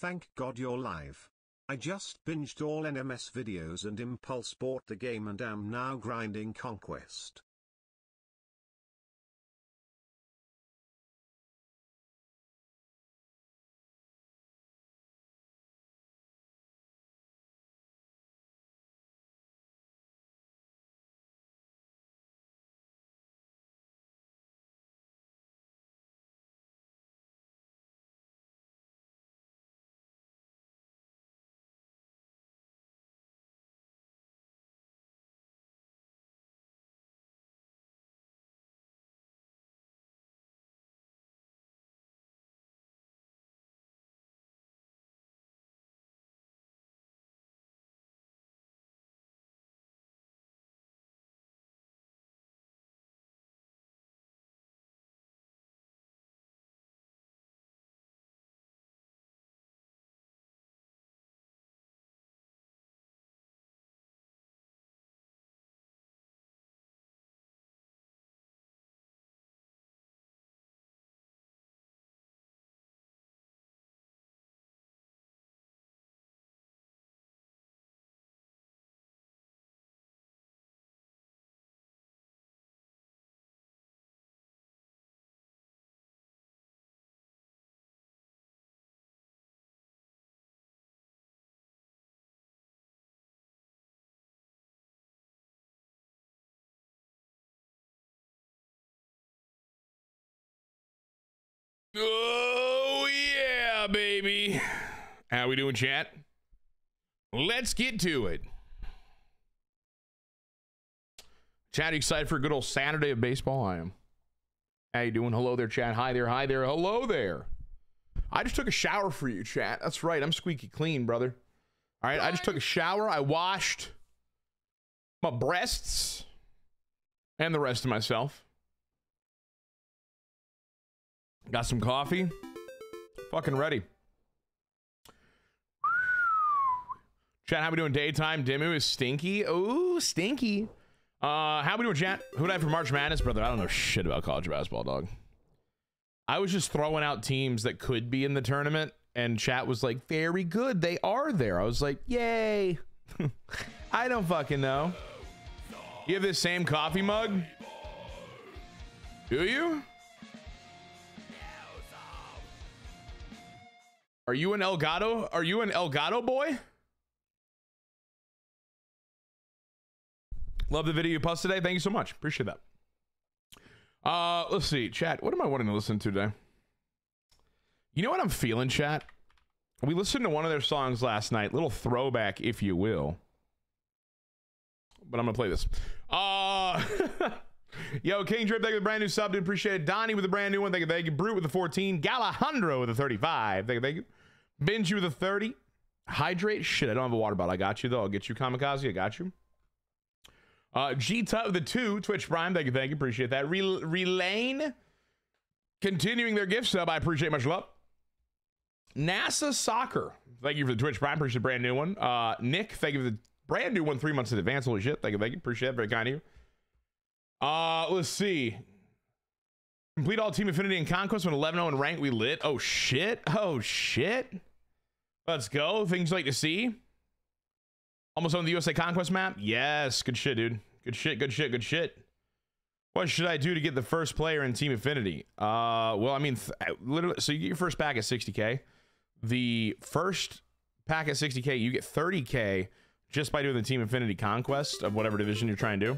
Thank God you're live. I just binged all NMS videos and impulse bought the game and am now grinding Conquest. Oh yeah, baby. How we doing, chat? Let's get to it. Chat, excited for a good old Saturday of baseball? I am. How you doing? Hello there, chat. Hi there, hi there, hello there. I just took a shower for you, chat. That's right, I'm squeaky clean, brother. All right, I just took a shower. I washed my breasts and the rest of myself. Got some coffee. Fucking ready. Chat, how we doing daytime? Dimu is stinky. Ooh, stinky. How we doing, chat? Who'd I have for March Madness, brother? I don't know shit about college basketball, dog. I was just throwing out teams that could be in the tournament, and chat was like, very good. They are there. I was like, yay. I don't fucking know. You have this same coffee mug? Do you? Are you an Elgato? Are you an Elgato boy? Love the video you posted today. Thank you so much. Appreciate that. Let's see, chat. What am I wanting to listen to today? You know what I'm feeling, chat? We listened to one of their songs last night. Little throwback, if you will. But I'm going to play this. Yo, King Drip, thank you with a brand new sub, dude. Appreciate it. Donnie with a brand new one. Thank you, thank you. Brute with a 14. Galahondro with a 35. Thank you, thank you. Benji with a 30. Hydrate. Shit, I don't have a water bottle. I got you, though. I'll get you, Kamikaze. I got you. G-Tut with a 2. Twitch Prime. Thank you, thank you. Appreciate that. Relane. Continuing their gift sub. I appreciate much love. NASA Soccer. Thank you for the Twitch Prime. Appreciate the brand new one. Nick, thank you for the brand new one 3 months in advance. Holy shit. Thank you, thank you. Appreciate it. Very kind of you. Let's see. Complete all Team Affinity and Conquest when 11-0 and rank. We lit. Oh, shit. Oh, shit. Let's go. Things you like to see. Almost on the USA Conquest map. Yes. Good shit, dude. Good shit, good shit, good shit. What should I do to get the first player in Team Affinity? Well, I mean, literally, so you get your first pack at 60K. The first pack at 60K, you get 30K just by doing the Team Affinity Conquest of whatever division you're trying to do.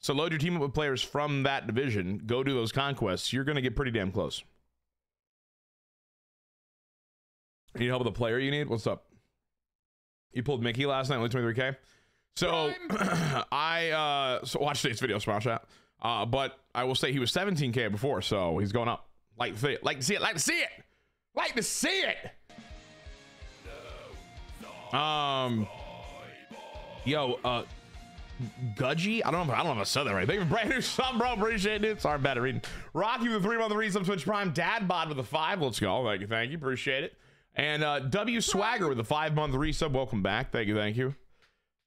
So load your team up with players from that division. Go do those conquests. You're going to get pretty damn close. You need help with a player you need? What's up? You pulled Mickey last night, only 23K. So so watch today's video, smash that. But I will say he was 17K before, so he's going up. Like to see it. Like to see it. Like to see it. Like to see it. Yo, Gudgy? I don't have a southern right. Thank you for brand new sub, bro. Appreciate it. Sorry, bad at reading. Rocky with a 3-month reads on Twitch Prime. Dad Bod with a 5. Let's go. Thank you. Thank you. Appreciate it. And W Swagger with a 5-month resub. Welcome back. Thank you. Thank you.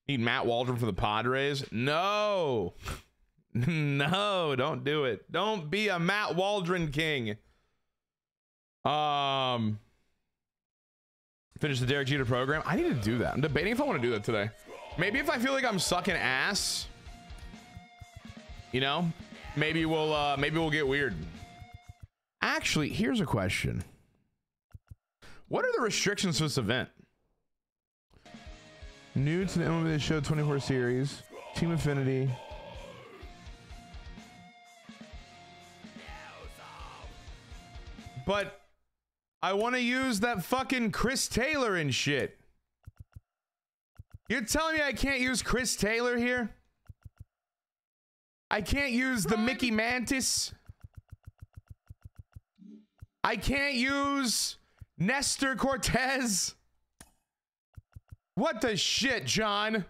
Need Matt Waldron for the Padres? No. No, don't do it. Don't be a Matt Waldron king. Finish the Derek Jeter program. I need to do that. I'm debating if I want to do that today. Maybe if I feel like I'm sucking ass, you know, maybe we'll get weird. Actually, here's a question. What are the restrictions for this event? New to the MLB The Show 24 series, Team Affinity. But I want to use that fucking Chris Taylor and shit. You're telling me I can't use Chris Taylor here? I can't use the Mickey Mantis. I can't use Nestor Cortez. What the shit, John?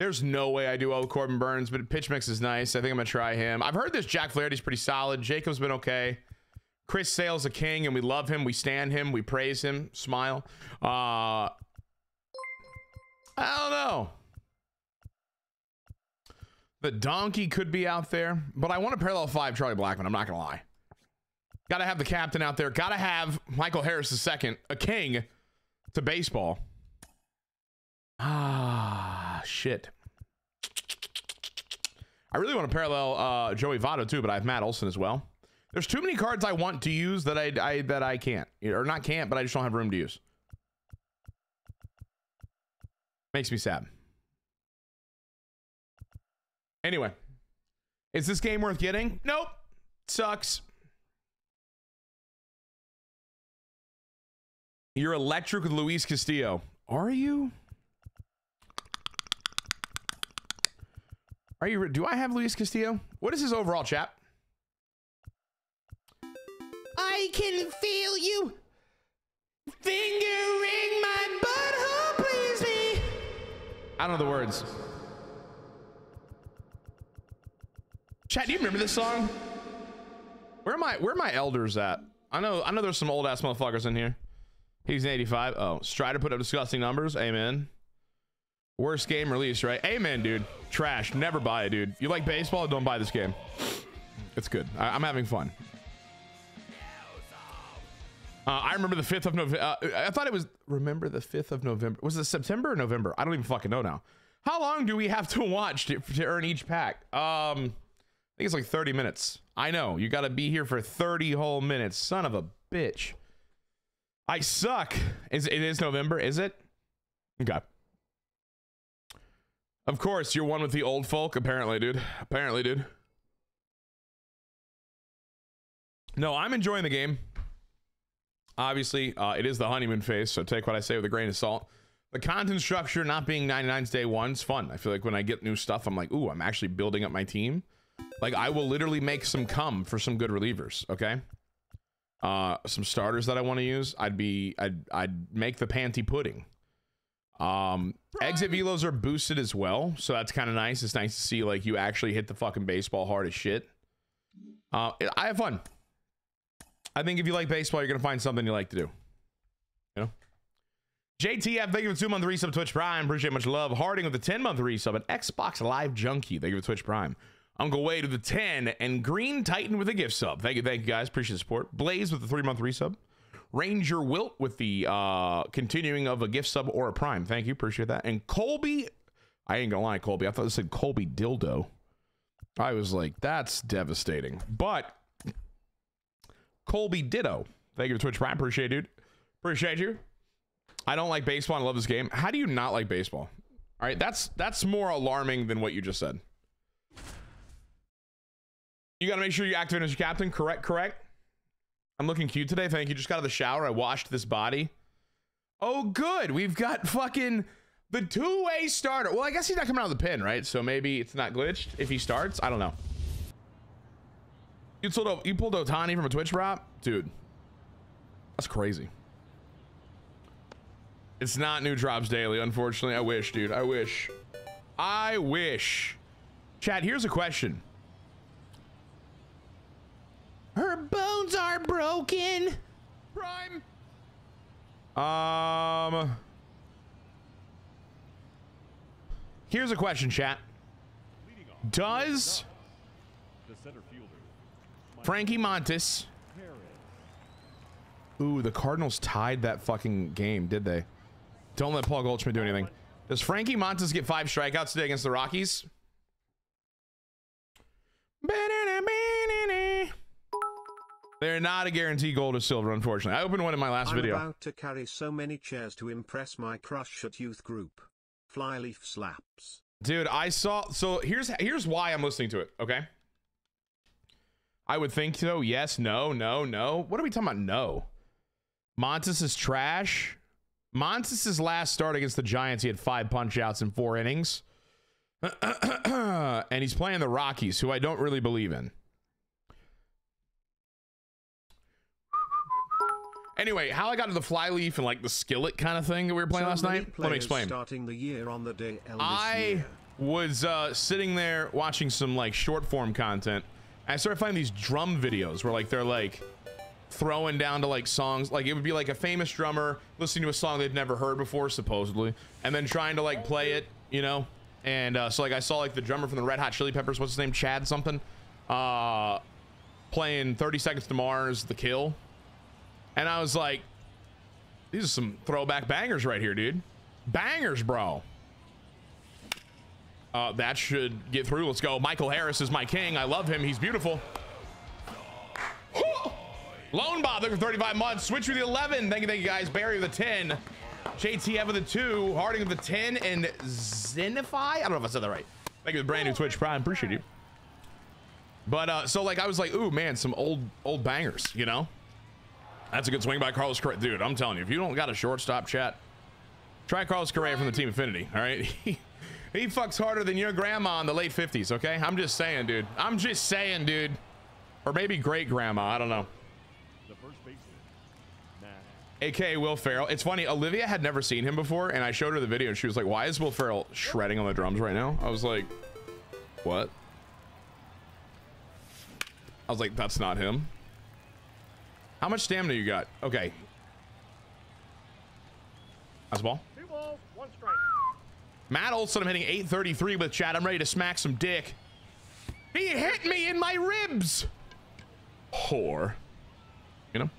There's no way I do well with Corbin Burnes, but pitch mix is nice. I think I'm going to try him. I've heard this Jack Flaherty's pretty solid. Jacob's been okay. Chris Sale's a king, and we love him. We stand him. We praise him. Smile. I don't know. The donkey could be out there, but I want to parallel five Charlie Blackmon. I'm not going to lie. Got to have the captain out there. Got to have Michael Harris II, a king to baseball. Ah, shit. I really want to parallel Joey Votto too, but I have Matt Olson as well. There's too many cards I want to use that I can't, or not can't, but I just don't have room to use. Makes me sad. Anyway, is this game worth getting? Nope. Sucks. You're electric with Luis Castillo. Are you? Are you? Do I have Luis Castillo? What is his overall, chap? I can feel you fingering my butthole, please me. I don't know the words. Chat, do you remember this song? Where are my elders at? I know there's some old ass motherfuckers in here. He's an 85. Oh, Strider put up disgusting numbers. Amen. Worst game released, right? Amen, dude. Trash. Never buy it, dude. You like baseball? Don't buy this game. It's good. I'm having fun. I remember the 5th of November. I thought it was... Remember the 5th of November. Was it September or November? I don't even fucking know now. How long do we have to watch to earn each pack? I think it's like 30 minutes. I know. You got to be here for 30 whole minutes. Son of a bitch. I suck. It is November, is it? Okay. Of course, you're one with the old folk, apparently, dude. Apparently, dude. No, I'm enjoying the game. Obviously, it is the honeymoon phase, so take what I say with a grain of salt. The content structure not being 99's day one's fun. I feel like when I get new stuff, I'm like, ooh, I'm actually building up my team. Like, I will literally make some come for some good relievers, okay? Some starters that I want to use. I'd make the panty pudding. Exit velos are boosted as well, so that's kind of nice. It's nice to see like you actually hit the fucking baseball hard as shit. I have fun. I think if you like baseball, you're gonna find something you like to do. You know. JTF, thank you for the 2-month resub. Twitch Prime, appreciate much love. Harding with the 10-month resub. An Xbox Live Junkie, thank you for Twitch Prime. Uncle Wade with the 10, and Green Titan with a gift sub. Thank you guys. Appreciate the support. Blaze with the 3-month resub. Ranger Wilt with the continuing of a gift sub or a prime. Thank you. Appreciate that. And Colby, I ain't gonna lie, Colby. I thought this said Colby Dildo. I was like, that's devastating. But Colby Ditto. Thank you for Twitch Prime. Appreciate it, dude. Appreciate you. I don't like baseball. I love this game. How do you not like baseball? All right, that's more alarming than what you just said. You got to make sure you activate as your captain. Correct, correct. I'm looking cute today. Thank you. Just got out of the shower. I washed this body. Oh, good. We've got fucking the two-way starter. Well, I guess he's not coming out of the pen, right? So maybe it's not glitched if he starts. I don't know. You pulled Ohtani from a Twitch prop? Dude, that's crazy. It's not new drops daily, unfortunately. I wish, dude. I wish. I wish. Chat, here's a question. Her bones are broken. Prime. Here's a question, chat. Does Frankie Montas Ooh, the Cardinals tied that fucking game, did they? Don't let Paul Goldschmidt do anything. Does Frankie Montas get 5 strikeouts today against the Rockies? They're not a guaranteed gold or silver, unfortunately. I opened one in my last video. I'm about to carry so many chairs to impress my crush at youth group. Flyleaf slaps. Dude, I saw... So here's why I'm listening to it, okay? I would think so. Yes, no. What are we talking about? No. Montas is trash. Montas' last start against the Giants, he had 5 punch-outs in 4 innings. And he's playing the Rockies, who I don't really believe in. Anyway, how I got to the Flyleaf and like the Skillet kind of thing that we were playing last night, let me explain. Starting the year on the day I was sitting there watching some like short form content, and I started finding these drum videos where like they're like throwing down to like songs, like it would be like a famous drummer listening to a song they've never heard before supposedly, and then trying to like play it, you know. And so like I saw like the drummer from the Red Hot Chili Peppers, what's his name, Chad something, playing 30 Seconds to Mars, The Kill. And I was like, these are some throwback bangers right here, dude. Bangers, bro. That should get through. Let's go. Michael Harris is my king. I love him. He's beautiful. Lone Bob, looking for 35 months. Switch with the 11. Thank you, guys. Barry with the 10. JTF with the 2. Harding with the 10. And Zenify? I don't know if I said that right. Thank you for the brand new Twitch Prime. Appreciate you. But so like I was like, ooh, man, some old bangers, you know? That's a good swing by Carlos Correa. Dude, I'm telling you, if you don't got a shortstop, chat, try Carlos Correa from the Team Affinity, all right? He fucks harder than your grandma in the late 50s, okay? I'm just saying, dude. I'm just saying, dude. Or maybe great-grandma. I don't know. The first baseman, nah. A.K.A. Will Ferrell. It's funny. Olivia had never seen him before, and I showed her the video, and she was like, why is Will Ferrell shredding on the drums right now? I was like, what? I was like, that's not him. How much stamina you got? Okay. That's a ball. 2 balls, 1 strike. Matt Olson, I'm hitting 833 with chat. I'm ready to smack some dick. He hit me in my ribs. Whore. You know?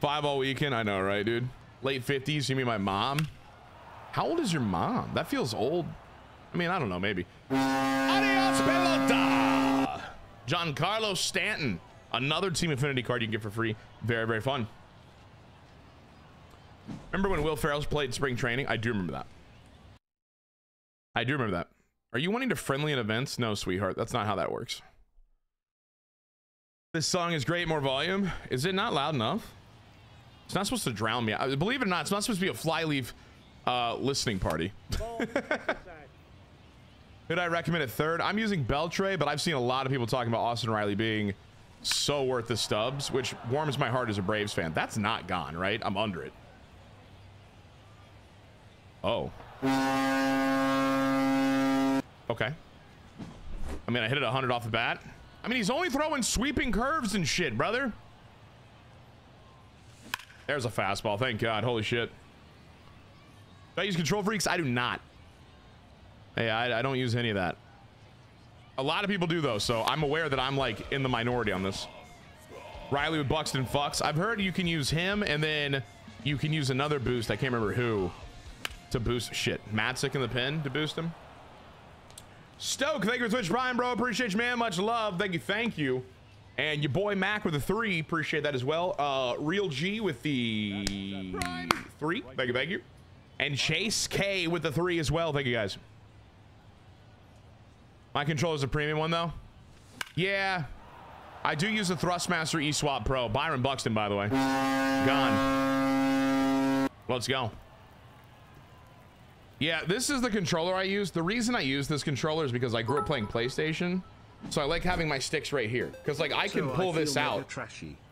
5 all weekend. I know, right, dude? Late 50s. You mean my mom? How old is your mom? That feels old. I mean, I don't know. Maybe. Adios, pelota. Giancarlo Stanton. Another Team Affinity card you can get for free. Very, very fun. Remember when Will Ferrell's played spring training? I do remember that. I do remember that. Are you wanting to friendly in events? No, sweetheart. That's not how that works. This song is great. More volume. Is it not loud enough? It's not supposed to drown me. Believe it or not, it's not supposed to be a Flyleaf listening party. Who'd I recommend at third? I'm using Beltre, but I've seen a lot of people talking about Austin Riley being... so worth the stubs, which warms my heart as a Braves fan. That's not gone, right? I'm under it. Oh. Okay. I mean, I hit it 100 off the bat. I mean, he's only throwing sweeping curves and shit, brother. There's a fastball. Thank God. Holy shit. Do I use control freaks? I do not. Hey, I don't use any of that. A lot of people do, though, so I'm aware that I'm, like, in the minority on this. Riley with Buxton fucks. I've heard you can use him, and then you can use another boost. I can't remember who to boost. Shit. Matzik in the pen to boost him. Stoke, thank you for Twitch Prime, bro. Appreciate you, man. Much love. Thank you. Thank you. And your boy Mac with the 3. Appreciate that as well. Real G with the 3. Thank you. Thank you. And Chase K with the 3 as well. Thank you, guys. My controller's a premium one, though. Yeah. I do use a Thrustmaster eSwap Pro. Byron Buxton, by the way. Gone. Let's go. Yeah, this is the controller I use. The reason I use this controller is because I grew up playing PlayStation, so I like having my sticks right here. Because, like, I can pull this out.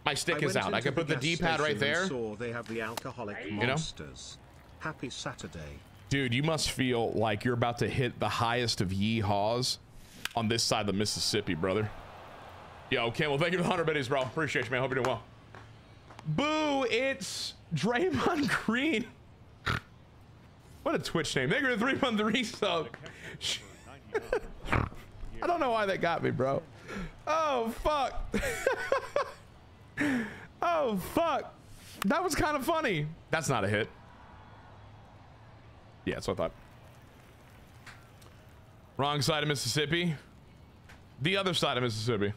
My stick is out. I can put the D-pad right there. They have the alcoholic monsters. You know? Happy Saturday. Dude, you must feel like you're about to hit the highest of yeehaws on this side of the Mississippi, brother. Yo, Campbell, thank you for the 100 biddies, bro. Appreciate you, man. Hope you're doing well. Boo, it's Draymond Green. What a Twitch name. They got a 313 sub. I don't know why that got me, bro. Oh, fuck. Oh, fuck. That was kind of funny. That's not a hit. Yeah, that's what I thought. Wrong side of Mississippi. The other side of Mississippi.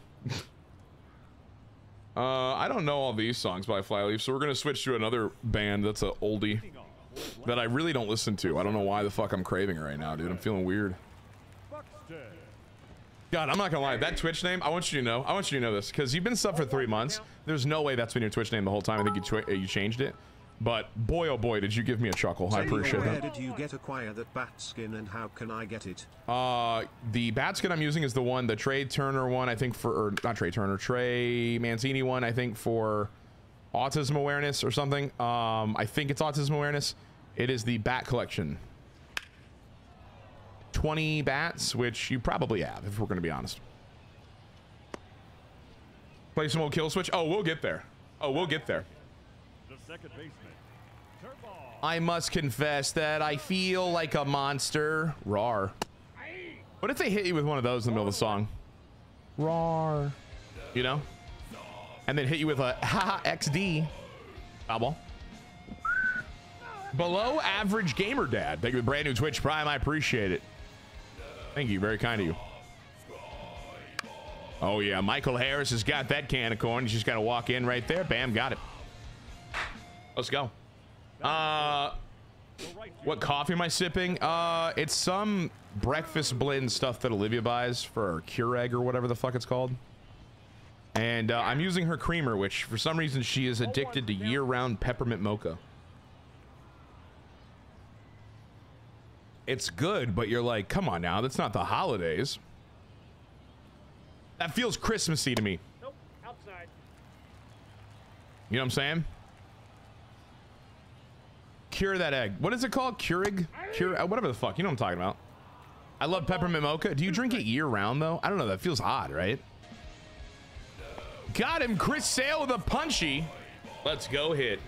I don't know all these songs by Flyleaf, so we're going to switch to another band that's an oldie that I really don't listen to. I don't know why the fuck I'm craving right now, dude. I'm feeling weird. God, I'm not gonna lie, that Twitch name, I want you to know this, because you've been sub for 3 months. There's no way that's been your Twitch name the whole time. I think you changed it, but boy oh boy did you give me a chuckle. I appreciate that. Where did you get acquire that bat skin, and how can I get it? The bat skin I'm using is the one, the Trey Turner one, I think, for, or not Trey Turner, Trey Mancini one, I think, for autism awareness or something. I think it's autism awareness. It is the bat collection. 20 bats, which you probably have, if we're gonna be honest. Play some old kill switch. Oh, we'll get there. Oh, we'll get there. The second baseman. I must confess that I feel like a monster. Rawr. What if they hit you with one of those in the middle of the song? Rawr. You know? And then hit you with a haha XD. Foul ball. Below average gamer dad. Thank you for brand new Twitch Prime. I appreciate it. Thank you, very kind of you. Oh yeah, Michael Harris has got that can of corn. He's just got to walk in right there. Bam, got it. Let's go. What coffee am I sipping? It's some breakfast blend stuff that Olivia buys for Keurig or whatever the fuck it's called. And I'm using her creamer, which for some reason she is addicted to year-round peppermint mocha. It's good, but you're like, come on now, that's not the holidays. That feels Christmassy to me. Nope, outside. You know what I'm saying? Cure that egg. What is it called? Keurig? Cure, whatever the fuck. You know what I'm talking about. I love peppermint mocha. Do you drink it year round, though? I don't know. That feels odd, right? Got him. Chris Sale with a punchy. Let's go hit.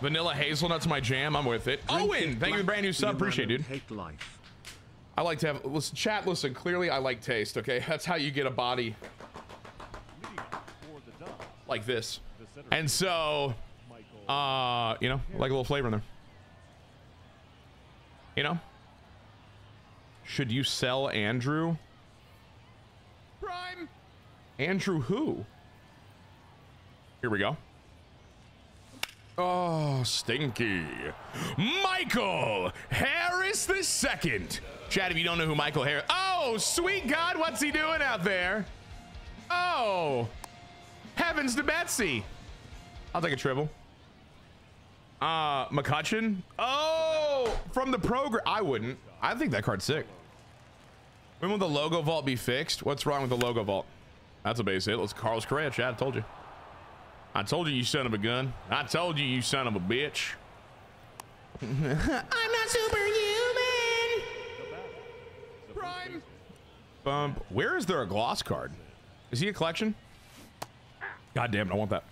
Vanilla hazelnuts, my jam. I'm with it. Owen, thank you for the brand new sub. Appreciate it, dude. I like to have, listen, chat, listen, clearly I like taste, okay? That's how you get a body like this. And so, you know, like a little flavor in there. You know? Should you sell Andrew? Prime. Andrew who? Here we go. Oh, stinky. Michael Harris II. Chat, if you don't know who Michael Harris... Oh, sweet God, what's he doing out there? Oh, heavens to Betsy. I'll take a triple. McCutcheon? Oh, from the program. I wouldn't. I think that card's sick. When will the logo vault be fixed? What's wrong with the logo vault? That's a base hit. Let's Carlos Correa, chat. I told you. I told you, you son of a gun. I told you, you son of a bitch. I'm not superhuman. Prime. Bump. Where is there a gloss card? Is he a collection? God damn it, I want that.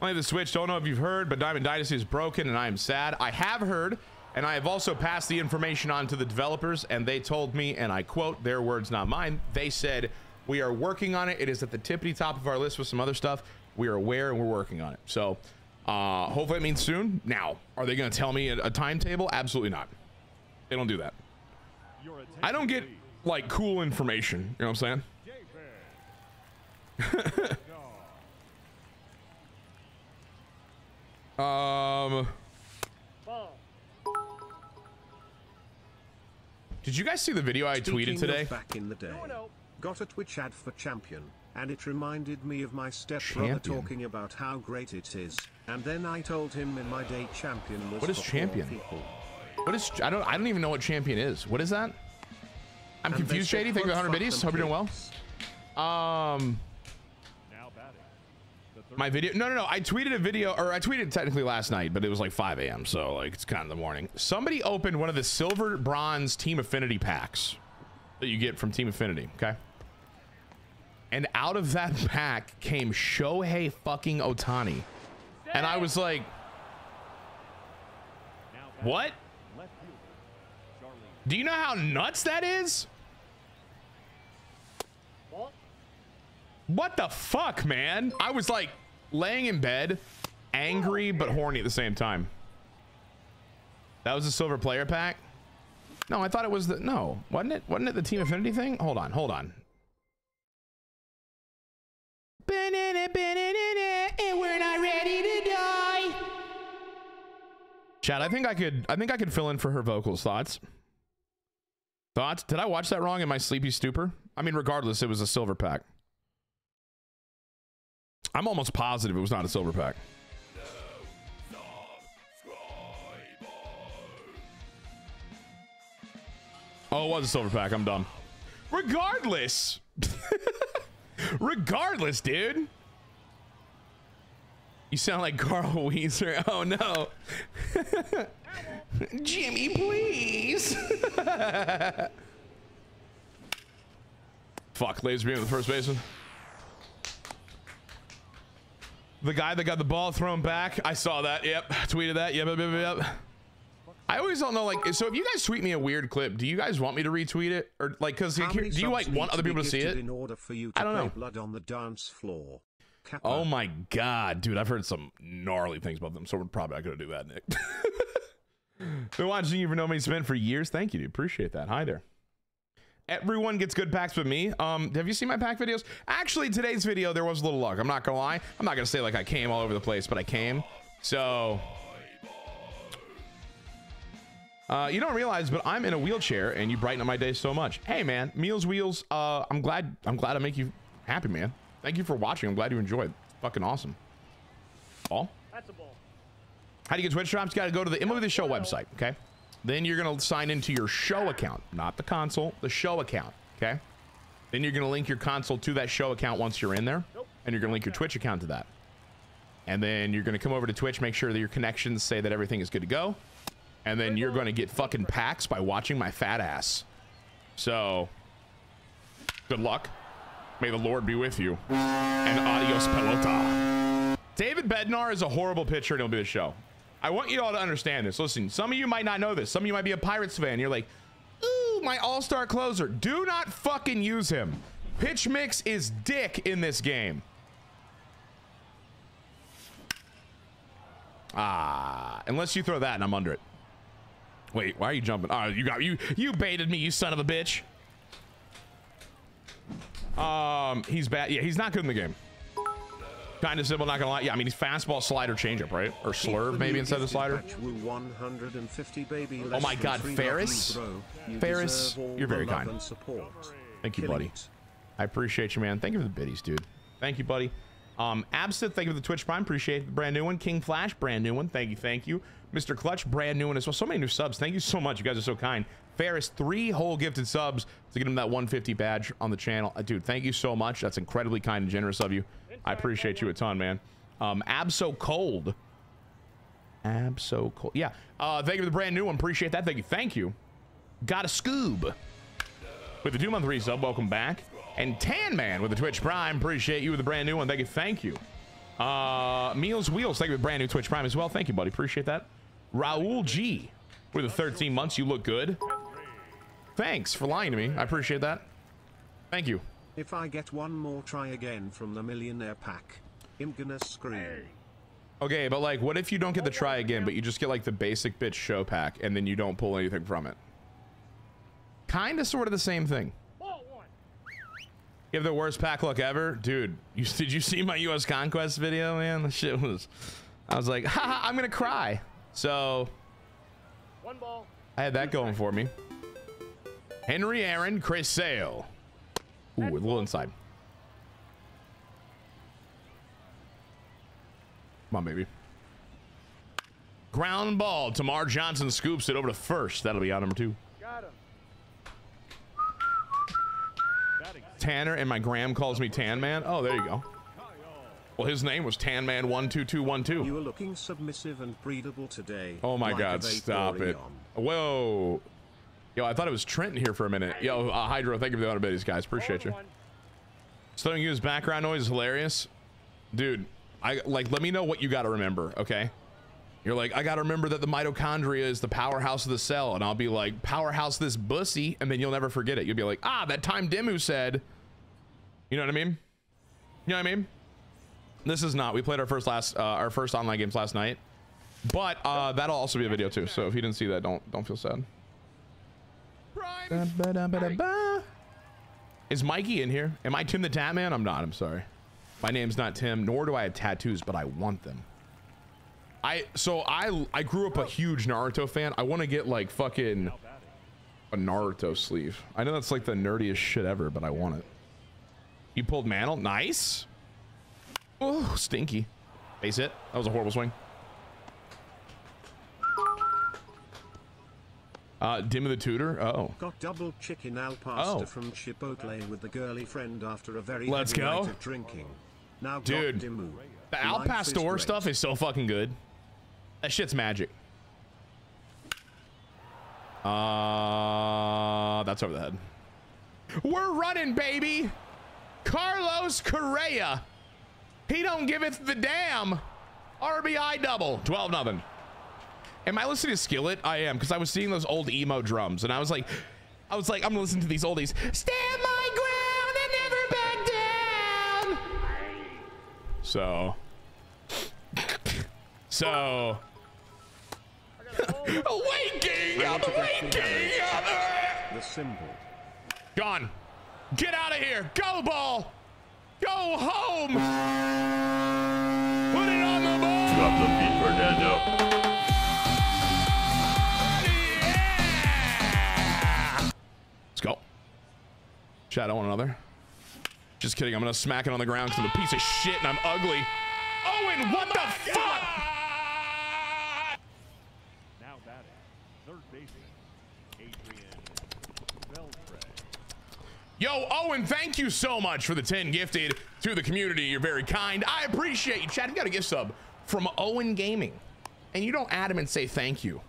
Only the Switch. Don't know if you've heard, but Diamond Dynasty is broken, and I am sad. I have heard, and I have also passed the information on to the developers, and they told me, and I quote their words, not mine. They said, "We are working on it. It is at the tippity top of our list with some other stuff. We are aware and we're working on it." So hopefully it means soon. Now, are they going to tell me a timetable? Absolutely not. They don't do that. I don't get like cool information. You know what I'm saying? Did you guys see the video I tweeted today? Back in the day, got a Twitch ad for Champion. And it reminded me of my stepbrother talking about how great it is. And then I told him in my day Champion was... What is Champion? What is... I don't even know what Champion is. What is that? I'm confused, Shady. Thank you for 100 biddies. Hope you're doing well. My video... No. I tweeted a video... Or I tweeted technically last night, but it was like 5 a.m. So, like, it's kind of the morning. Somebody opened one of the silver bronze Team Affinity packs that you get from Team Affinity, okay? And out of that pack came Shohei fucking Ohtani. And I was like, what? Do you know how nuts that is? What the fuck, man? I was like laying in bed, angry but horny at the same time. That was a silver player pack? No, I thought it was the... No, wasn't it? Wasn't it the Team Affinity thing? Hold on, hold on. Banana, banana, and we're not ready to die. Chad, I think I could fill in for her vocals. Thoughts? Did I watch that wrong in my sleepy stupor? I mean, regardless, it was a silver pack. I'm almost positive it was not a silver pack. Oh, it was a silver pack. I'm dumb. Regardless. Regardless, dude. You sound like Carl Weezer. Oh, no. Jimmy, please. Fuck, laser beam at the first baseman. The guy that got the ball thrown back. I saw that. Yep. Tweeted that. Yep, yep, yep, yep. I always don't know, like, so if you guys tweet me a weird clip, do you guys want me to retweet it, or like, because do you like want other people to see it? In order for you to I don't know. Blood on the dance floor. Kappa. Oh my god, dude! I've heard some gnarly things about them, so we're probably not gonna do that, Nick. Been watching you for No Money Spent for years. Thank you, dude. Appreciate that. Hi there. Everyone gets good packs with me. Have you seen my pack videos? Actually, today's video there was a little luck. I'm not gonna lie. I'm not gonna say like I came all over the place, but I came. So. You don't realize, but I'm in a wheelchair, and you brighten up my day so much. Hey, man, Meals Wheels. I'm glad I make you happy, man. Thank you for watching. I'm glad you enjoyed. Fucking awesome. Ball. That's a ball. How do you get Twitch drops? You got to go to the MLB The Show website. Okay. Then you're gonna sign into your show account, not the console, the show account. Okay. Then you're gonna link your console to that show account once you're in there, and you're gonna link your Twitch account to that. And then you're gonna come over to Twitch, make sure that your connections say that everything is good to go. And then you're going to get fucking packs by watching my fat ass. So, good luck. May the Lord be with you. And adios, pelota. David Bednar is a horrible pitcher and he'll be the show. I want you all to understand this. Listen, some of you might not know this. Some of you might be a Pirates fan. You're like, ooh, my all-star closer. Do not fucking use him. Pitch mix is dick in this game. Ah, unless you throw that and I'm under it. Wait, why are you jumping? Oh, you got you baited me, you son of a bitch. He's bad. Yeah, he's not good in the game. Kind of simple, not gonna lie. Yeah, I mean he's fastball, slider, changeup, right? Or slurve maybe instead of the slider. Oh my god, Ferris? Ferris, you're very kind. Thank you, buddy. I appreciate you, man. Thank you for the biddies, dude. Thank you, buddy. Absinthe, thank you for the Twitch Prime. Appreciate the brand new one. King Flash, brand new one. Thank you, thank you. Mr. Clutch, brand new one as well. So many new subs. Thank you so much. You guys are so kind. Ferris, 3 whole gifted subs to get him that 150 badge on the channel. Dude, thank you so much. That's incredibly kind and generous of you. I appreciate you a ton, man. Abso Cold. Abso Cold. Yeah. Thank you for the brand new one. Appreciate that. Thank you. Thank you. Got a Scoob with the 2-month resub. Welcome back. And Tan Man with the Twitch Prime. Appreciate you with the brand new one. Thank you. Thank you. Meals Wheels. Thank you for brand new Twitch Prime as well. Thank you, buddy. Appreciate that. Raul G with the 13 months. You look good. Thanks for lying to me. I appreciate that. Thank you. If I get one more try again from the millionaire pack, I'm gonna scream. Okay, but like, what if you don't get the try again, but you just get like the basic bitch show pack and then you don't pull anything from it? Kind of sort of the same thing. You have the worst pack luck ever, dude. Did you see my U.S. Conquest video, man? The shit was. I was like, haha, I'm gonna cry. So, one ball. I had that going for me. Henry Aaron, Chris Sale. Ooh, a little inside. Come on, baby. Ground ball. Tamar Johnson scoops it over to first. That'll be out number 2. Got him. Tanner and my gram calls me Tan Man. Oh, there you go. Well, his name was Tan Man 12212. You are looking submissive and breedable today. Oh my god, stop it! Whoa, yo, I thought it was Trenton here for a minute. Yo, Hydro, thank you for the honor biddies, guys. Appreciate you. Studying you as background noise is hilarious, dude. I like. Let me know what you got to remember, okay? You're like, I got to remember that the mitochondria is the powerhouse of the cell. And I'll be like, powerhouse this bussy. And then you'll never forget it. You'll be like, ah, that time Demu said. You know what I mean? You know what I mean? This is not. We played our first online games last night, but that'll also be a video too. So if you didn't see that, don't feel sad. Is Mikey in here? Am I Tim the Tat Man? I'm not. I'm sorry. My name's not Tim, nor do I have tattoos, but I want them. So I grew up a huge Naruto fan. I want to get like fucking a Naruto sleeve. I know that's like the nerdiest shit ever, but I want it. You pulled Mantle, nice. Oh, stinky. Base hit. That was a horrible swing. Dim of the Tutor. Oh. Got double chicken al pasta from Chipotle with the girly friend after a very Let's go. Night of drinking. Now dude, the Al Pastor stuff is so fucking good. That shit's magic. That's over the head. We're running, baby. Carlos Correa. He don't give it the damn. RBI double. 12-0. Am I listening to Skillet? I am, because I was seeing those old emo drums, and I was like, I'm listening to these oldies. Stand my ground and never back down. So. Waking up, waking up. The symbol. Gone. Get out of here. Go ball. Go home. Put it on the ball. Drop the beat, Fernando. Yeah. Let's go. Chat, I want another. Just kidding. I'm going to smack it on the ground because I'm a piece of shit and I'm ugly. Owen, what the fuck? Now batting, third baseman, Adrian Beltre. Yo, Owen, thank you so much for the 10 gifted to the community. You're very kind. I appreciate you. Chad, you got a gift sub from Owen Gaming, and you don't add him and say thank you,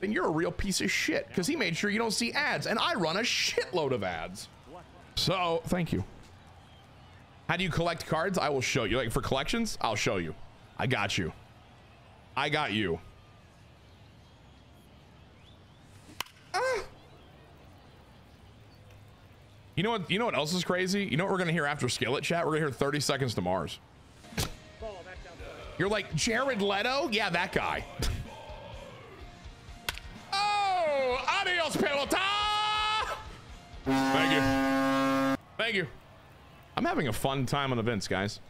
then you're a real piece of shit, because he made sure you don't see ads, and I run a shitload of ads. So, thank you. How do you collect cards? I will show you. Like, for collections, I'll show you. I got you. I got you. You know what else is crazy? You know what we're gonna hear after Skillet, chat? We're gonna hear 30 Seconds to Mars. You're like, Jared Leto? Yeah, that guy. Oh, adios, pelota! Thank you. Thank you. I'm having a fun time on events, guys.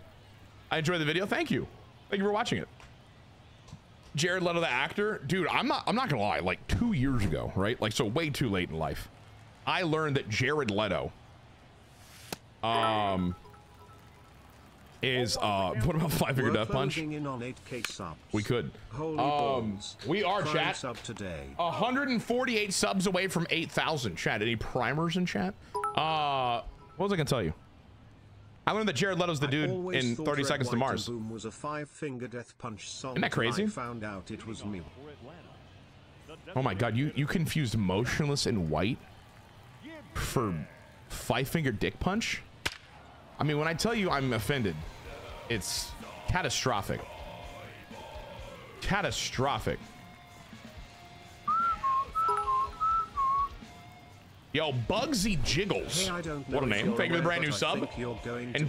I enjoyed the video. Thank you. Thank you for watching it. Jared Leto, the actor? Dude, I'm not gonna lie, like 2 years ago, right? Like, so way too late in life. I learned that Jared Leto is what about Five Finger Death Punch? We could. We are, chat, 148 subs away from 8,000. Chat, any primers in chat? What was I gonna tell you? I learned that Jared Leto's the dude in 30 Seconds to Mars. Was a Five Finger Death Punch song. Isn't that crazy? Found out it was me. Oh my god, you confused Motionless and White for Five Finger Dick Punch? I mean, when I tell you I'm offended, it's catastrophic. Catastrophic. Yo, Bugsy Jiggles. Hey, what a name. Thank you for the brand new sub. And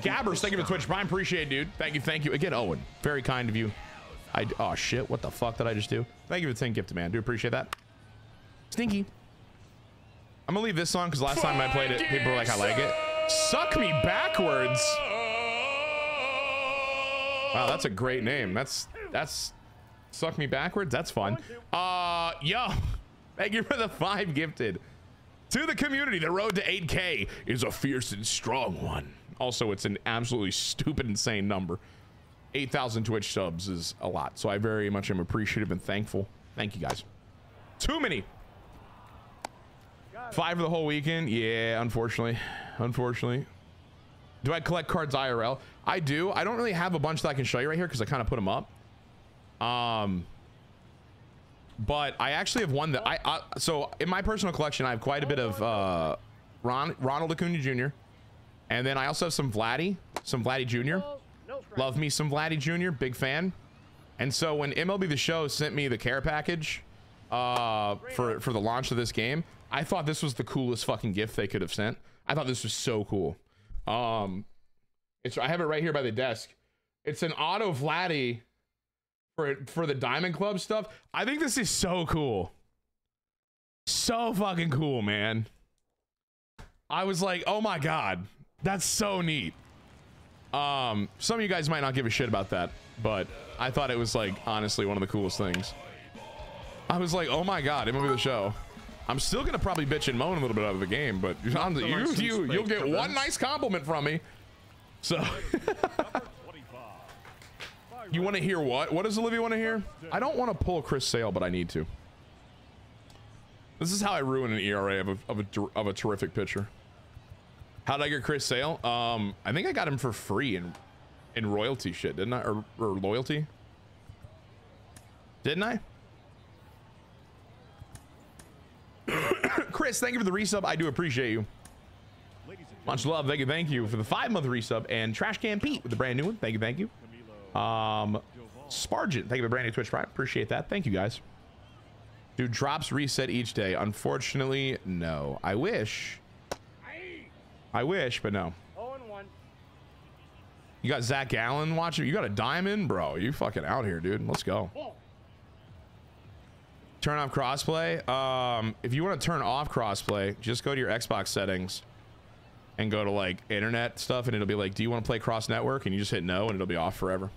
Gabbers, thank you for Twitch Prime. Appreciate it, dude. Thank you, thank you. Again, Owen, very kind of you. Oh, shit. What the fuck did I just do? Thank you for the 10 gift, man. Do appreciate that. Stinky. I'm gonna leave this song because last time I played it, people were like, I like it. Suck Me Backwards. Wow, that's a great name. That's Suck Me Backwards. That's fun. Yo, thank you for the 5 gifted. To the community, the road to 8K is a fierce and strong one. Also, it's an absolutely stupid, insane number. 8,000 Twitch subs is a lot. So I very much am appreciative and thankful. Thank you guys. Too many. 5 for the whole weekend. Yeah, unfortunately. Do I collect cards IRL? I do. I don't really have a bunch that I can show you right here because I kind of put them up. But I actually have one that so in my personal collection, I have quite a bit of Ronald Acuna Jr. And then I also have some Vladdy Jr. Love me some Vladdy Jr. Big fan. And so when MLB The Show sent me the care package for the launch of this game, I thought this was the coolest fucking gift they could have sent. I thought this was so cool. I have it right here by the desk. It's an auto Vladdy for the Diamond Club stuff. I think this is so cool. So fucking cool, man. I was like, oh my God, that's so neat. Some of you guys might not give a shit about that, but I thought it was like, honestly, one of the coolest things. I was like, oh my God, MLB The Show. I'm still gonna probably bitch and moan a little bit out of the game, but you'll get one nice compliment from me. So you want to hear what? What does Olivia want to hear? I don't want to pull Chris Sale, but I need to. This is how I ruin an ERA of a terrific pitcher. How did I get Chris Sale? I think I got him for free in royalty shit, didn't I? Or loyalty? Didn't I? Chris, thank you for the resub. I do appreciate you. Much love. Thank you for the 5-month resub. And Trash Can Pete with the brand new one. Thank you. Thank you. Spargent, thank you for the brand new Twitch Prime. Appreciate that. Thank you guys. Do drops reset each day? Unfortunately, no. I wish. But no. You got Zach Allen watching. You got a diamond, bro. You fucking out here, dude. Let's go. Turn off crossplay. If you want to turn off crossplay, just go to your Xbox settings and go to like internet stuff, and it'll be like, do you want to play cross network? And you just hit no, and it'll be off forever.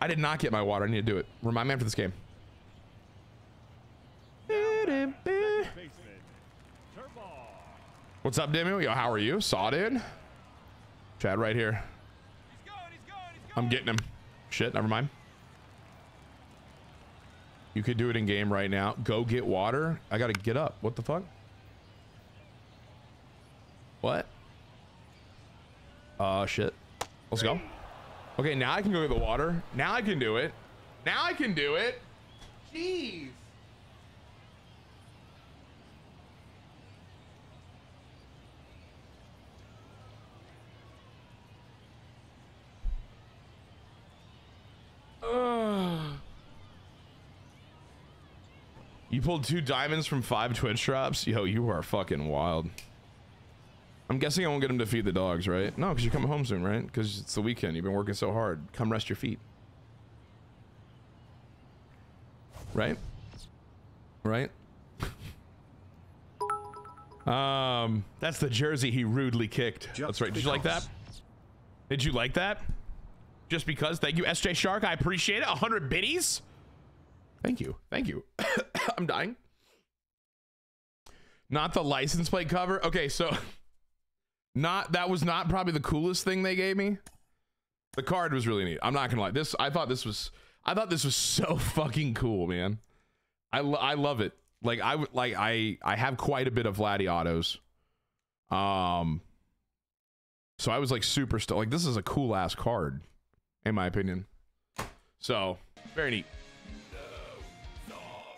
I did not get my water. I need to do it. Remind me after this game. What's up, Demi? Yo, how are you? Saw dude. Chad right here. He's going. I'm getting him. Shit, never mind. You could do it in game right now. Go get water. I gotta get up. What the fuck? What? Shit. Let's go. Okay, now I can go get the water. Now I can do it. Jeez. You pulled 2 diamonds from 5 Twitch drops? Yo, you are fucking wild. I'm guessing I won't get him to feed the dogs, right? No, because you're coming home soon, right? Because it's the weekend. You've been working so hard. Come rest your feet. Right? Right? That's the jersey he rudely kicked. That's right. Did you like that? Did you like that? Just because. Thank you, SJ Shark. I appreciate it. 100 biddies. Thank you. Thank you. I'm dying. Not the license plate cover. Okay, so that was not probably the coolest thing they gave me. The card was really neat. I'm not gonna lie. I thought this was so fucking cool, man. I love it. Like I have quite a bit of Vladdy autos. So I was like super stoked. Like this is a cool ass card, in my opinion. So very neat.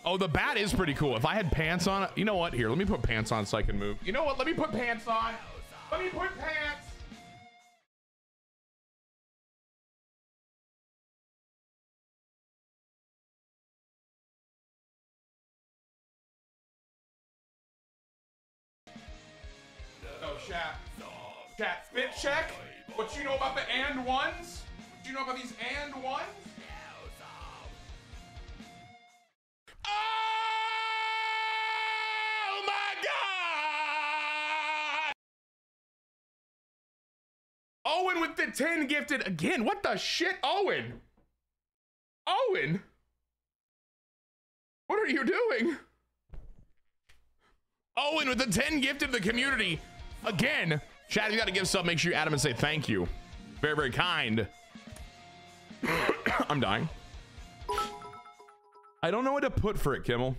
Oh, the bat is pretty cool. If I had pants on, you know what? Here, let me put pants on so I can move. You know what? Let me put pants on. Let me put pants. Oh, chat. Chat, spit check. What you know about the and ones? What you know about these and ones? Oh my God! Owen with the 10 gifted again. What the shit, Owen? Owen, what are you doing? Owen with the 10 gifted the community again. Chat, if you got to give sub, make sure you add him and say thank you. Very, very kind. I'm dying. I don't know what to put for it, Kimmel.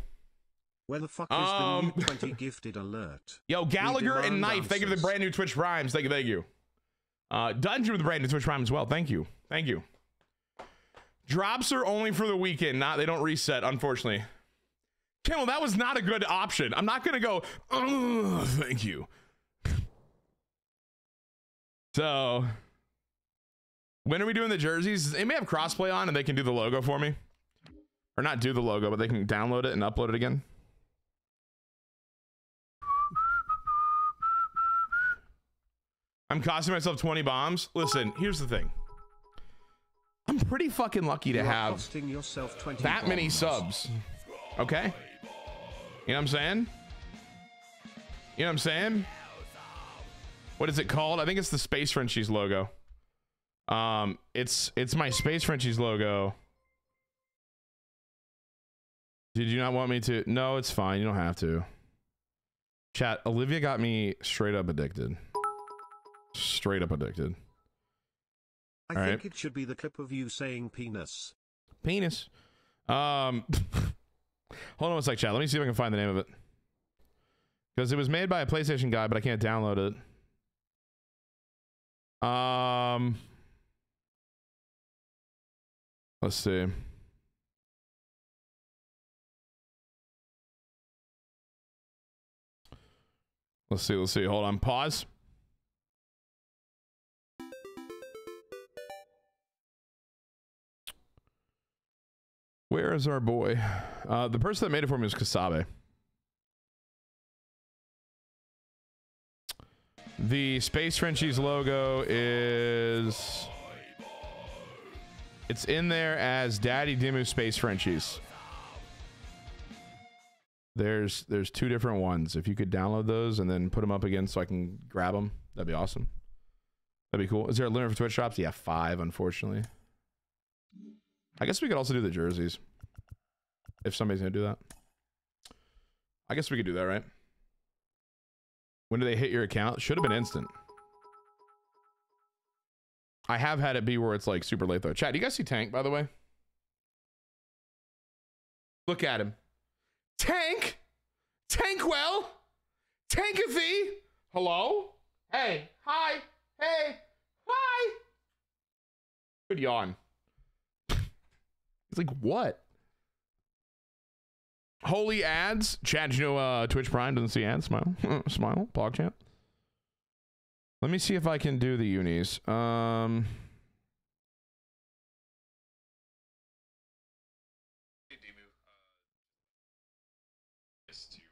Where the fuck is the new 20 gifted alert? Yo, Gallagher and Knife, thank you for the brand new Twitch Primes. Thank you, thank you. Dungeon with the brand new Twitch Prime as well. Thank you, thank you. Drops are only for the weekend. They don't reset, unfortunately. Kimmel, that was not a good option. I'm not gonna go. Oh, thank you. So, when are we doing the jerseys? They may have crossplay on, and they can do the logo for me. Or not do the logo, but they can download it and upload it again. I'm costing myself 20 bombs. Listen, here's the thing. I'm pretty fucking lucky to have that many subs. Okay? You know what I'm saying? You know what I'm saying? What is it called? I think it's the Space Frenchies logo. It's my Space Frenchies logo. Did you not want me to? No, it's fine. You don't have to. Chat, Olivia got me straight up addicted. Straight up addicted. I think it should be the clip of you saying penis. Penis. Hold on a sec, chat. Let me see if I can find the name of it. Because it was made by a PlayStation guy, but I can't download it. Let's see. Let's see. Hold on. Pause. Where is our boy? The person that made it for me was Kasabe. The Space Frenchies logo is... It's in there as Daddy Dimmu Space Frenchies. There's two different ones. If you could download those and then put them up again so I can grab them, that'd be awesome. That'd be cool. Is there a limit for Twitch drops? Yeah, 5, unfortunately. I guess we could also do the jerseys. If somebody's going to do that. I guess we could do that, right? When do they hit your account? Should have been instant. I have had it be where it's like super late though. Chat, do you guys see Tank, by the way? Look at him. Tank! Tankwell! Tankathy! Hello? Hey. Hi. Hey. Hi! Good yawn. He's like, what? Holy ads. Chat, did you know Twitch Prime doesn't see ads? Smile. Smile. Blog chat. Let me see if I can do the unis.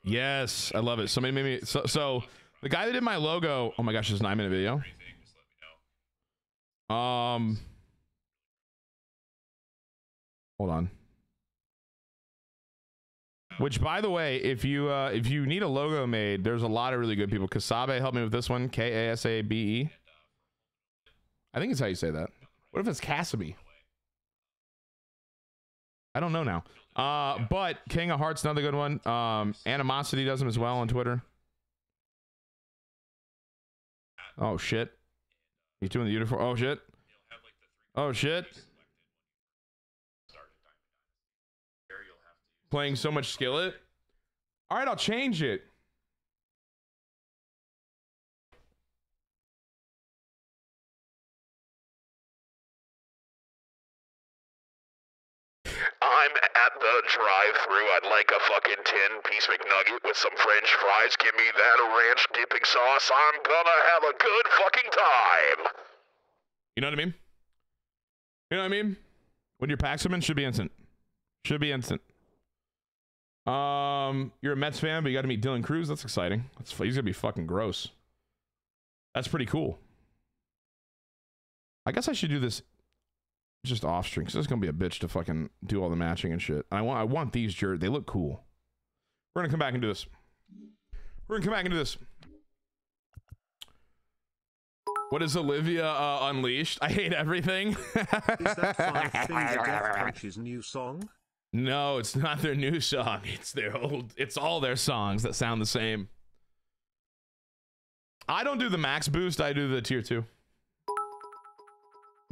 Yes, I love it. Somebody made me so the guy that did my logo, oh my gosh, it's a 9-minute video. Hold on. Which, by the way, if you need a logo made, there's a lot of really good people. Kasabe helped me with this one. K-A-S-A-B-E. I think it's how you say that. What if it's Kasabe? I don't know now. But King of Hearts, another good one. Animosity does them as well on Twitter. Oh, shit. He's doing the uniform. Oh, shit. Oh, shit. Playing so much Skillet. All right, I'll change it. I'm at the drive-thru. I'd like a fucking 10-piece McNugget with some French fries. Give me that ranch dipping sauce. I'm gonna have a good fucking time. You know what I mean? You know what I mean? When your packs come in, should be instant. Should be instant. You're a Mets fan, but you got to meet Dylan Cruz. That's exciting. That's, he's gonna be fucking gross. That's pretty cool. I guess I should do this just off stream because it's gonna be a bitch to fucking do all the matching and shit. And I want these jerseys. They look cool. We're gonna come back and do this. We're gonna come back and do this. What is Olivia Unleashed? I hate everything. Is that Five Finger Death Punch's new song? No, it's not their new song. It's their old, it's all their songs that sound the same. I don't do the max boost. I do the tier 2.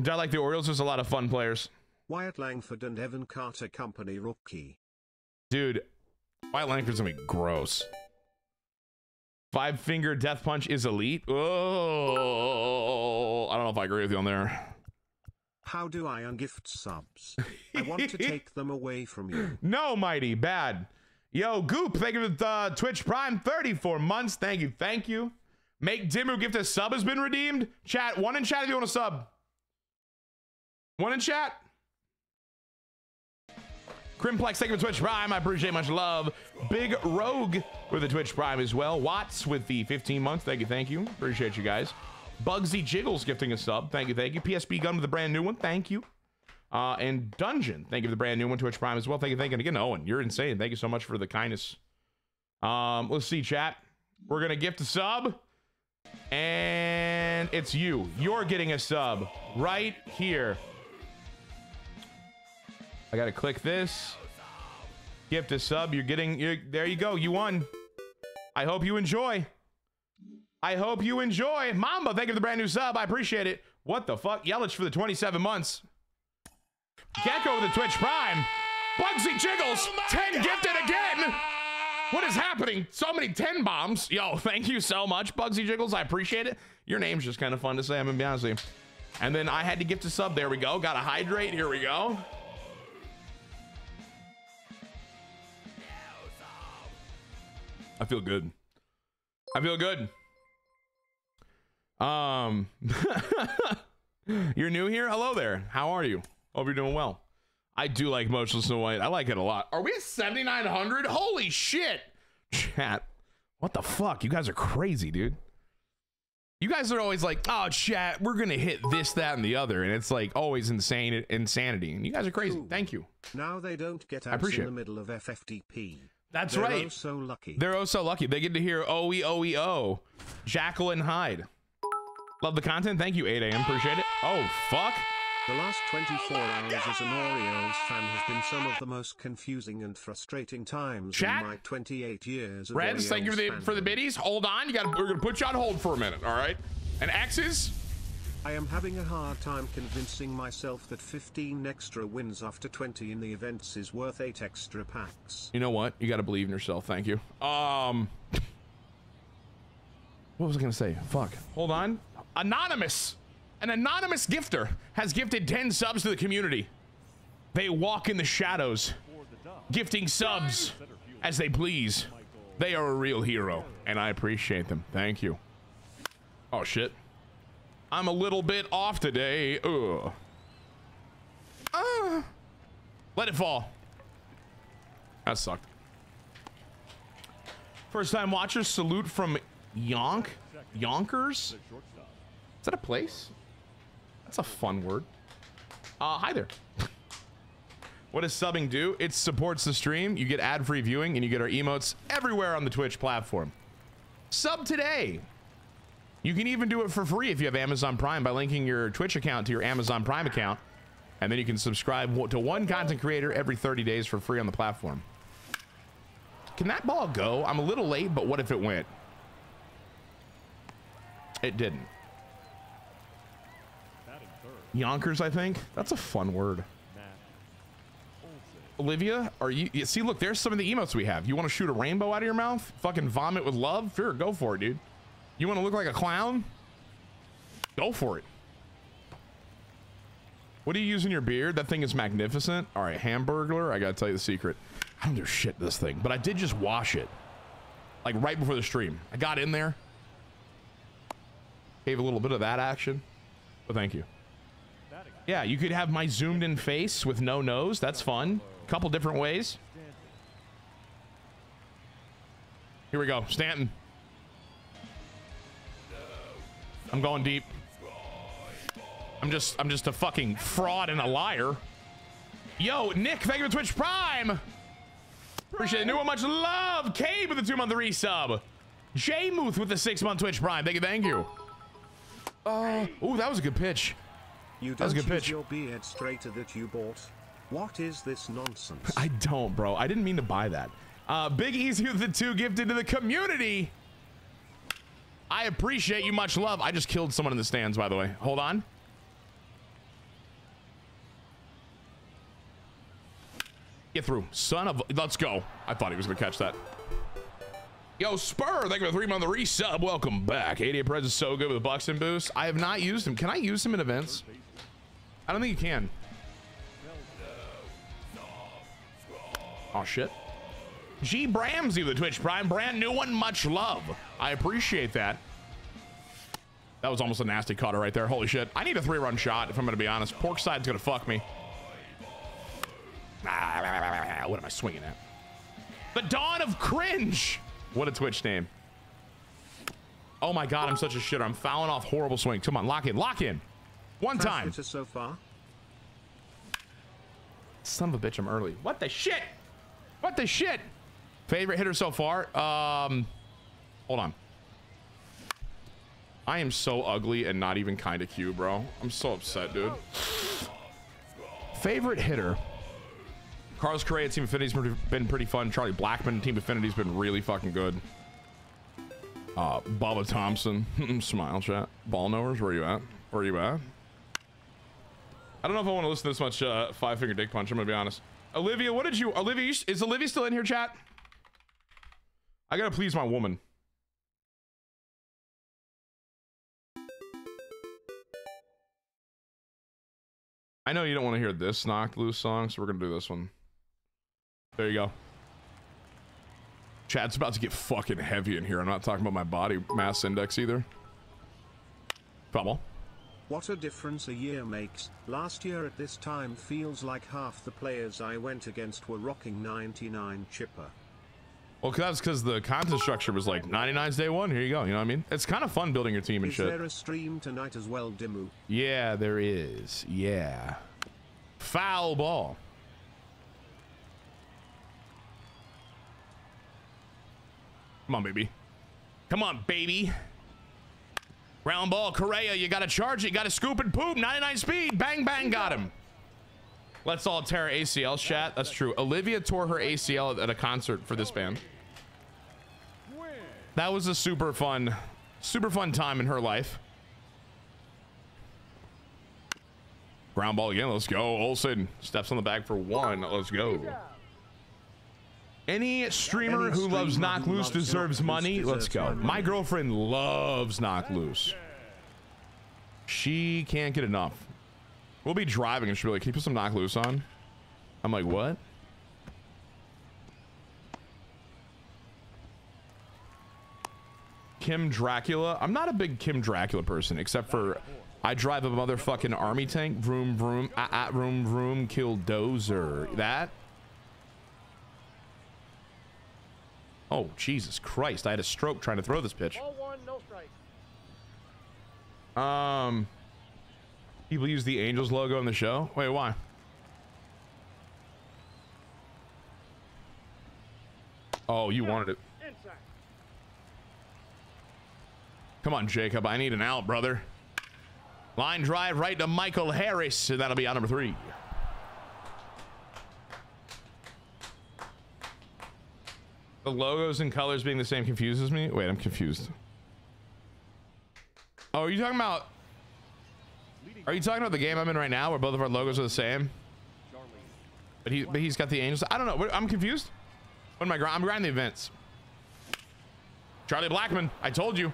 I like the Orioles. There's a lot of fun players. Wyatt Langford and Evan Carter Company rookie. Dude, Wyatt Langford's gonna be gross. Five Finger Death Punch is elite. Oh, I don't know if I agree with you on there. How do I ungift subs? I want to take them away from you. No, Mighty, bad. Yo, Goop, thank you for Twitch Prime 34 months. Thank you, thank you. Make Dimmu gift a sub has been redeemed. Chat, one in chat if you want a sub. One in chat. Crimplex, thank you for Twitch Prime. I appreciate much love. Big Rogue with the Twitch Prime as well. Watts with the 15 months. Thank you, thank you. Appreciate you guys. Bugsy Jiggles gifting a sub. Thank you, thank you. PSB Gun with the brand new one. Thank you. And Dungeon, thank you for the brand new one. Twitch Prime as well. Thank you, thank you. And again, Owen, you're insane. Thank you so much for the kindness. Let's see, chat. We're going to gift a sub. And it's you. You're getting a sub right here. I got to click this. Gift a sub. You're getting... there you go. You won. I hope you enjoy. I hope you enjoy. Mamba, thank you for the brand new sub. I appreciate it. What the fuck? Yelich for the 27 months. Gecko with the Twitch Prime. Bugsy Jiggles. 10 gifted again. What is happening? So many 10 bombs. Yo, thank you so much, Bugsy Jiggles. I appreciate it. Your name's just kind of fun to say, I'm going to be honest with you. And then I had to gift a sub. There we go. Got to hydrate. Here we go. I feel good. I feel good. You're new here? Hello there. How are you? Hope you're doing well. I do like Motionless in White. I like it a lot. Are we at 7,900? Holy shit. Chat. What the fuck? You guys are crazy, dude. You guys are always like, oh, chat, we're going to hit this, that, and the other. And it's like always insane insanity. And you guys are crazy. Ooh. Thank you. Now they don't get out in the middle of FFTP. That's They're right. Oh so lucky. They're oh so lucky. They get to hear OEOEO. Jacqueline Hyde. Love the content. Thank you, 8 a.m. Appreciate it. Oh, fuck. The last 24 hours as an Orioles fan has been some of the most confusing and frustrating times in my 28 years. Reds, thank you for the biddies. Hold on. We're going to put you on hold for a minute, all right? And X's? I am having a hard time convincing myself that 15 extra wins after 20 in the events is worth 8 extra packs. You know what? You got to believe in yourself. Thank you. What was I going to say? Fuck. Hold on. Anonymous. An anonymous gifter has gifted 10 subs to the community. They walk in the shadows, gifting subs as they please. They are a real hero, and I appreciate them. Thank you. Oh, shit. I'm a little bit off today. Ugh. Let it fall. That sucked. First time watcher, salute from Yonkers. Is that a place? That's a fun word. Hi there. What does subbing do? It supports the stream. You get ad-free viewing and you get our emotes everywhere on the Twitch platform. Sub today. You can even do it for free if you have Amazon Prime by linking your Twitch account to your Amazon Prime account. And then you can subscribe to one content creator every 30 days for free on the platform. Can that ball go? I'm a little late, but what if it went? It didn't. Yonkers, I think. That's a fun word. Olivia, are you... See, look, there's some of the emotes we have. You want to shoot a rainbow out of your mouth? Fucking vomit with love? Sure, go for it, dude. You want to look like a clown? Go for it. What do you use in your beard? That thing is magnificent. All right, Hamburglar, I got to tell you the secret. I don't do shit to this thing, but I did just wash it. Like, right before the stream. I got in there. Gave a little bit of that action. But thank you. Yeah, you could have my zoomed in face with no nose. That's fun. A couple different ways. Here we go. Stanton. I'm going deep. I'm just a fucking fraud and a liar. Yo, Nick, thank you for Twitch Prime. Appreciate it. New one, much love. K with the 2-month resub. J Muth with the 6-month Twitch Prime. Thank you, thank you. Ooh, that was a good pitch. You don't use your beard straighter that you bought. What is this nonsense? I don't, bro. I didn't mean to buy that. Big Easy with the 2 gifted to the community. I appreciate you. Much love. I just killed someone in the stands, by the way. Hold on. Get through. Son of... Let's go. I thought he was going to catch that. Yo, Spur, thank you for the 3-month resub. Welcome back. AD Perez is so good with the Buxton boost. I have not used him. Can I use him in events? I don't think you can. Oh, shit. G Bramsey with the Twitch Prime. Brand new one. Much love. I appreciate that. That was almost a nasty cutter right there. Holy shit. I need a 3-run shot, if I'm going to be honest. Pork side's going to fuck me. What am I swinging at? The Dawn of Cringe. What a Twitch name. Oh my God, I'm such a shitter. I'm fouling off horrible swing. Come on, lock in, lock in. One time. So far. Son of a bitch, I'm early. What the shit? What the shit? Favorite hitter so far? Hold on. I am so ugly and not even kind of cute, bro. I'm so upset, dude. Favorite hitter? Carlos Correa, Team Affinity's been pretty fun. Charlie Blackmon, Team Affinity's been really fucking good. Bubba Thompson. Smile chat. Ball knowers, where you at? Where you at? I don't know if I want to listen to this much Five Finger Dick Punch, I'm gonna be honest. Olivia, what did you... Olivia, is Olivia still in here, chat? I gotta please my woman. I know you don't want to hear this Knock Loose song, so we're gonna do this one. There you go. Chat's about to get fucking heavy in here. I'm not talking about my body mass index either. Trouble. What a difference a year makes. Last year at this time feels like half the players I went against were rocking 99 chipper. Well, that's because the content structure was like 99's day one. Here you go. You know what I mean? It's kind of fun building your team and shit. Is there a stream tonight as well, Dimmu? Yeah, there is. Yeah. Foul ball. Come on, baby. Come on, baby. Round ball, Correa. You got to charge it. You got to scoop and poop. 99 speed. Bang, bang. Got him. Let's all tear ACL, chat. That's true. Olivia tore her ACL at a concert for this band. That was a super fun time in her life. Ground ball again. Let's go. Olsen steps on the bag for one. Let's go. Any streamer who loves Knock Loose deserves money. Let's go. My girlfriend loves Knock Loose. She can't get enough. We'll be driving and she'll be like, can you put some Knock Loose on? I'm like, what? Kim Dracula. I'm not a big Kim Dracula person, except for I drive a motherfucking army tank. Vroom, vroom, vroom, vroom, kill dozer. That? Oh, Jesus Christ. I had a stroke trying to throw this pitch. People use the Angels logo in the show? Wait, why? Oh, you wanted it. Come on, Jacob. I need an out, brother. Line drive right to Michael Harris, and that'll be out number 3. The logos and colors being the same confuses me. Wait, I'm confused. Oh, are you talking about... Are you talking about the game I'm in right now where both of our logos are the same? But he's got the Angels. I don't know. I'm confused. What am I grinding? I'm grinding the events. Charlie Blackmon. I told you.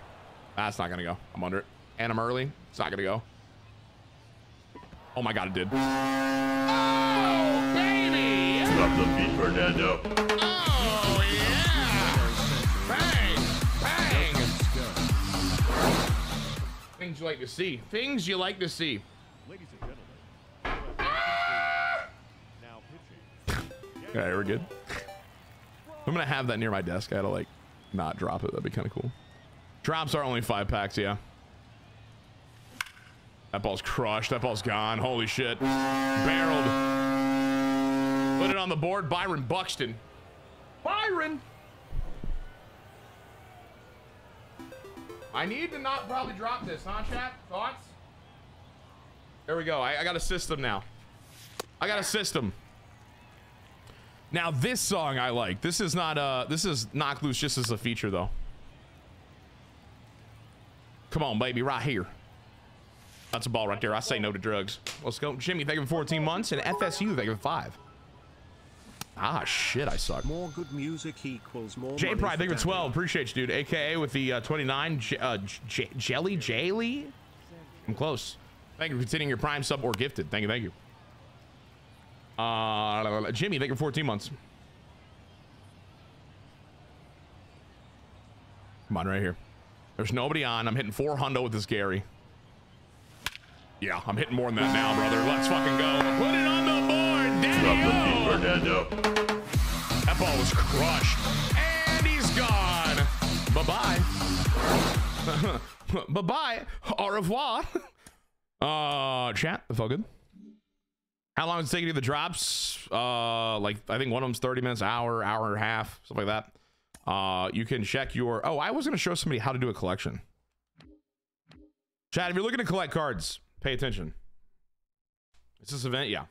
That's not going to go. I'm under it. And I'm early. It's not going to go. Oh, my God. It did. Oh, baby. Drop the beat, Fernando. Things you like to see. Things you like to see. Ladies and gentlemen. Now pitching. All right, we're good. I'm gonna have that near my desk. I gotta like not drop it. That'd be kind of cool. Drops are only 5 packs, yeah. That ball's crushed. That ball's gone. Holy shit. Barreled. Put it on the board. Byron Buxton. Byron. I need to not probably drop this, huh, chat? Thoughts? There we go. I got a system now. I got a system. Now this song I like. This is not this is Knock Loose just as a feature though. Come on, baby, right here. That's a ball right there. I say no to drugs. Let's go. Jimmy, thank you for 14 months, and FSU, thank you for 5. Ah, shit, I suck. More good music equals more. J Pride, thank you for 12. Appreciate you, dude. AKA with the 29. Jelly Jaylee? I'm close. Thank you for continuing your Prime sub or gifted. Thank you, thank you. Jimmy, thank you for 14 months. Come on, right here. There's nobody on. I'm hitting 400 with this Gary. Yeah, I'm hitting more than that now, brother. Let's fucking go. Put it on the board. That ball was crushed. And he's gone. Bye-bye. Bye-bye. Au revoir. Chat, it's all good. How long does it take to get the drops? Like, I think one of them's 30 minutes, hour, hour and a half, something like that. You can check your... Oh, I was going to show somebody how to do a collection. Chat, if you're looking to collect cards, pay attention. It's this event, yeah.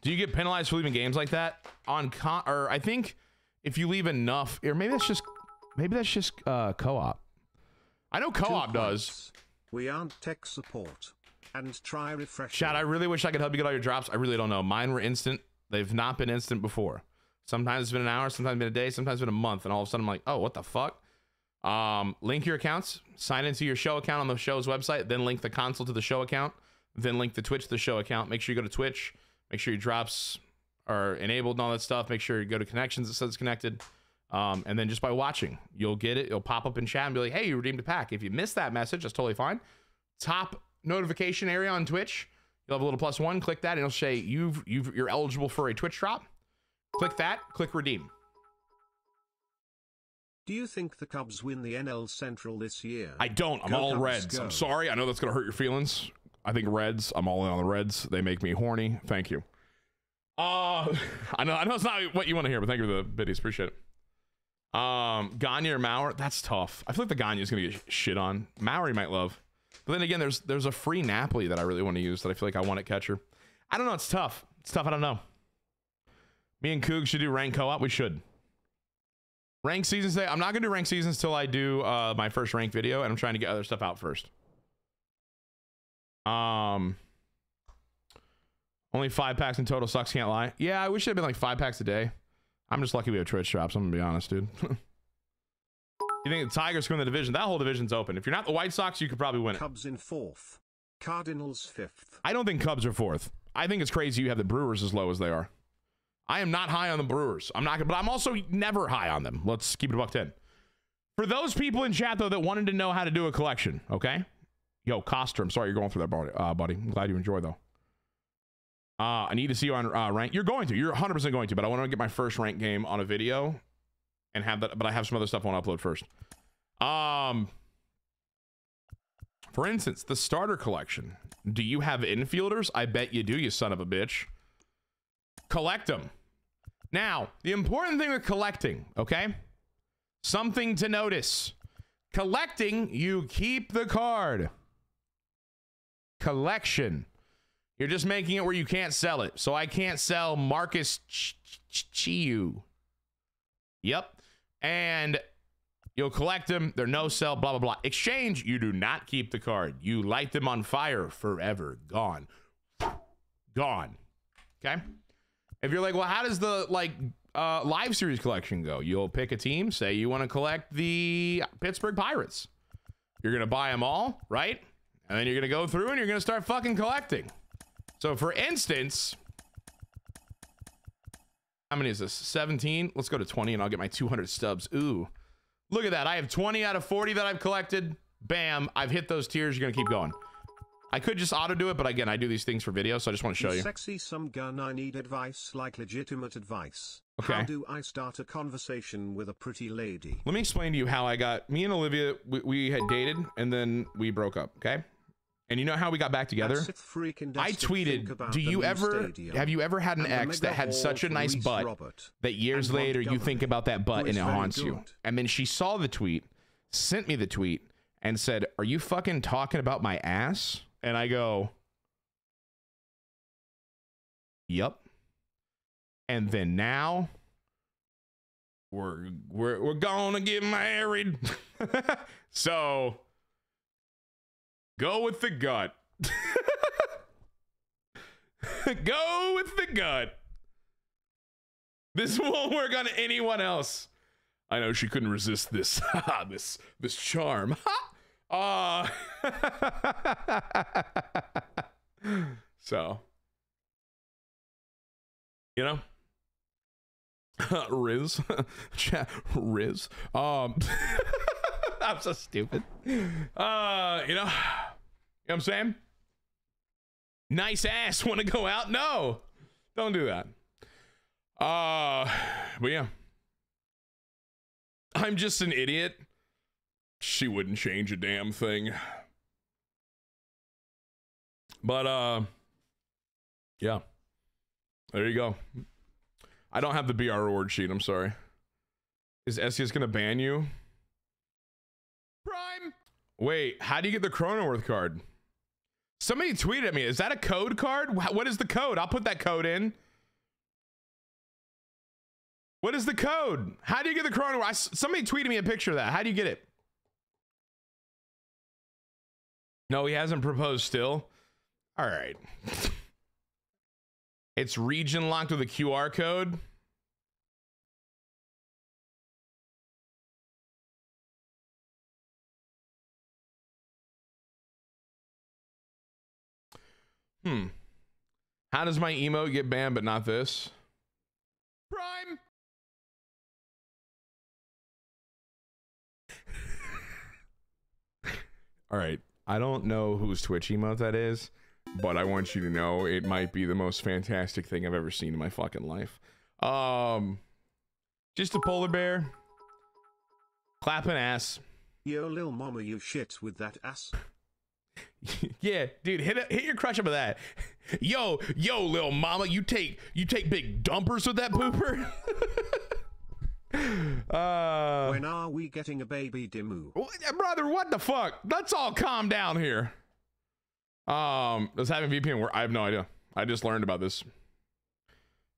Do you get penalized for leaving games like that? On or I think if you leave enough, or maybe that's just co-op. I know co-op does. We aren't tech support, and try refresh. Chat, I really wish I could help you get all your drops. I really don't know. Mine were instant. They've not been instant before. Sometimes it's been an hour, sometimes it's been a day, sometimes it's been a month, and all of a sudden I'm like, oh, what the fuck? Link your accounts, sign into your show account on the show's website, then link the console to the show account, then link the Twitch to the show account. Make sure you go to Twitch. Make sure your drops are enabled and all that stuff. Make sure you go to connections that says it's connected. And then just by watching, you'll get it. It'll pop up in chat and be like, hey, you redeemed a pack. If you missed that message, that's totally fine. Top notification area on Twitch, you'll have a little +1. Click that and it'll say you're eligible for a Twitch drop. Click that, click redeem. Do you think the Cubs win the NL Central this year? I don't. I'm all Reds. I'm sorry. I know that's going to hurt your feelings. I think Reds. I'm all in on the Reds. They make me horny. Thank you. I know it's not what you want to hear, but thank you for the biddies. Appreciate it. Gagne or Maurer? That's tough. I feel like the Gagne is going to get shit on. Maurer you might love. But then again, there's a free Napoli that I really want to use that I feel like I want at catcher. I don't know. It's tough. It's tough. I don't know. Me and Coog should do rank co-op. We should. Rank seasons today. I'm not going to do rank seasons till I do my first rank video, and I'm trying to get other stuff out first. Only 5 packs in total sucks, can't lie. Yeah, I wish it had been like 5 packs a day. I'm just lucky we have Twitch drops, I'm gonna be honest, dude. You think the Tigers can win the division? That whole division's open. If you're not the White Sox, you could probably win it. Cubs in 4th. Cardinals 5th. I don't think Cubs are 4th. I think it's crazy you have the Brewers as low as they are. I am not high on the Brewers. I'm not gonna, but I'm also never high on them. Let's keep it +10. For those people in chat though that wanted to know how to do a collection, okay? Yo, Coster, I'm sorry you're going through that, buddy. I'm glad you enjoy, though. I need to see you on rank. You're going to. You're 100% going to, but I want to get my first rank game on a video and have that, but I have some other stuff I want to upload first. For instance, the starter collection. Do you have infielders? I bet you do, you son of a bitch. Collect them. Now, the important thing with collecting, okay? Something to notice. Collecting, you keep the card. Collection, you're just making it where you can't sell it. So I can't sell Marcus Chiu. Yep. And you'll collect them. They're no sell, blah, blah, blah. Exchange, you do not keep the card. You light them on fire forever. Gone. Gone. Okay? If you're like, well, how does the, like, live series collection go? You'll pick a team. Say you want to collect the Pittsburgh Pirates. You're going to buy them all, right? And then you're going to go through and you're going to start fucking collecting. So for instance, how many is this? 17. Let's go to 20 and I'll get my 200 stubs. Ooh, look at that. I have 20 out of 40 that I've collected. Bam. I've hit those tiers. You're going to keep going. I could just auto do it, but again, I do these things for video, so I just want to show you. Sexy some gun. I need advice, like legitimate advice. Okay. How do I start a conversation with a pretty lady? Let me explain to you how I got... Me and Olivia, we had dated, and then we broke up, okay? And you know how we got back together? I tweeted, do you ever... Have you ever had an ex that had such a nice butt that years later you think about that butt and it haunts you? And then she saw the tweet, sent me the tweet, and said, are you fucking talking about my ass? And I go... Yep. And then now we're gonna get married. So go with the gut. Go with the gut. This won't work on anyone else. I know she couldn't resist this this charm. So you know. Riz. Chat, Riz. I'm so stupid. You know what I'm saying? Nice ass, want to go out? No, don't do that. But yeah, I'm just an idiot. She wouldn't change a damn thing. But, yeah. There you go. I don't have the BR reward sheet, I'm sorry. Is SES gonna ban you? Prime! Wait, how do you get the Cronenworth card? Somebody tweeted at me, is that a code card? What is the code? I'll put that code in. What is the code? How do you get the Cronenworth? Somebody tweeted me a picture of that. How do you get it? No, he hasn't proposed still. All right. It's region locked with a QR code. How does my emote get banned, but not this? Prime. All right. I don't know whose Twitch emote that is, but I want you to know it might be the most fantastic thing I've ever seen in my fucking life. Just a polar bear. Clapping ass. Yo, lil mama, you shits with that ass. Yeah, dude, hit your crush up with that. Yo, lil mama, you take big dumpers with that pooper. When are we getting a baby Dimu? Brother, what the fuck? Let's all calm down here. Does having VPN work? I have no idea. I just learned about this.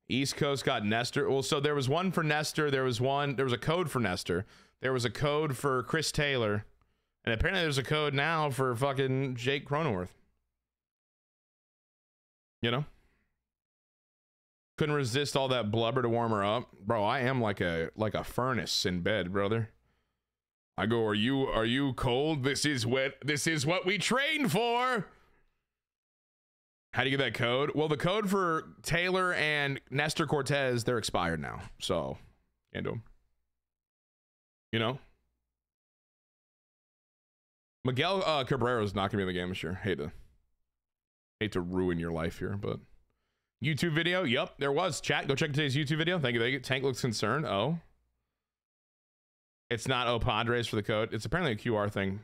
East Coast got Nestor. Well, so there was one for Nestor. There was a code for Nestor. There was a code for Chris Taylor. And apparently there's a code now for fucking Jake Cronenworth. You know? Couldn't resist all that blubber to warm her up. Bro, I am like a furnace in bed, brother. I go, are you cold? This is what we trained for. How do you get that code? Well, the code for Taylor and Nestor Cortez, they're expired now. So, can't do them. You know? Miguel Cabrera's not gonna be in the game this year. Hate to ruin your life here, but YouTube video. Yep, there was. Chat, go check today's YouTube video. Thank you. Tank looks concerned. Oh, it's not. Oh, Padres for the code. It's apparently a QR thing.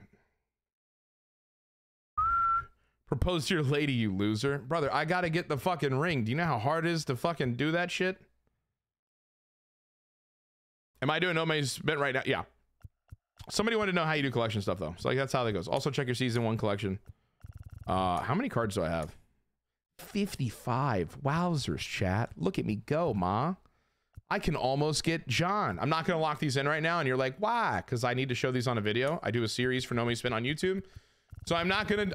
Propose to your lady, you loser, brother. I gotta get the fucking ring. Do you know how hard it is to fucking do that shit? Am I doing nobody's bet right now? Yeah. Somebody wanted to know how you do collection stuff though. So like that's how that goes. Also check your season 1 collection. How many cards do I have? 55. Wowzers, chat. Look at me go, ma. I can almost get John. I'm not gonna lock these in right now, and you're like, why? Because I need to show these on a video. I do a series for Nomi Spin on YouTube, so I'm not gonna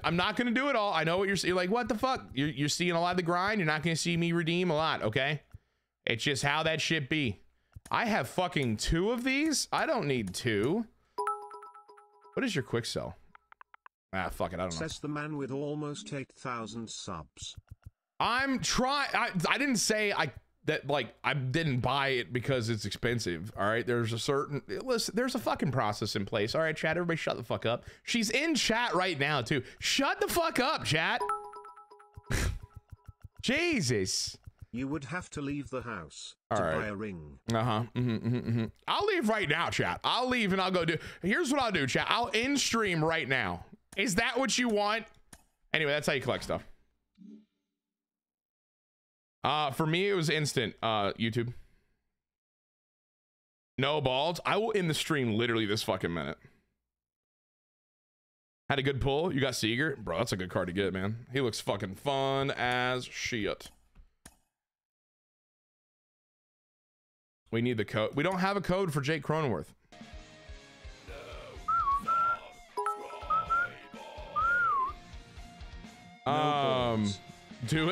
do it all. I know what you're like, what the fuck? You're seeing a lot of the grind. You're not gonna see me redeem a lot, okay? It's just how that shit be. I have fucking 2 of these. I don't need 2. What is your quick sell? Ah, fuck it, I don't know. Says the man with almost 8,000 subs. I'm trying. I didn't say I didn't buy it because it's expensive. All right, there's a certain listen. There's a fucking process in place. All right, chat. Everybody, shut the fuck up. She's in chat right now too. Shut the fuck up, chat. Jesus. You would have to leave the house all to right. Buy a ring. Uh-huh. I'll leave right now, chat. I'll leave and I'll go do. Here's what I'll do, chat. I'll in stream right now. Is that what you want? Anyway, that's how you collect stuff. For me, it was instant. YouTube. No balls. I will end the stream literally this fucking minute. Had a good pull. You got Seager, bro. That's a good card to get, man. He looks fucking fun as shit. We need the code. We don't have a code for Jake Cronenworth. Do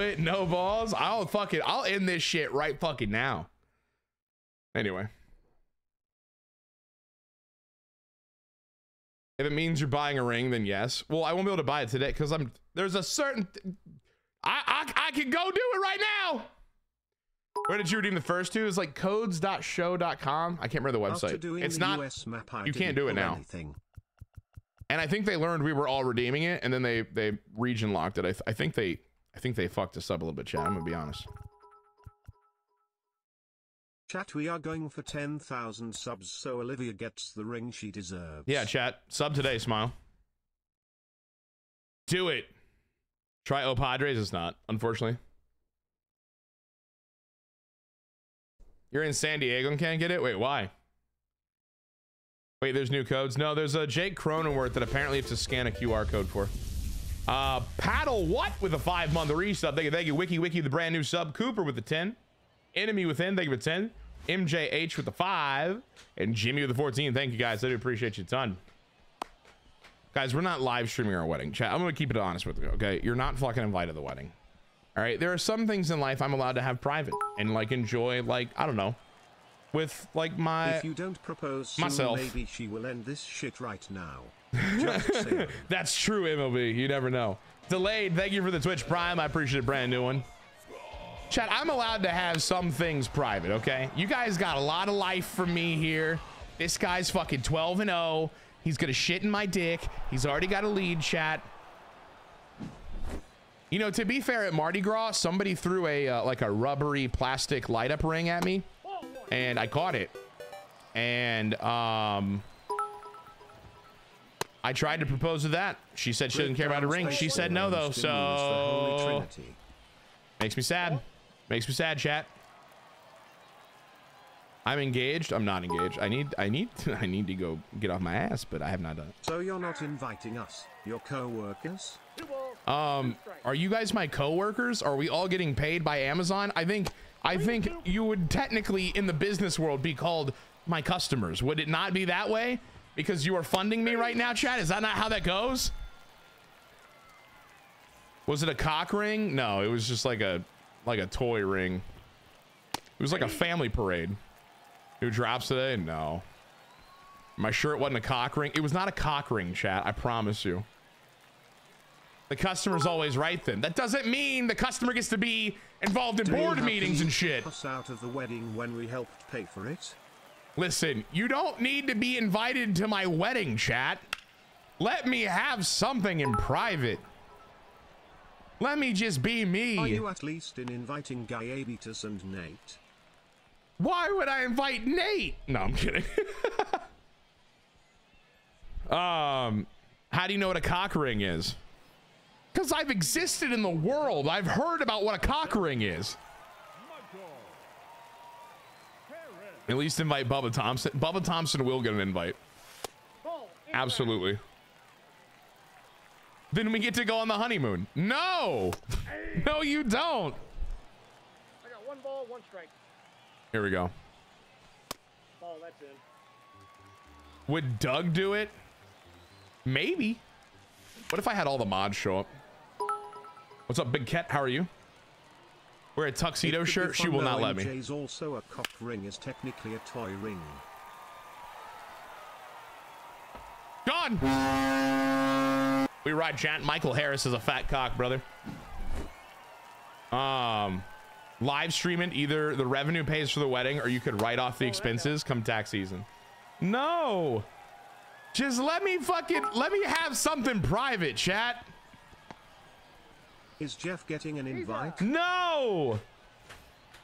it. No balls. I'll end this shit right fucking now. Anyway. If it means you're buying a ring, then yes. Well, I won't be able to buy it today because there's a certain, I can go do it right now. Where did you redeem the first 2? It's like codes.show.com. I can't remember the website. It's not, US map, you can't do it now. Anything. And I think they learned we were all redeeming it, and then they region locked it. I think they fucked us up a little bit, chat. I'm gonna be honest. Chat, we are going for 10,000 subs so Olivia gets the ring she deserves. Yeah, chat. Sub today, Smile. Do it. Try O Padres. It's not, unfortunately. You're in San Diego and can't get it? Wait, why? Wait, there's new codes? No, there's a Jake Cronenworth that apparently you have to scan a QR code for. Paddle what with a 5-month resub? Thank you, Wiki Wiki, the brand new sub. Cooper with the 10. Enemy Within, thank you for 10. MJH with the 5. And Jimmy with the 14. Thank you, guys. I do appreciate you a ton. Guys, we're not live streaming our wedding. Chat, I'm going to keep it honest with you, okay? You're not fucking invited to the wedding. All right, there are some things in life I'm allowed to have private and like enjoy, like I don't know, with like my if you don't propose soon, myself. Maybe she will end this shit right now. Just saying. That's true, MLB. You never know. Delayed. Thank you for the Twitch Prime. I appreciate a brand new one. Chat, I'm allowed to have some things private. Okay, you guys got a lot of life from me here. This guy's fucking 12-0. He's gonna shit in my dick. He's already got a lead. Chat. You know, to be fair, at Mardi Gras, somebody threw a like a rubbery plastic light up ring at me, and I caught it. And I tried to propose to that. She said she didn't care about a ring. She said no though, so makes me sad. Makes me sad, chat. I'm engaged. I'm not engaged. I need to go get off my ass, but I have not done it. So you're not inviting us, your co-workers? Are you guys my co-workers? Are we all getting paid by Amazon? I think you would technically in the business world be called my customers. Would it not be that way? Because you are funding me right now, chat? Is that not how that goes? Was it a cock ring? No, it was just like a toy ring. It was like a family parade. Who drops today? No. Am I sure it wasn't a cock ring? It was not a cock ring, chat. I promise you. The customer's always right then. That doesn't mean the customer gets to be involved in board meetings and shit. Us out of the wedding when we helped pay for it. Listen, you don't need to be invited to my wedding, chat. Let me have something in private. Let me just be me. Are you at least in inviting Diabetes and Nate? Why would I invite Nate? No, I'm kidding. How do you know what a cock ring is? Because I've existed in the world. I've heard about what a cock ring is. At least invite Bubba Thompson. Bubba Thompson will get an invite. Absolutely. Then we get to go on the honeymoon. No. No, you don't. I got one ball, one strike. Here we go. Oh, that's in. Would Doug do it? Maybe. What if I had all the mods show up? What's up, Big Cat? How are you? Wear a tuxedo shirt? She will not let me. MJ's also a cock ring is technically a toy ring. Gone! We ride, chat. Michael Harris is a fat cock, brother. Live streaming, either the revenue pays for the wedding or you could write off the expenses come tax season. No! Just let me have something private, chat. Is Jeff getting an invite? No!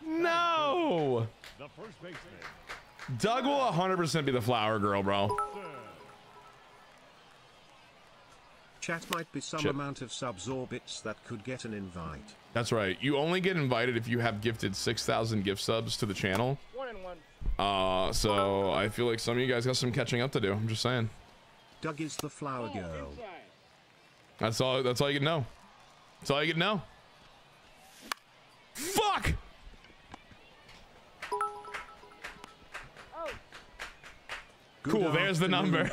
No! The first baseman. Doug will 100% be the flower girl, bro. Chat might be some amount of subs or bits that could get an invite. That's right. You only get invited if you have gifted 6,000 gift subs to the channel. So I feel like some of you guys got some catching up to do. I'm just saying. Doug is the flower girl. That's all. That's all you can know. That's all you can know. Fuck. Cool. There's the number.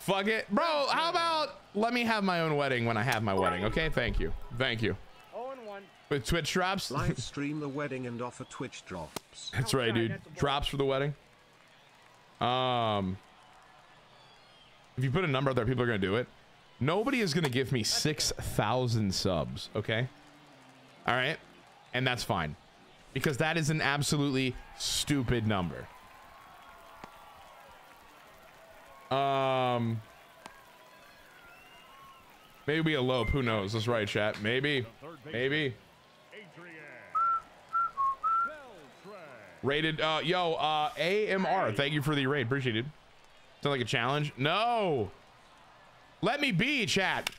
Fuck it, bro. How about let me have my own wedding when I have my wedding? Okay. Thank you. Thank you. With Twitch drops? Live stream the wedding and offer Twitch drops. That's right, dude. Drops for the wedding. If you put a number out there, people are going to do it. Nobody is going to give me 6,000 subs, okay? All right? And that's fine. Because that is an absolutely stupid number. Maybe a lope. Who knows? That's right, chat. Maybe. Maybe. Rated, AMR, thank you for the raid, appreciate it. Sound like a challenge? No! Let me be, chat!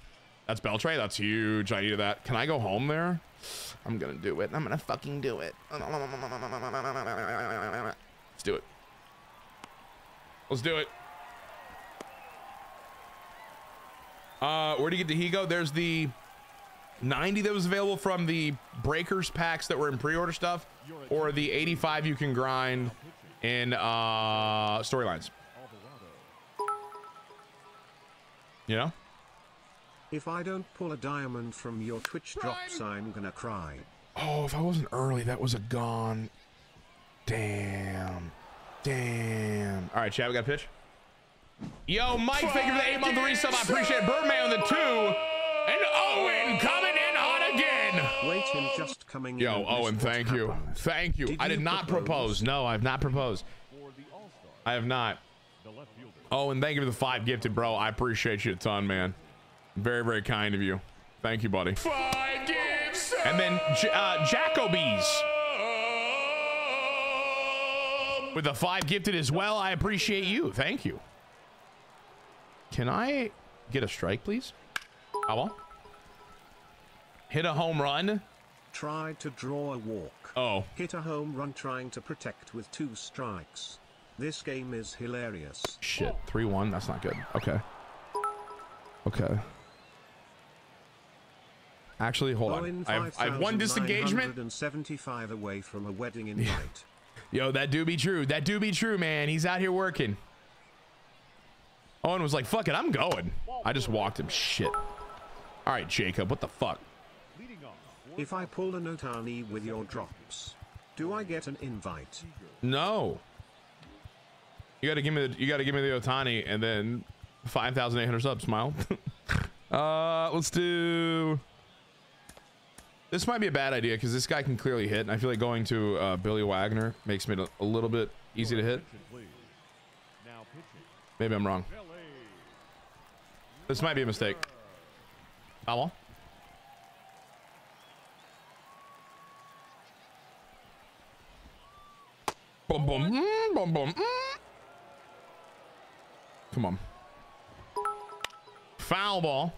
That's Beltre, that's huge, I needed that. Can I go home there? I'm gonna do it, I'm gonna fucking do it. Let's do it. Let's do it. Where do you get the Higo? There's the 90 that was available from the breakers packs that were in pre-order stuff, or the 85 you can grind in storylines, you know. If I don't pull a diamond from your Twitch drops, I'm gonna cry. Oh, if I wasn't early, that was a gone. Damn. All right, chat, we got a pitch. Yo, Mike, thank you for the 8-month resub. I appreciate it. Birdman on the 2. And Owen coming in hot again. Waiting, just coming. Yo, Owen, thank you. Thank you. I did not propose. No, I have not proposed. I have not. Owen, thank you for the 5 gifted, bro. I appreciate you a ton, man. Very, very kind of you. Thank you, buddy. And then Jacobies with the 5 gifted as well. I appreciate you. Thank you. Can I get a strike, please? I won't. Hit a home run. Try to draw a walk. Oh. Hit a home run trying to protect with 2 strikes. This game is hilarious. Shit. 3-1. That's not good. Okay. Okay. Actually, hold on. I've one disengagement. Away from a wedding in night. Yo, that do be true. That do be true, man. He's out here working. Owen was like, fuck it, I'm going. I just walked him. Shit. All right, Jacob, what the fuck? If I pull a Ohtani with your drops, do I get an invite? No. You gotta give me the Ohtani and then 5,800 subs. Smile. Let's do. This might be a bad idea because this guy can clearly hit, and I feel like going to Billy Wagner makes me a little bit easy to hit. Maybe I'm wrong. This might be a mistake. Hello? Boom, boom, boom, boom. Come on. Foul ball.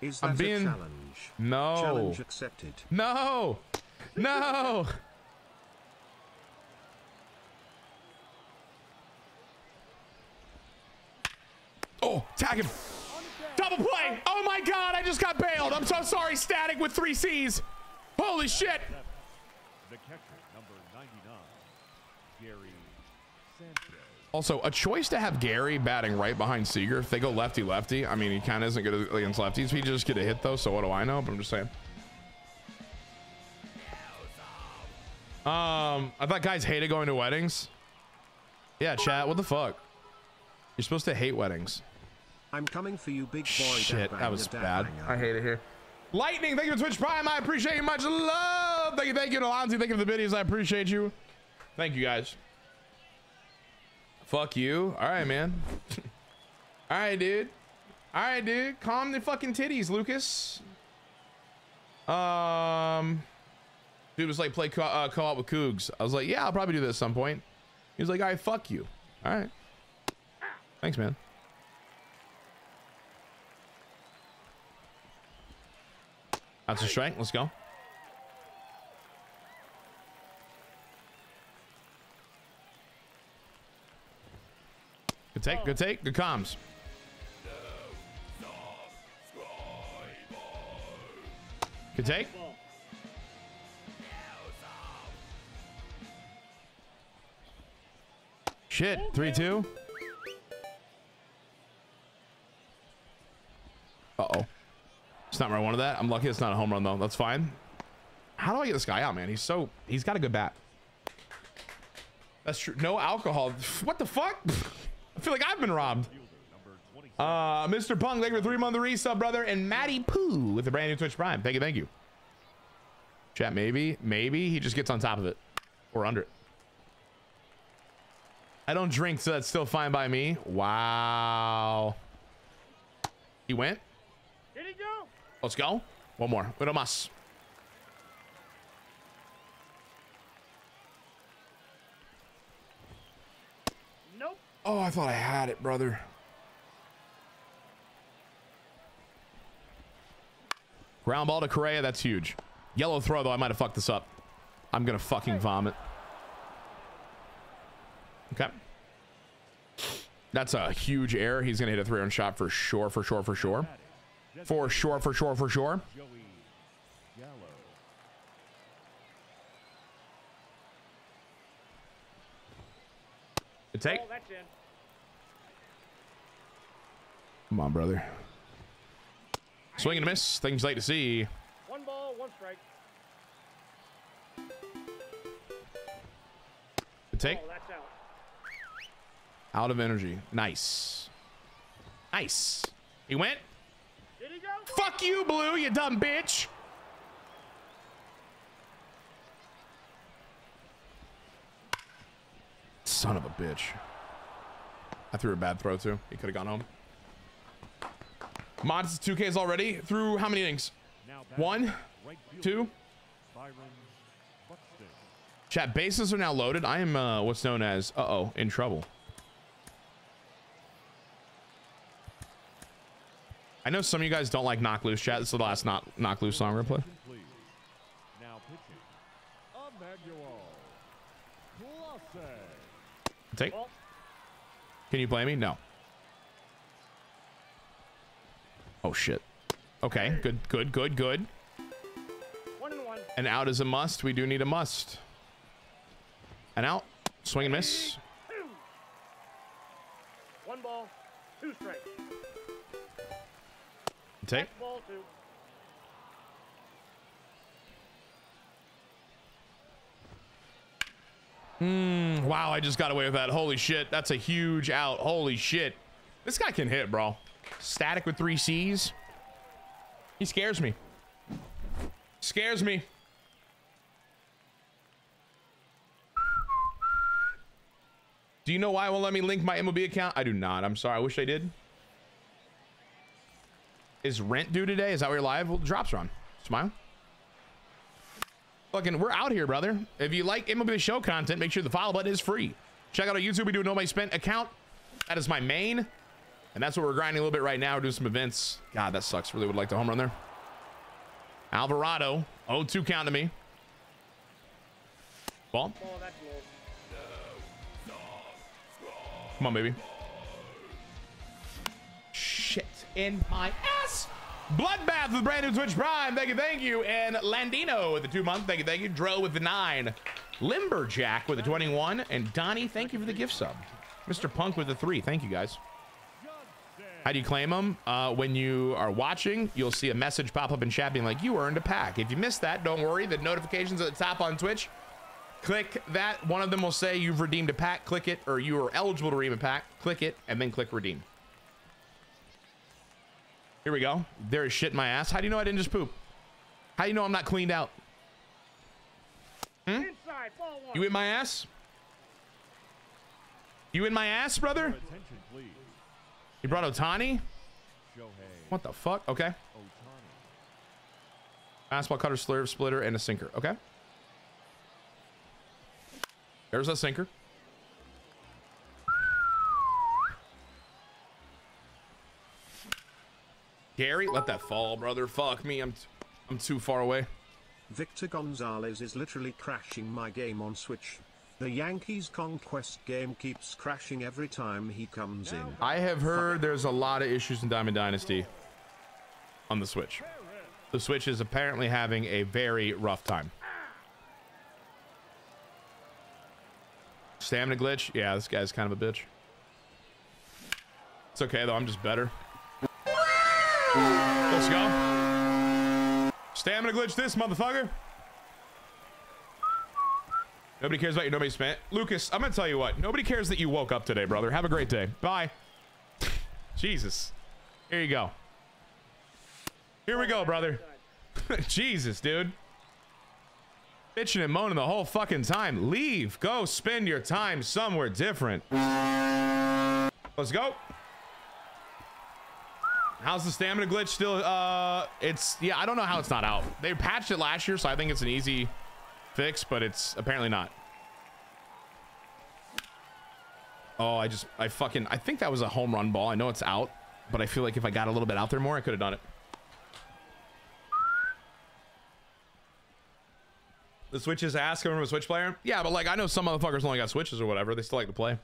Is that a challenge? No. Challenge accepted. No. No. Oh, tag him. Double play. Oh my God, I just got bailed. I'm so sorry, Static with 3 C's. Holy shit. The catcher, number 99, Gary Sanchez. Also, a choice to have Gary batting right behind Seager. If they go lefty-lefty, I mean, he kind of isn't good against lefties. He just get a hit, though, so what do I know? But I'm just saying. I thought guys hated going to weddings. Yeah, chat, what the fuck? You're supposed to hate weddings. I'm coming for you, big boy. Shit, that was bad. I hate it here. Lightning, thank you for Twitch Prime. I appreciate you. Much love. Thank you, Alonzi. Thank you for the biddies. I appreciate you. Thank you, guys. Fuck you. All right, man. All right, dude. All right, dude. Calm the fucking titties, Lucas. Dude was like, play co-op with Cougs. I was like, yeah, I'll probably do this at some point. He was like, all right, fuck you. All right. Thanks, man. That's a strike. Let's go. Good take. Good take. Good comms. Good take. Shit. 3-2. Uh-oh. It's not where I wanted that. I'm lucky it's not a home run, though. That's fine. How do I get this guy out, man? He's got a good bat. That's true. No alcohol. What the fuck? I feel like I've been robbed. Mr. Punk, thank you for the 3-month resub, brother. And Matty Pooh with the brand new Twitch Prime. Thank you. Thank you. Chat, maybe he just gets on top of it or under it. I don't drink, so that's still fine by me. Wow. He went. Here he go. Let's go. One more. Uno más. Oh, I thought I had it, brother. Ground ball to Correa. That's huge. Yellow throw, though. I might have fucked this up. I'm going to fucking vomit. Okay. That's a huge error. He's going to hit a three-run shot for sure, for sure, for sure. For sure, for sure, for sure. Good take. Come on, brother. Swing and a miss. Things late to see. One ball, one strike. Good take. Out of energy. Nice. Nice. He went. Did he go? Fuck you, Blue, you dumb bitch. Son of a bitch. I threw a bad throw, too. He could have gone home. Montas 2Ks already. Through how many innings? One, two. Chat, bases are now loaded. I am what's known as, in trouble. I know some of you guys don't like Knock Loose, chat. This is the last Knock Loose song we're going to play. Take. Can you blame me? No. Oh, shit. Okay, good. One. An out is a must. We do need a must. An out. Swing and miss. One ball, two strikes. Take. Ball, two. Wow, I just got away with that. Holy shit. That's a huge out. Holy shit. This guy can hit, bro. Static with 3 Cs. He scares me. Scares me. Do you know why it won't let me link my MLB account? I do not. I'm sorry. I wish I did. Is rent due today? Is that where you're live? Well, the drops are on. Smile. Fucking, we're out here, brother. If you like MLB The Show content, make sure the follow button is free. Check out our YouTube. We do an All My Spent account. That is my main. And that's what we're grinding a little bit right now. We're doing some events. God, that sucks. Really would like to home run there. Alvarado. 0-2 count to me. Ball. Come on, baby. Shit in my ass. Bloodbath with brand new Twitch Prime. Thank you. And Landino with the 2 month. Thank you. Dro with the 9. Limberjack with the 21. And Donnie, thank you for the gift sub. Mr. Punk with the 3. Thank you, guys. How do you claim them? When you are watching, you'll see a message pop up in chat being like, you earned a pack. If you missed that, don't worry. The notifications at the top on Twitch. Click that. One of them will say you've redeemed a pack. Click it. Or you are eligible to redeem a pack. Click it. And then click redeem. Here we go. There is shit in my ass. How do you know I didn't just poop? How do you know I'm not cleaned out? Hmm? You in my ass? You in my ass, brother? You brought Ohtani? What the fuck? Okay. Fastball, cutter, slurve, splitter, and a sinker. Okay. There's a sinker. Gary, let that fall, brother. Fuck me. I'm too far away. Victor Gonzalez is literally crashing my game on Switch. The Yankees Conquest game keeps crashing every time he comes in. I have heard there's a lot of issues in Diamond Dynasty on the Switch. The Switch is apparently having a very rough time. Stamina glitch? Yeah, this guy's kind of a bitch. It's okay, though. I'm just better. Let's go. Stamina glitch this motherfucker. Nobody cares about your nobody spent. Lucas, I'm gonna tell you what. Nobody cares that you woke up today, brother. Have a great day. Bye. Jesus. Here you go. Here we go, brother. Jesus, dude. Bitching and moaning the whole fucking time. Leave. Go spend your time somewhere different. Let's go. How's the stamina glitch still? Yeah, I don't know how it's not out. They patched it last year, so I think it's an easy fix, but it's apparently not. Oh, I think that was a home run ball. I know it's out, but I feel like if I got a little bit out there more, I could have done it. The Switch is ass coming from a Switch player? Yeah, but like, I know some motherfuckers only got Switches or whatever. They still like to play.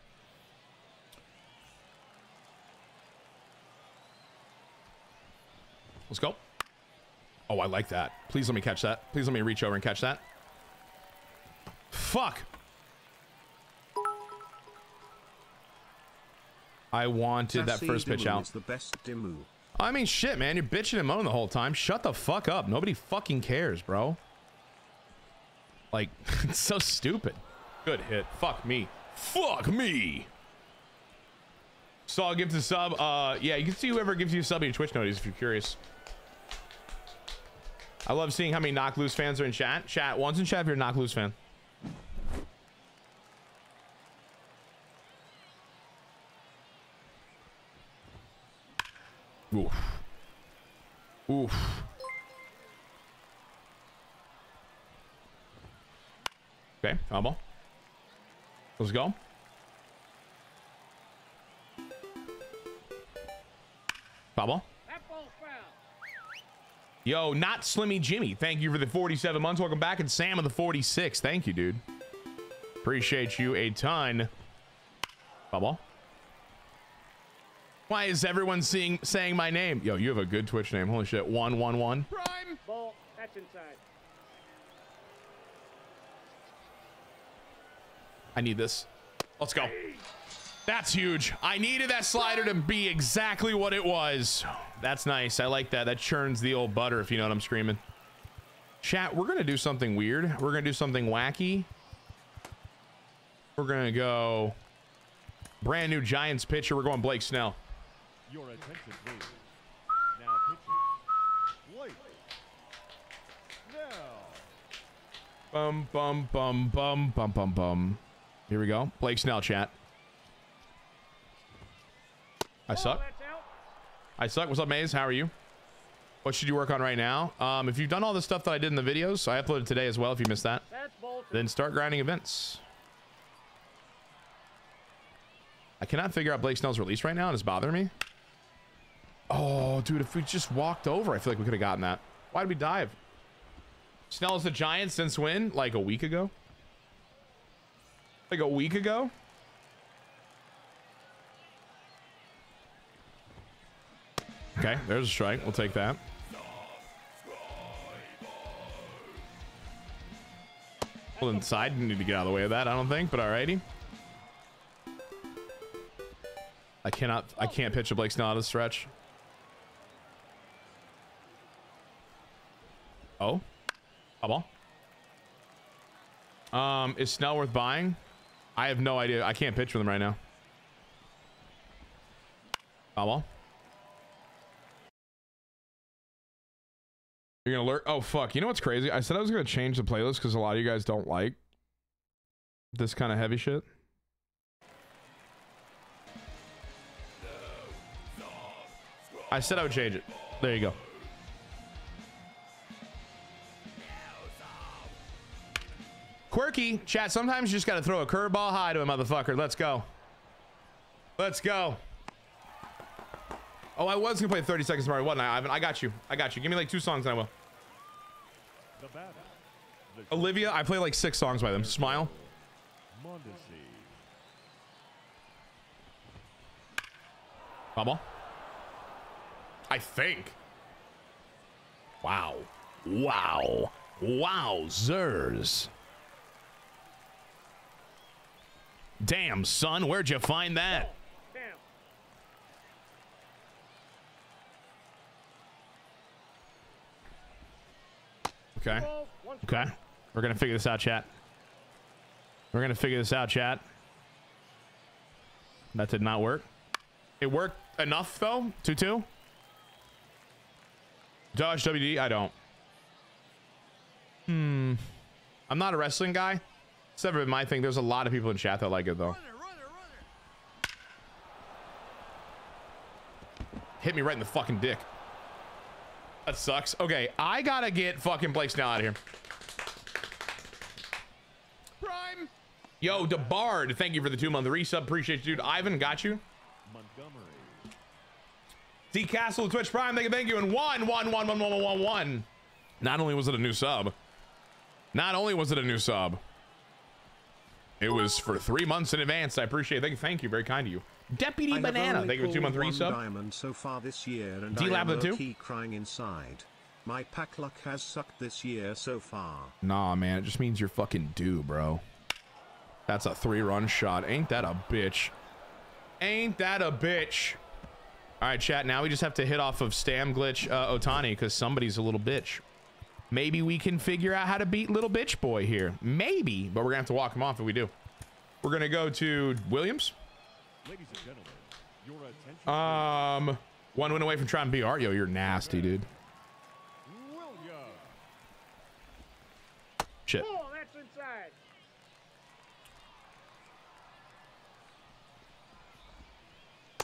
Let's go. Oh, I like that. Please let me catch that. Please let me reach over and catch that. Fuck. I wanted that first pitch out. I mean, shit, man. You're bitching and moaning the whole time. Shut the fuck up. Nobody fucking cares, bro. Like, it's so stupid. Good hit. Fuck me. Fuck me. Saw gives a sub. Yeah, you can see whoever gives you a sub in your Twitch notice if you're curious. I love seeing how many Knock Loose fans are in chat. Chat, one's in chat if you're a Knock Loose fan. Oof. Oof. Okay, combo. Let's go. Combo. Yo, not Slimmy Jimmy. Thank you for the 47 months. Welcome back. And Sam of the 46. Thank you, dude. Appreciate you a ton. Bubble. Why is everyone saying my name? Yo, you have a good Twitch name. Holy shit. 111. Prime. Ball. That's inside. I need this. Let's go. That's huge. I needed that slider to be exactly what it was. That's nice. I like that. That churns the old butter, if you know what I'm screaming. Chat, we're going to do something weird. We're going to do something wacky. We're going to go brand new Giants pitcher. We're going Blake Snell. Your attention, please. Now pitching. Blake Snell. Bum, bum, bum, bum, bum, bum, bum. Here we go. Blake Snell, chat. I suck. I suck. What's up, Maze? How are you? What should you work on right now? If you've done all the stuff that I did in the videos, I uploaded today as well. If you missed that, then start grinding events. I cannot figure out Blake Snell's release right now. It's bothering me. Oh, dude, if we just walked over, I feel like we could have gotten that. Why did we dive? Snell's the Giants since when? Like a week ago? Like a week ago? Okay, there's a strike. We'll take that. Well, inside, didn't need to get out of the way of that, I don't think, but alrighty. I can't pitch a Blake Snell out of the stretch. Oh, ball. Is Snell worth buying? I have no idea. I can't pitch with him right now. Ball. You're gonna lurk. Oh fuck! You know what's crazy? I said I was gonna change the playlist because a lot of you guys don't like this kind of heavy shit. I said I would change it. There you go. Quirky chat. Sometimes you just gotta throw a curveball high to a motherfucker. Let's go. Let's go. Oh, I was gonna play 30 Seconds to Mars, wasn't I, Ivan? I got you. I got you. Give me like 2 songs and I will. Olivia, I play like 6 songs by them. Smile. Bubble. I think. Wow. Wow. Wowzers. Damn, son, where'd you find that? Okay. Okay. We're going to figure this out, chat. We're going to figure this out, chat. That did not work. It worked enough, though. 2-2. Dodge WD. I don't. I'm not a wrestling guy. It's never been my thing. There's a lot of people in chat that like it, though. Hit me right in the fucking dick. That sucks. Okay, I gotta get fucking Blake Snell out of here. Prime. Yo, DeBard, thank you for the 2-month resub. Appreciate you, dude. Ivan, got you. D Castle, Twitch Prime, thank you. And one. Not only was it a new sub, it was for 3 months in advance. I appreciate it. Thank you. Very kind of you. Deputy Banana, thank you for 2-month resub. So far this year, and D Lab the two. Crying inside. My pack luck has sucked this year so far. Nah, man, it just means you're fucking due, bro. That's a 3-run shot. Ain't that a bitch? Ain't that a bitch? All right, chat. Now we just have to hit off of Stam Glitch Ohtani because somebody's a little bitch. Maybe we can figure out how to beat little bitch boy here. Maybe, but we're gonna have to walk him off if we do. We're gonna go to Williams. Ladies and gentlemen, your attention. 1 win away from trying to be BR. Yo, you're nasty, dude. Shit. Oh, that's inside.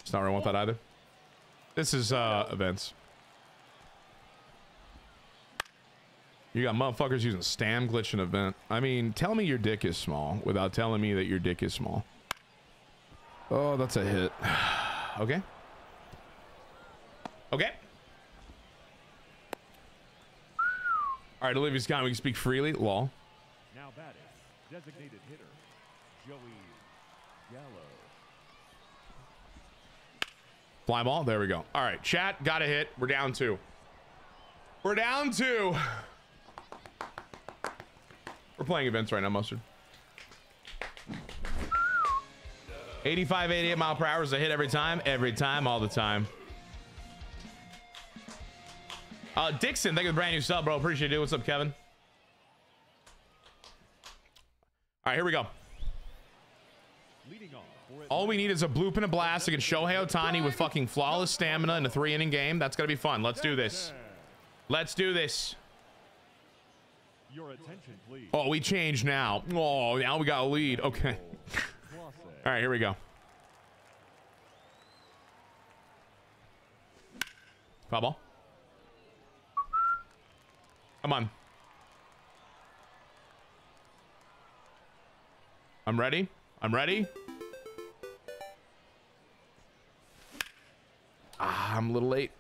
It's not where I want that either. This is events. You got motherfuckers using Stam Glitch in event. I mean, tell me your dick is small without telling me that your dick is small. Oh, that's a hit. Okay. Okay. All right, Olivia's gone. We can speak freely. Lol. Now that is designated hitter, Joey Gallo. Fly ball. There we go. All right, chat. Got a hit. We're down 2. We're down 2. We're playing events right now, Mustard. 85, 88 mile per hour is a hit every time, all the time. Dixon, thank you for the brand new sub, bro. Appreciate it. What's up, Kevin? All right, here we go. All we need is a bloop and a blast against Shohei Ohtani with fucking flawless stamina in a 3-inning game. That's going to be fun. Let's do this. Let's do this. Your attention, please. Oh, we change now. Oh, now we got a lead. Okay. All right, here we go. Foul ball. Come on. I'm ready. I'm ready. Ah, I'm a little late.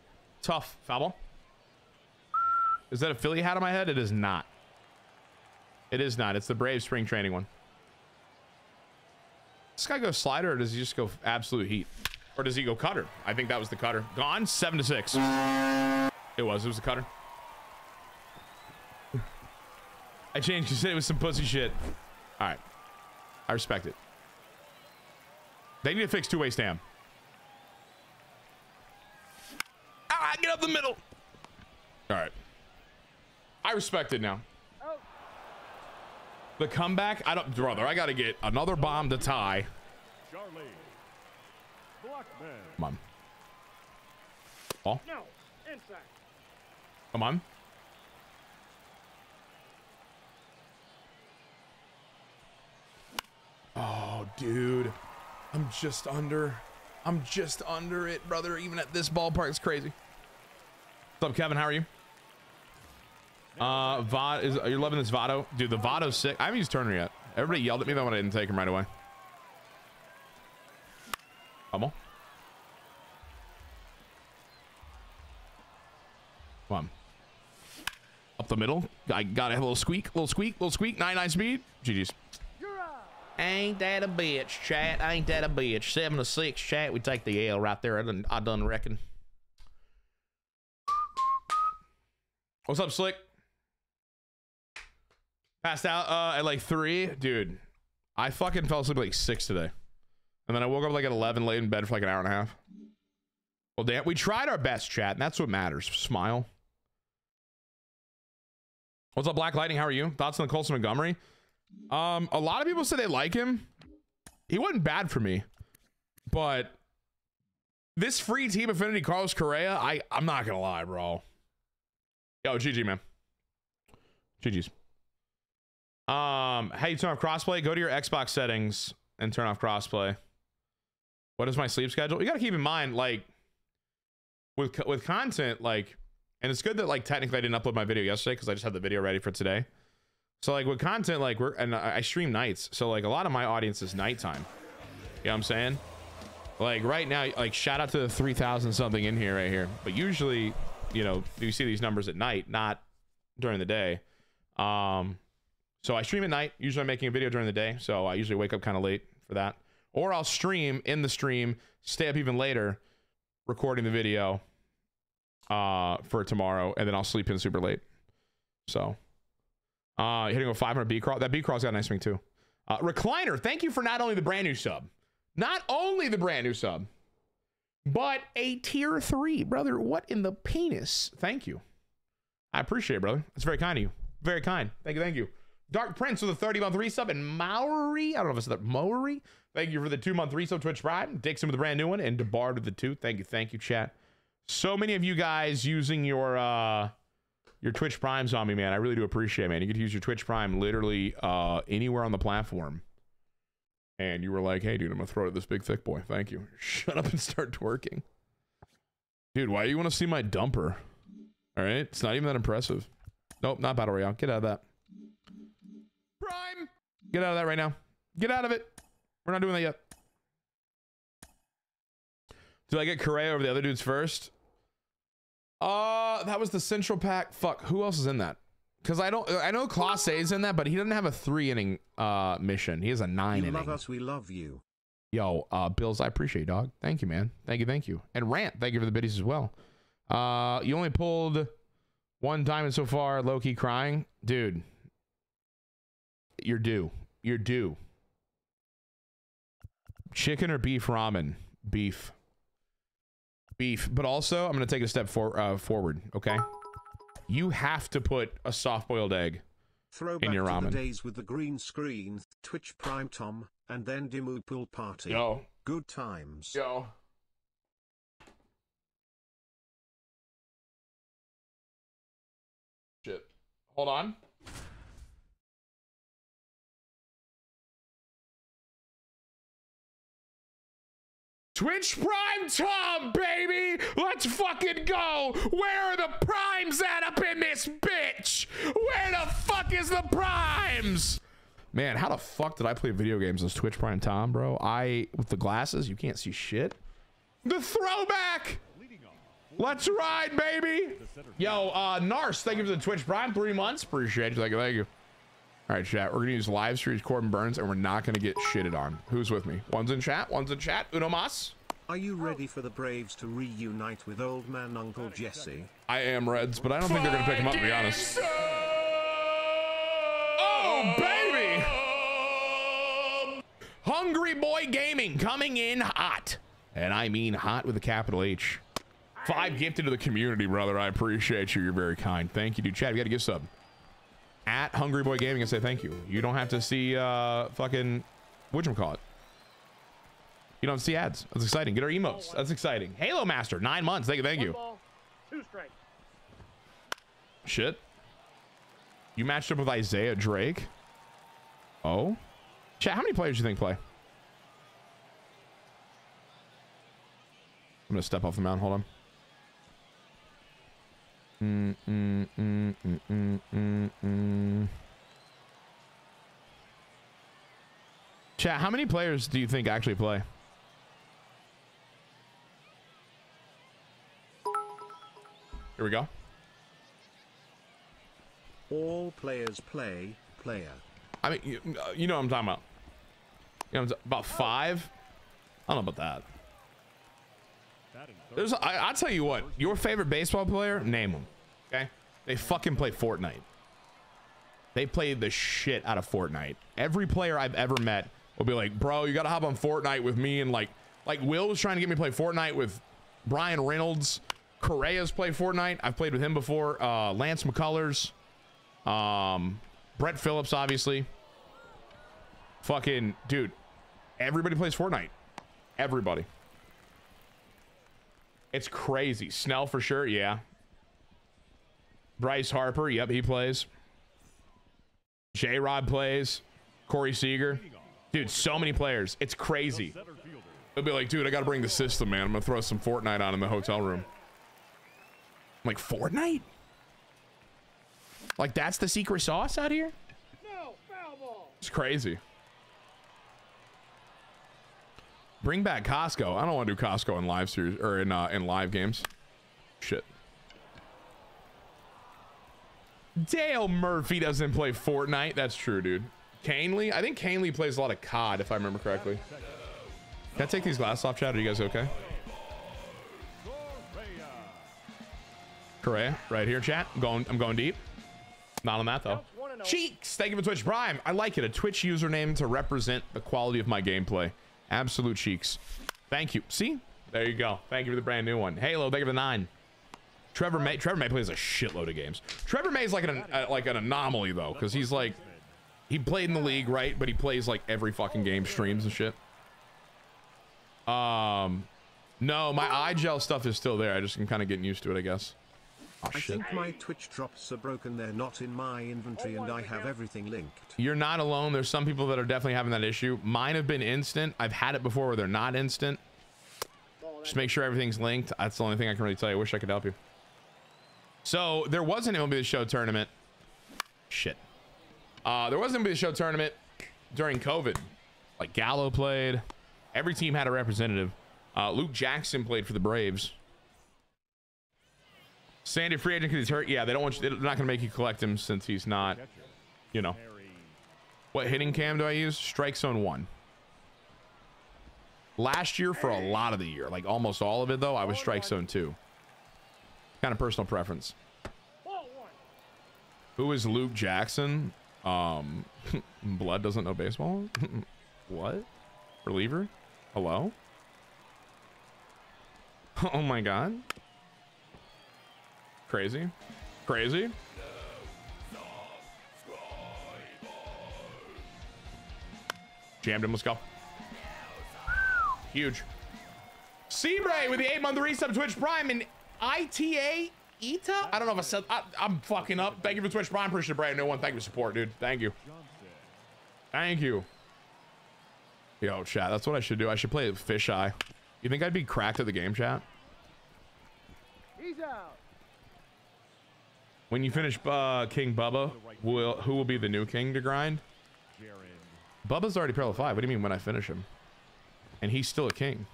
Tough. Foul ball. Is that a Philly hat on my head? It is not. It is not. It's the Braves spring training one. This guy goes slider, or does he just go absolute heat, or does he go cutter? I think that was the cutter. Gone. 7-6. It was the cutter. I changed. You said it was some pussy shit. All right, I respect it. They need to fix two-way stamp. Ah, get up the middle. All right, I respect it now. The comeback, I don't, brother. I gotta get another bomb to tie. Charlie Blackmon. Come on. Ball. No, inside. Come on. Oh, dude, I'm just under it, brother. Even at this ballpark, it's crazy. What's up, Kevin? How are you? You're loving this Votto, dude. The Votto's sick. I haven't used Turner yet. Everybody yelled at me though when I didn't take him right away. Come on. Up the middle. I gotta have a little squeak. 99 speed. GG's. Ain't that a bitch, chat? Ain't that a bitch? 7-6, chat. We take the L right there. I done reckon. What's up, Slick? Passed out at like 3, dude. I fucking fell asleep at like 6 today, and then I woke up like at 11, laid in bed for like an hour and a half. Well, damn, we tried our best, chat, and that's what matters. Smile. What's up, Black Lightning? How are you? Thoughts on the Colson Montgomery? A lot of people said they like him. He wasn't bad for me, but this free Team Affinity Carlos Correa, I'm not gonna lie, bro. Yo, GG, man. GG's. How you turn off crossplay? Go to your Xbox settings and turn off crossplay. What is my sleep schedule? You got to keep in mind, like, with content, like, and it's good that, like, technically I didn't upload my video yesterday because I just had the video ready for today. So like with content, like we're, and I stream nights, so like a lot of my audience is nighttime. You know what I'm saying? Like right now, like shout out to the 3,000 something in here right here. But usually, you know, you see these numbers at night, not during the day. So I stream at night. Usually I'm making a video during the day, so I usually wake up kind of late for that. Or I'll stream in the stream, stay up even later, recording the video for tomorrow, and then I'll sleep in super late. So hitting a 500 B-Crawl. That B-Crawl's got a nice swing too. Recliner, thank you for not only the brand new sub, but a tier 3. Brother, what in the penis? Thank you. I appreciate it, brother. That's very kind of you. Very kind. Thank you, thank you. Dark Prince with a 30-month resub, and Maori, I don't know if it's the Maori, thank you for the 2-month resub, Twitch Prime. Dixon with a brand new one, and DeBard with the 2. Thank you, chat. So many of you guys using your Twitch Primes on me, man. I really do appreciate it, man. You could use your Twitch Prime literally anywhere on the platform. And you were like, hey, dude, I'm going to throw it at this big thick boy. Thank you. Shut up and start twerking. Dude, why do you want to see my dumper? All right? It's not even that impressive. Nope, not Battle Royale. Get out of that. Prime! Get out of that right now. Get out of it. We're not doing that yet. Did I get Correa over the other dudes first? That was the Central Pack. Fuck, who else is in that? Because I know Class A's in that, but he doesn't have a 3-inning mission. He has a 9-inning. You love us, we love you. Yo, Bills, I appreciate you, dog. Thank you, man. Thank you, thank you. And Rant, thank you for the biddies as well. You only pulled 1 diamond so far, low-key crying. Dude, you're due. You're due. Chicken or beef ramen? Beef. Beef. But also, I'm going to take a step forward, okay? You have to put a soft-boiled egg in your ramen. Throwback to the days with the green screen, Twitch Prime Tom, and then Dimu Pool Party. Yo. Good times. Yo. Shit. Hold on. Twitch Prime Tom, baby! Let's fucking go! Where are the primes at up in this bitch? Where the fuck is the primes? Man, how the fuck did I play video games as Twitch Prime Tom, bro? With the glasses, you can't see shit. The throwback! Let's ride, baby! Yo, Nars, thank you for the Twitch Prime. 3 months. Appreciate you. Thank you, thank you. All right, chat, we're gonna use live streams, Corbin Burnes, and we're not gonna get shitted on. Who's with me? One's in chat. Uno mas. Are you ready for the Braves to reunite with old man Uncle Jesse? I am, Reds, but I don't think they're gonna pick him up, to be honest. Oh, baby! Hungry Boy Gaming coming in hot. And I mean hot with a capital H. 5 gifted to the community, brother. I appreciate you. You're very kind. Thank you, dude. Chat, we got to give sub. At Hungry Boy Gaming and say thank you. You don't have to see fucking whatchamacallit. You don't see ads. That's exciting. Get our emotes. That's exciting. Halo Master, 9 months. Thank you. Ball, 2 strikes. Shit. You matched up with Isaiah Drake. Oh. Chat, how many players do you think play? I'm gonna step off the mound. Hold on. Chat, how many players do you think actually play? Here we go. All players play, player. I mean, you know what I'm talking about. You know what I'm about 5? I don't know about that. I'll tell you what, your favorite baseball player, name them. Okay, they fucking play Fortnite. They play the shit out of Fortnite. Every player I've ever met will be like, bro, you gotta hop on Fortnite with me. And like Will was trying to get me to play Fortnite with Brian Reynolds. Correa's played Fortnite. I've played with him before. Lance McCullers, Brett Phillips, obviously. Fucking dude, everybody plays Fortnite. Everybody. It's crazy. Snell for sure, yeah. Bryce Harper, yep, he plays. J-Rod plays. Corey Seager. Dude, so many players. It's crazy. They'll be like, dude, I gotta bring the system, man. I'm gonna throw some Fortnite on in the hotel room. I'm like, Fortnite? Like, that's the secret sauce out here? It's crazy. Bring back Costco. I don't want to do Costco in live series or in live games. Shit. Dale Murphy doesn't play Fortnite. That's true, dude. Canely? I think Canely plays a lot of COD, if I remember correctly. Can I take these glasses off, chat? Are you guys okay? Correa, right here, chat. I'm going deep. Not on that, though. Cheeks, thank you for Twitch Prime. I like it. A Twitch username to represent the quality of my gameplay. Absolute Cheeks. Thank you. See? There you go. Thank you for the brand new one. Halo, thank you for the 9. Trevor May plays a shitload of games. Trevor May is like an anomaly, though, because he's like... He played in the league, right? But he plays like every fucking game, streams and shit. No, my eye gel stuff is still there. I just am kind of getting used to it, I guess. Oh, shit. I think my Twitch drops are broken. They're not in my inventory and I have everything linked. You're not alone. There's some people that are definitely having that issue. Mine have been instant. I've had it before where they're not instant. Just make sure everything's linked. That's the only thing I can really tell you. I wish I could help you. So there was an MLB The Show tournament. Shit. There was an MLB The Show tournament during COVID. Like Gallo played. Every team had a representative. Luke Jackson played for the Braves. Sandy free agent because he's hurt. Yeah, they don't want you. They're not gonna make you collect him since he's not. You know. What hitting cam do I use? Strike zone 1. Last year for a lot of the year, like almost all of it though, I was strike zone 2. Kind of personal preference. Who is Luke Jackson? Blood doesn't know baseball. What? Reliever? Hello? Oh my god. Crazy. Crazy. Jammed him. Let's go. Huge. Seabray with the 8-month resub Twitch Prime and ITA Eta. I don't know if I said I'm fucking up. Thank you for Twitch Prime. Appreciate it, Bray. No one. Thank you for support, dude. Thank you. Thank you. Yo, chat. That's what I should do. I should play fisheye. You think I'd be cracked at the game, chat? He's out. When you finish King Bubba, who will be the new king to grind? Bubba's already parallel 5. What do you mean when I finish him? And he's still a king.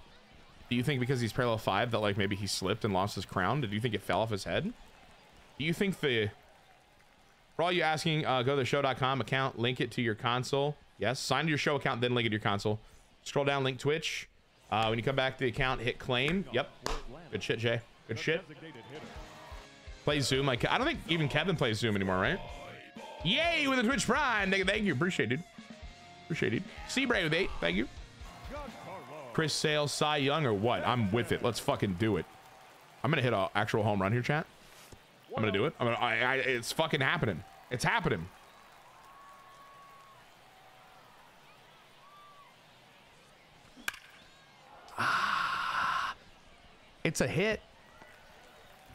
Do you think because he's parallel 5 that like maybe he slipped and lost his crown? Did you think it fell off his head? Do you think the... For all you asking, go to the show.com account, link it to your console. Yes, sign to your show account, then link it to your console. Scroll down, link Twitch. When you come back to the account, hit claim. Yep. Good shit, Jay. Good shit. Play Zoom. Like I don't think even Kevin plays Zoom anymore, right? Yay with a Twitch Prime. Thank you. Appreciate it, dude. Appreciate it. Seabray with 8. Thank you. Chris Sale, Cy Young, or what? I'm with it. Let's fucking do it. I'm gonna hit an actual home run here, chat. I'm gonna do it. It's fucking happening. It's happening. Ah, it's a hit.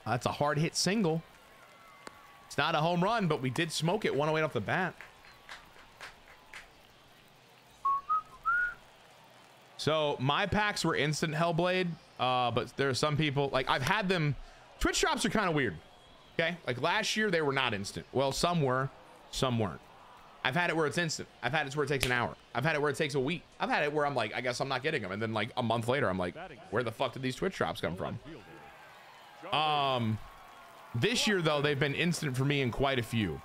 That's a hard hit single. It's not a home run, but we did smoke it. 108 off the bat. So my packs were instant Hellblade, but there are some people like I've had them. Twitch drops are kind of weird. Okay, like last year they were not instant. Well, some were, some weren't. I've had it where it's instant. I've had it where it takes an hour. I've had it where it takes a week. I've had it where I'm like, I guess I'm not getting them, and then like a month later I'm like, where the fuck did these Twitch drops come from? This year though, they've been instant for me in quite a few.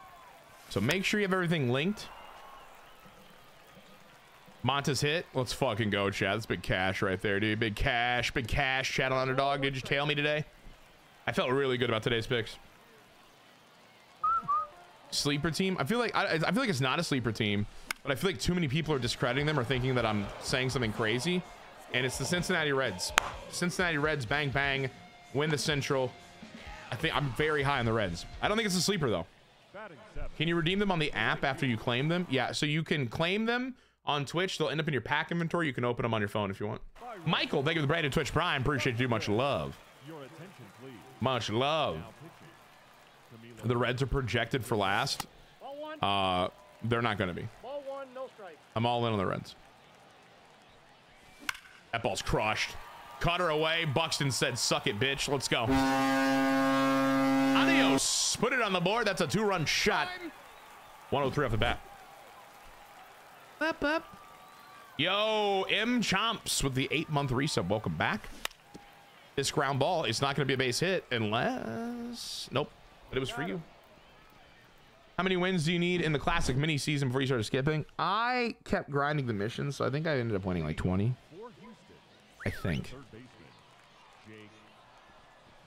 So make sure you have everything linked. Montas hit. Let's fucking go, chat. That's big cash right there, dude. Big cash, chat on Underdog. Did you tail me today? I felt really good about today's picks. Sleeper team. I feel like I feel like it's not a sleeper team, but I feel like too many people are discrediting them or thinking that I'm saying something crazy. And it's the Cincinnati Reds. Cincinnati Reds, bang, bang. Win the Central. I think I'm very high on the Reds. I don't think it's a sleeper though. Can you redeem them on the app after you claim them? Yeah, so you can claim them on Twitch. They'll end up in your pack inventory. You can open them on your phone if you want. Michael, thank you for the brand of Twitch Prime. Appreciate you. Much love. Much love. The Reds are projected for last. They're not going to be. I'm all in on the Reds. That ball's crushed. Cut her away. Buxton said, suck it, bitch. Let's go. Adios. Put it on the board. That's a 2-run shot. 103 off the bat. Up, up. Yo, M Chomps with the 8-month resub. Welcome back. This ground ball is not going to be a base hit unless... Nope. But it was for you. How many wins do you need in the classic mini season before you started skipping? I kept grinding the missions, so I think I ended up winning like 20. I think.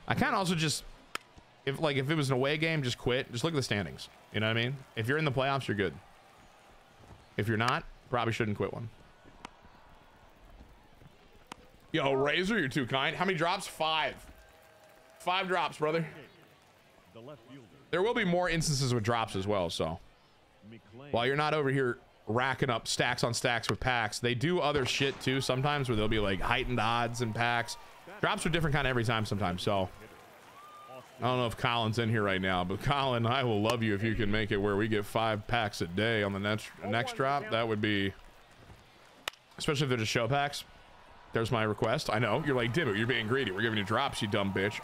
I kind of also just... If it was an away game, just quit. Just look at the standings. You know what I mean? If you're in the playoffs, you're good. If you're not, probably shouldn't quit one. Yo, Razor, you're too kind. How many drops? 5. 5 drops, brother. There will be more instances with drops as well, so. While you're not over here racking up stacks on stacks with packs, they do other shit too sometimes where there'll be like heightened odds and packs. Drops are different kind of every time sometimes, so. I don't know if Colin's in here right now, but Colin, I will love you if you can make it where we get 5 packs a day on the next drop. That would be, especially if they're just show packs. There's my request. I know you're like, Dimmu, you're being greedy. We're giving you drops, you dumb bitch.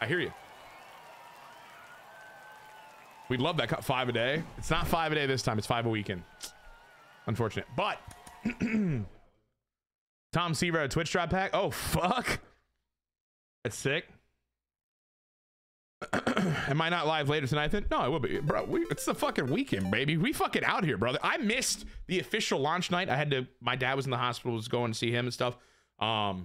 I hear you. We'd love that. 5 a day. It's not 5 a day this time. It's 5 a weekend. Unfortunate, but. Tom Seaver, a Twitch drop pack. Oh, fuck. That's sick. Am I not live later tonight then? No, I will be. Bro, it's the fucking weekend, baby. We fucking out here, brother. I missed the official launch night. I had to, my dad was in the hospital, was going to see him and stuff. I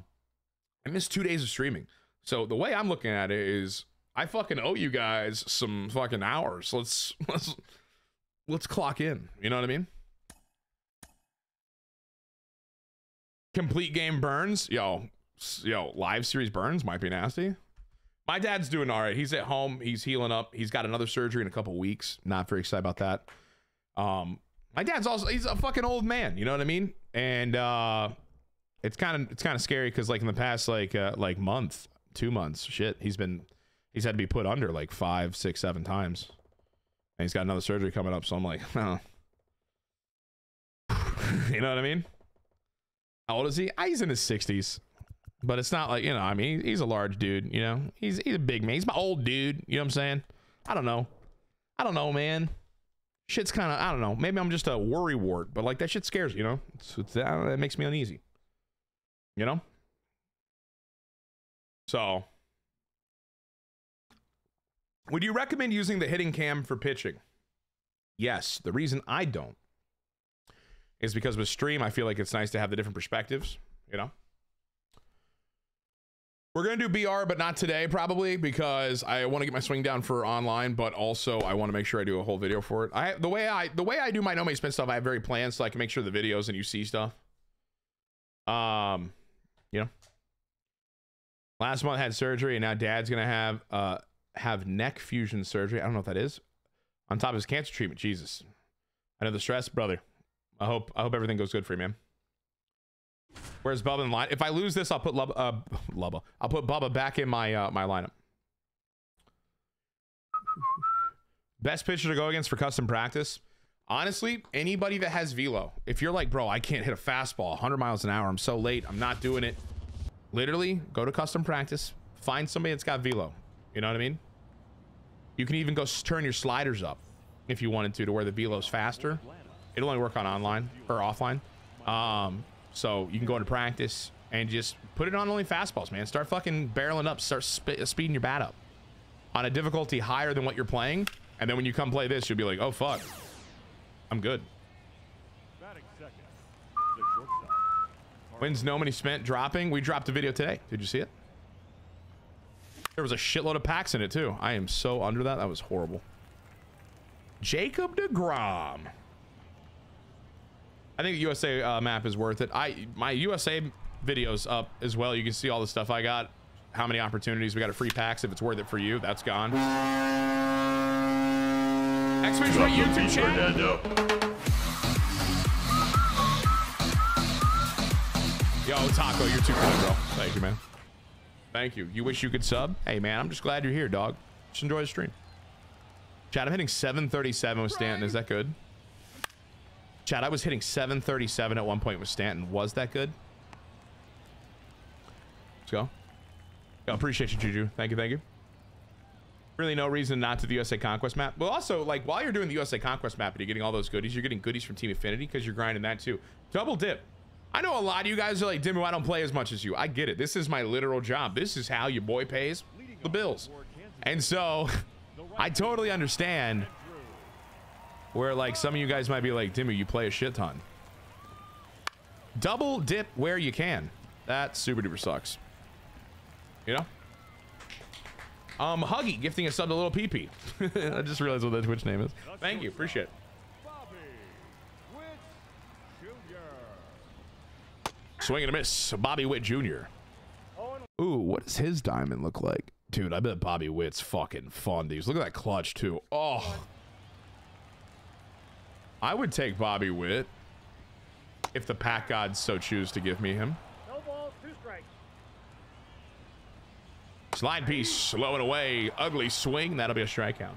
missed 2 days of streaming. So the way I'm looking at it is I fucking owe you guys some fucking hours. Let's clock in. You know what I mean? Complete game Burnes. Yo, live series Burnes might be nasty. My dad's doing all right. He's at home. He's healing up. He's got another surgery in a couple weeks. Not very excited about that. My dad's also, he's a fucking old man, you know what I mean? And it's kind of scary because like in the past like month, 2 months, shit, he's had to be put under like 5, 6, 7 times. And he's got another surgery coming up, so I'm like, oh. You know what I mean? How old is he? He's in his 60s, but it's not like, you know, I mean, he's a large dude, you know, he's a big man. He's my old dude. You know what I'm saying? I don't know, man. Shit's kind of, I don't know. Maybe I'm just a worrywart, but like that shit scares, you know, it makes me uneasy, you know? So would you recommend using the hitting cam for pitching? Yes. The reason I don't is because with stream, I feel like it's nice to have the different perspectives, you know? We're going to do BR, but not today, probably, because I want to get my swing down for online, but also I want to make sure I do a whole video for it. The way I do my No Money Spent stuff, I have very planned, so I can make sure the videos and you see stuff. You know? Last month I had surgery, and now Dad's going to have neck fusion surgery. I don't know what that is. On top of his cancer treatment, Jesus. I know the stress, brother. I hope everything goes good for you, man. Where's Bubba in line? If I lose this, I'll put Bubba back in my my lineup. Best pitcher to go against for custom practice. Honestly, anybody that has velo. If you're like, bro, I can't hit a fastball 100 miles an hour. I'm so late. I'm not doing it. Literally, go to custom practice. Find somebody that's got velo. You know what I mean? You can even go turn your sliders up if you wanted to where the velo's faster. It'll only work on online or offline. So you can go into practice and just put it on only fastballs, man. Start fucking barreling up. Start speeding your bat up on a difficulty higher than what you're playing. And then when you come play this, you'll be like, oh, fuck. I'm good. When's No Money Spent dropping? We dropped a video today. Did you see it? There was a shitload of packs in it, too. I am so under that. That was horrible. Jacob DeGrom. I think the USA map is worth it. My USA video's up as well. You can see all the stuff I got, how many opportunities we got at free packs. If it's worth it for you, that's gone. Next week's my YouTube channel. Yo, Taco, you're too good, bro. Thank you, man. Thank you. You wish you could sub? Hey, man, I'm just glad you're here, dog. Just enjoy the stream. Chad, I'm hitting 737 with Stanton. Is that good? Chad, I was hitting 737 at one point with Stanton. Was that good? Let's go. Yo, appreciate you, Juju. Thank you, thank you. Really no reason not to the USA Conquest map. But also, like, while you're doing the USA Conquest map and you're getting all those goodies, you're getting goodies from Team Affinity because you're grinding that too. Double dip. I know a lot of you guys are like, Dimmu, I don't play as much as you. I get it. This is my literal job. This is how your boy pays the bills. And so I totally understand where, like, some of you guys might be like, Dimmu, you play a shit ton. Double dip where you can. That super duper sucks. You know? Huggy gifting a sub to Little PP. I just realized what that Twitch name is. Thank you. Appreciate it. Swing and a miss. Bobby Witt Jr. Ooh, what does his diamond look like? Dude, I bet Bobby Witt's fucking fundies. Look at that clutch, too. Oh. I would take Bobby Witt if the pack gods so choose to give me him. Slide piece, slow and away, ugly swing. That'll be a strikeout.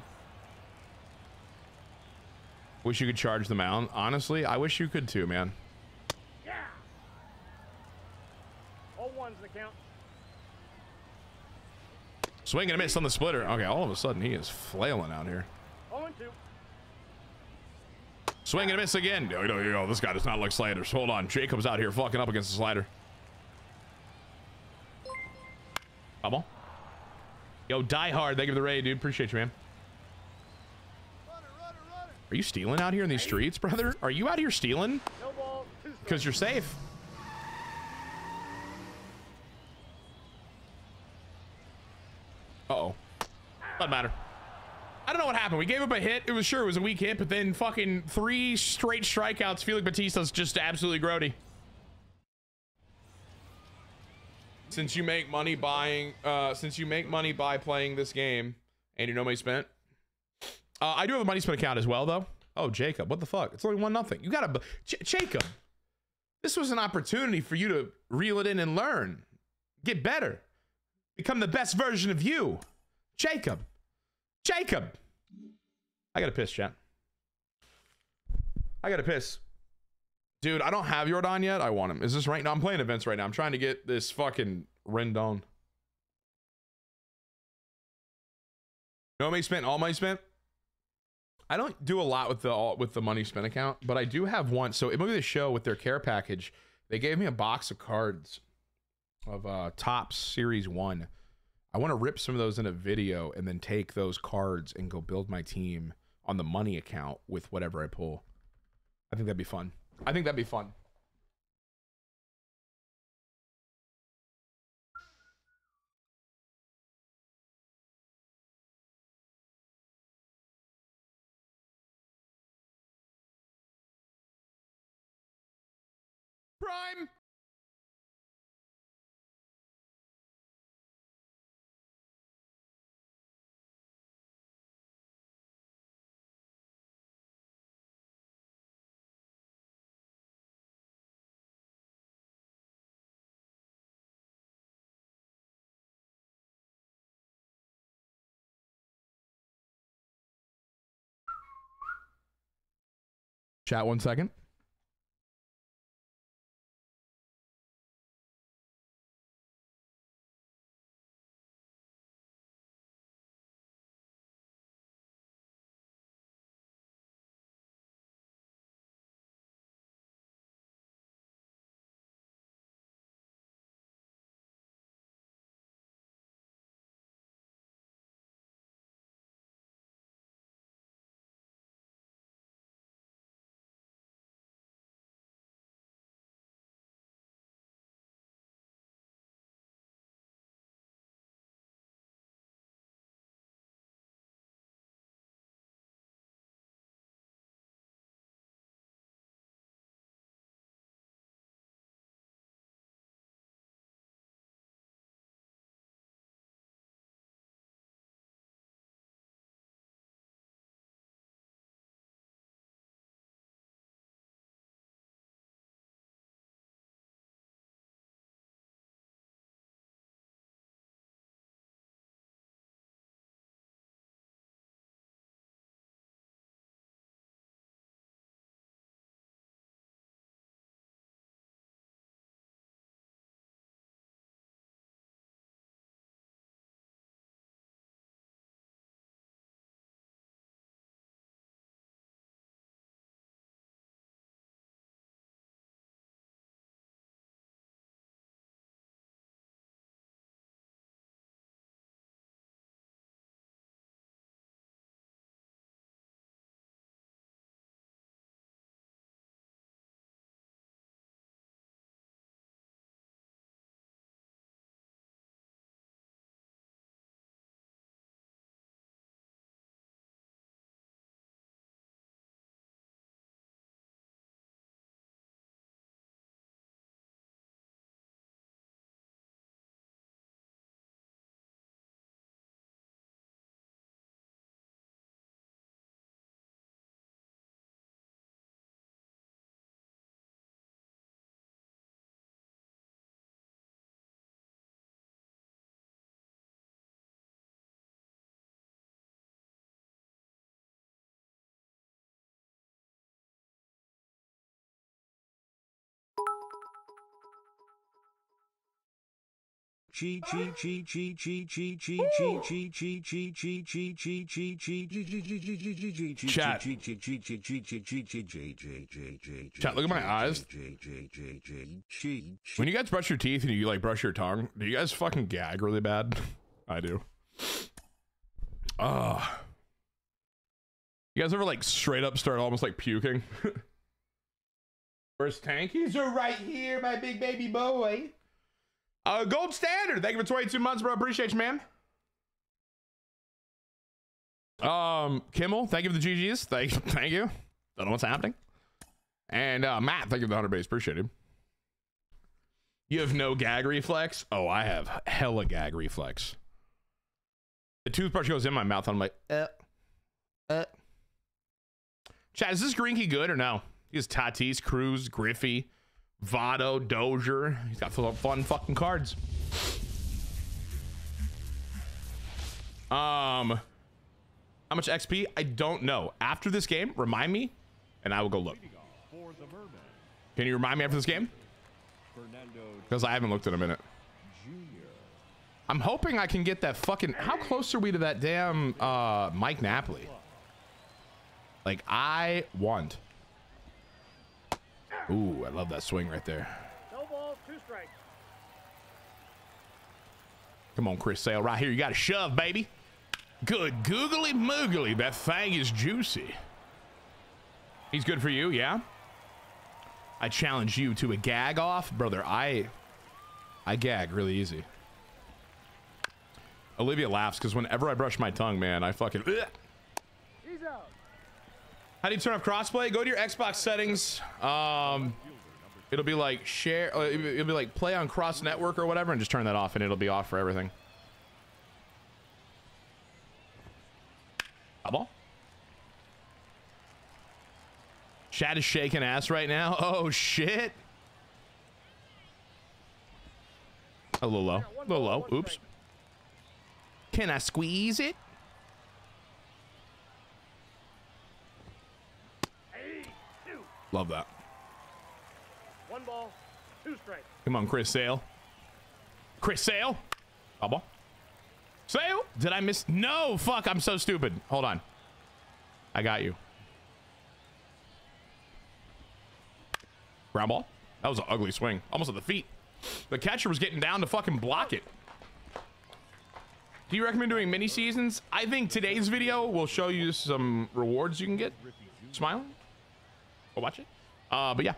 Wish you could charge the mound. Honestly, I wish you could too, man. Yeah. All ones in the count. Swing and a miss on the splitter. Okay, all of a sudden he is flailing out here. 0-2. Swing and a miss again. Yo, this guy does not like sliders. Hold on, Jacob's out here fucking up against the slider. Come on. Yo, Die Hard, thank you for the raid, dude. Appreciate you, man. Runner. Are you stealing out here in these streets, brother? Are you out here stealing? Because you're safe. Uh-oh. Doesn't matter. I don't know what happened. We gave up a hit. It was sure it was a weak hit, but then fucking 3 straight strikeouts. Felix Batista's just absolutely grody. Since you make money buying, since you make money by playing this game, and you know money spent, I do have a money spent account as well, though. Oh, Jacob, what the fuck? It's only 1-0. You gotta, Jacob. This was an opportunity for you to reel it in and learn, get better, become the best version of you, Jacob. Jacob, I gotta piss, chat. I gotta piss. Dude, I don't have Jordan yet. I want him. Is this right now? I'm playing events right now. I'm trying to get this fucking Rendon. No money spent, all money spent. I don't do a lot with the money spent account, but I do have one. So MLB The Show with their care package, they gave me a box of cards of Topps Series 1. I want to rip some of those in a video and then take those cards and go build my team on the money account with whatever I pull. I think that'd be fun. I think that'd be fun. Prime. Chat, 1 second. Chat, look at my eyes. When you guys brush your teeth and you like brush your tongue, do you guys fucking gag really bad? I do. You guys ever like straight up start almost like puking? First tankies are right here, my big baby boy. Gold standard. Thank you for 22 months, bro. Appreciate you, man. Kimmel, thank you for the GGs. Thank you. Don't know what's happening. And Matt, thank you for the 100 base. Appreciate him. You have no gag reflex? Oh, I have hella gag reflex. The toothbrush goes in my mouth, and I'm like, Chat, is this Greinke good or no? He's Tatis, Cruz, Griffey, Votto, Dozier. He's got fun fucking cards. How much XP? I don't know. After this game, remind me, and I will go look. Can you remind me after this game? Because I haven't looked in a minute. I'm hoping I can get that fucking... How close are we to that damn Mike Napoli? Like, I want... Ooh, I love that swing right there. No balls, two strikes. Come on, Chris Sale, right here. You got to shove, baby. Good googly moogly. That thing is juicy. He's good for you, yeah? I challenge you to a gag off. Brother, I gag really easy. Olivia laughs because whenever I brush my tongue, man, I fucking... Ugh. He's out. How do you turn off crossplay? Go to your Xbox settings. It'll be like share. It'll be like play on cross network or whatever, and just turn that off, and it'll be off for everything. Ball. Chat is shaking ass right now. Oh shit! A little low. A little low. Oops. Can I squeeze it? Love that. One ball, two strikes. Come on, Chris Sale. Chris Sale. Foul ball. Sale. Did I miss? No, fuck. I'm so stupid. Hold on. I got you. Ground ball. That was an ugly swing. Almost at the feet. The catcher was getting down to fucking block it. Do you recommend doing mini seasons? I think today's video will show you some rewards you can get. Smiling. Watch it. But yeah,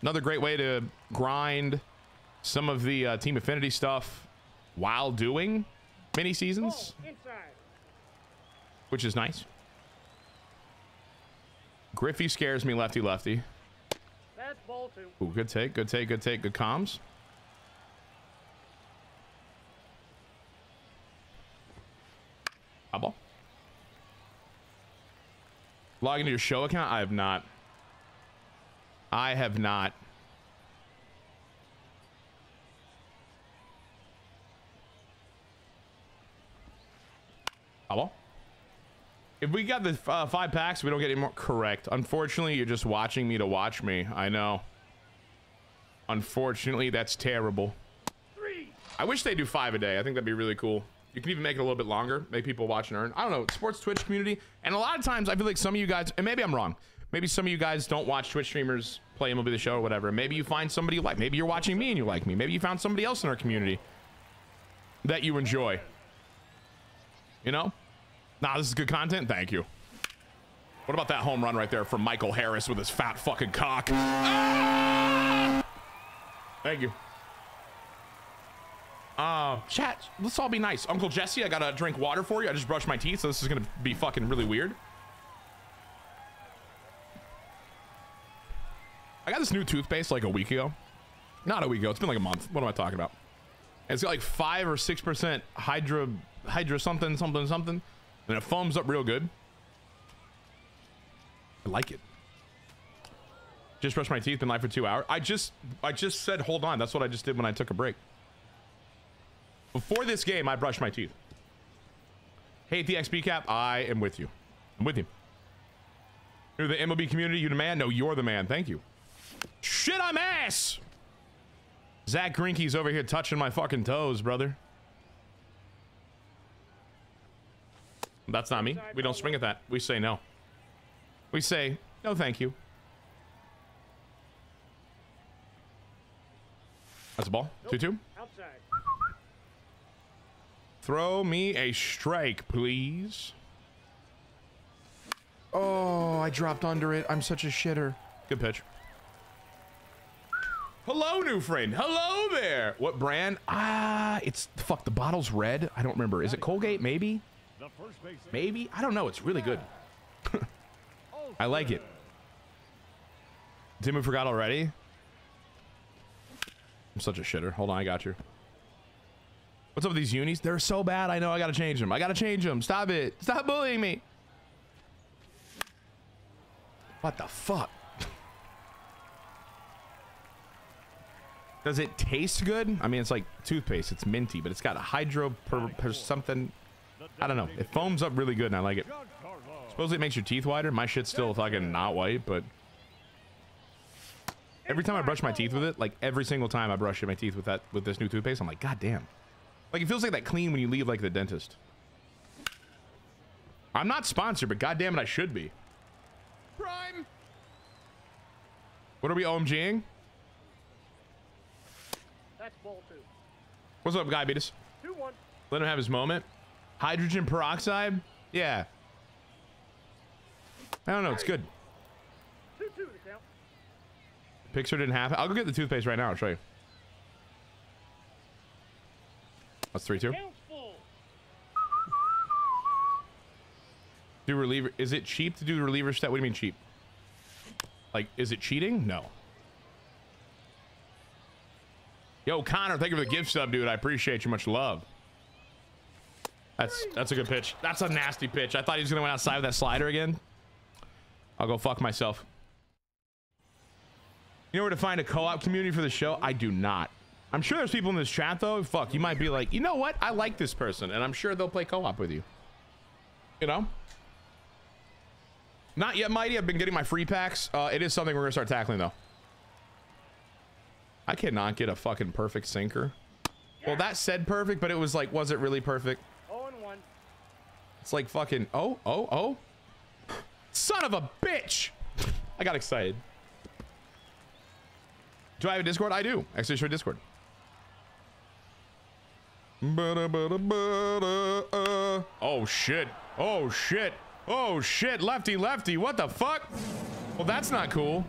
another great way to grind some of the Team Affinity stuff while doing mini seasons, which is nice. Griffey scares me lefty lefty. That's ball two. Ooh, good take, good take, good take, good comms. Foul ball. Log into your show account. I have not. I have not. Hello? If we got the 5 packs, we don't get any more. Correct. Unfortunately, you're just watching me to watch me. I know. Unfortunately, that's terrible. 3. I wish they do 5 a day. I think that'd be really cool. You can even make it a little bit longer. Make people watch and earn. I don't know. Sports Twitch community. And a lot of times, I feel like some of you guys, and maybe I'm wrong. Maybe some of you guys don't watch Twitch streamers play MLB The Show or whatever. Maybe you find somebody you like. Maybe you're watching me and you like me. Maybe you found somebody else in our community that you enjoy. You know? Nah, this is good content. Thank you. What about that home run right there from Michael Harris with his fat fucking cock? Ah! Thank you. Chat, let's all be nice. Uncle Jesse, I gotta drink water for you. I just brushed my teeth, so this is gonna be fucking really weird. I got this new toothpaste like a week ago. Not a week ago. It's been like a month. What am I talking about? And it's got like 5 or 6% hydra something, something, something. And it foams up real good. I like it. Just brushed my teeth, been live for 2 hours. I just said, hold on. That's what I just did when I took a break. Before this game, I brushed my teeth. Hate the XP cap. I am with you. I'm with you. You're the MLB community. You the man. No, you're the man. Thank you. Shit, I'm ass. Zach Greinke's over here touching my fucking toes, brother. That's not me. We don't swing at that. We say no. We say no, thank you. That's a ball. 2-2. Outside. Throw me a strike, please. Oh, I dropped under it. I'm such a shitter. Good pitch. Hello, new friend. Hello there. What brand? Ah, it's fuck. The bottle's red. I don't remember. Is it Colgate? Maybe. Maybe. I don't know. It's really good. I like it. Timmy forgot already. I'm such a shitter. Hold on, I got you. What's up with these unis? They're so bad. I know. I gotta change them. I gotta change them. Stop it. Stop bullying me. What the fuck? Does it taste good? I mean, it's like toothpaste. It's minty, but it's got a hydro per something. I don't know. It foams up really good, and I like it. Supposedly it makes your teeth whiter. My shit's still fucking not white, but... Every time I brush my teeth with it, like every single time I brush my teeth with that, with this new toothpaste, I'm like, god damn. Like, it feels like that clean when you leave, like, the dentist. I'm not sponsored, but god damn it, I should be. Prime. What are we OMGing? That's ball two. What's up, guy Beatus? 2-1. Let him have his moment. Hydrogen peroxide? Yeah. I don't know. It's good. 2-2 to count. Pixar didn't have it. I'll go get the toothpaste right now. I'll show you. That's 3-2. Do reliever. Is it cheap to do the reliever stat? What do you mean cheap? Like, is it cheating? No. Yo, Connor, thank you for the gift sub, dude. I appreciate you. Much love. That's a good pitch. That's a nasty pitch. I thought he was gonna went outside with that slider again. I'll go fuck myself. You know where to find a co-op community for the show? I do not. I'm sure there's people in this chat though. Fuck, you might be like, you know what? I like this person, and I'm sure they'll play co-op with you. You know? Not yet, Mighty. I've been getting my free packs. It is something we're gonna start tackling though. I cannot get a fucking perfect sinker. Well, that said perfect, but it was like, was it really perfect? 0-1. It's like fucking oh. Son of a bitch! I got excited. Do I have a Discord? I do. Actually, sure, Discord. Oh shit! Oh shit! Oh shit! Lefty, lefty! What the fuck? Well, that's not cool.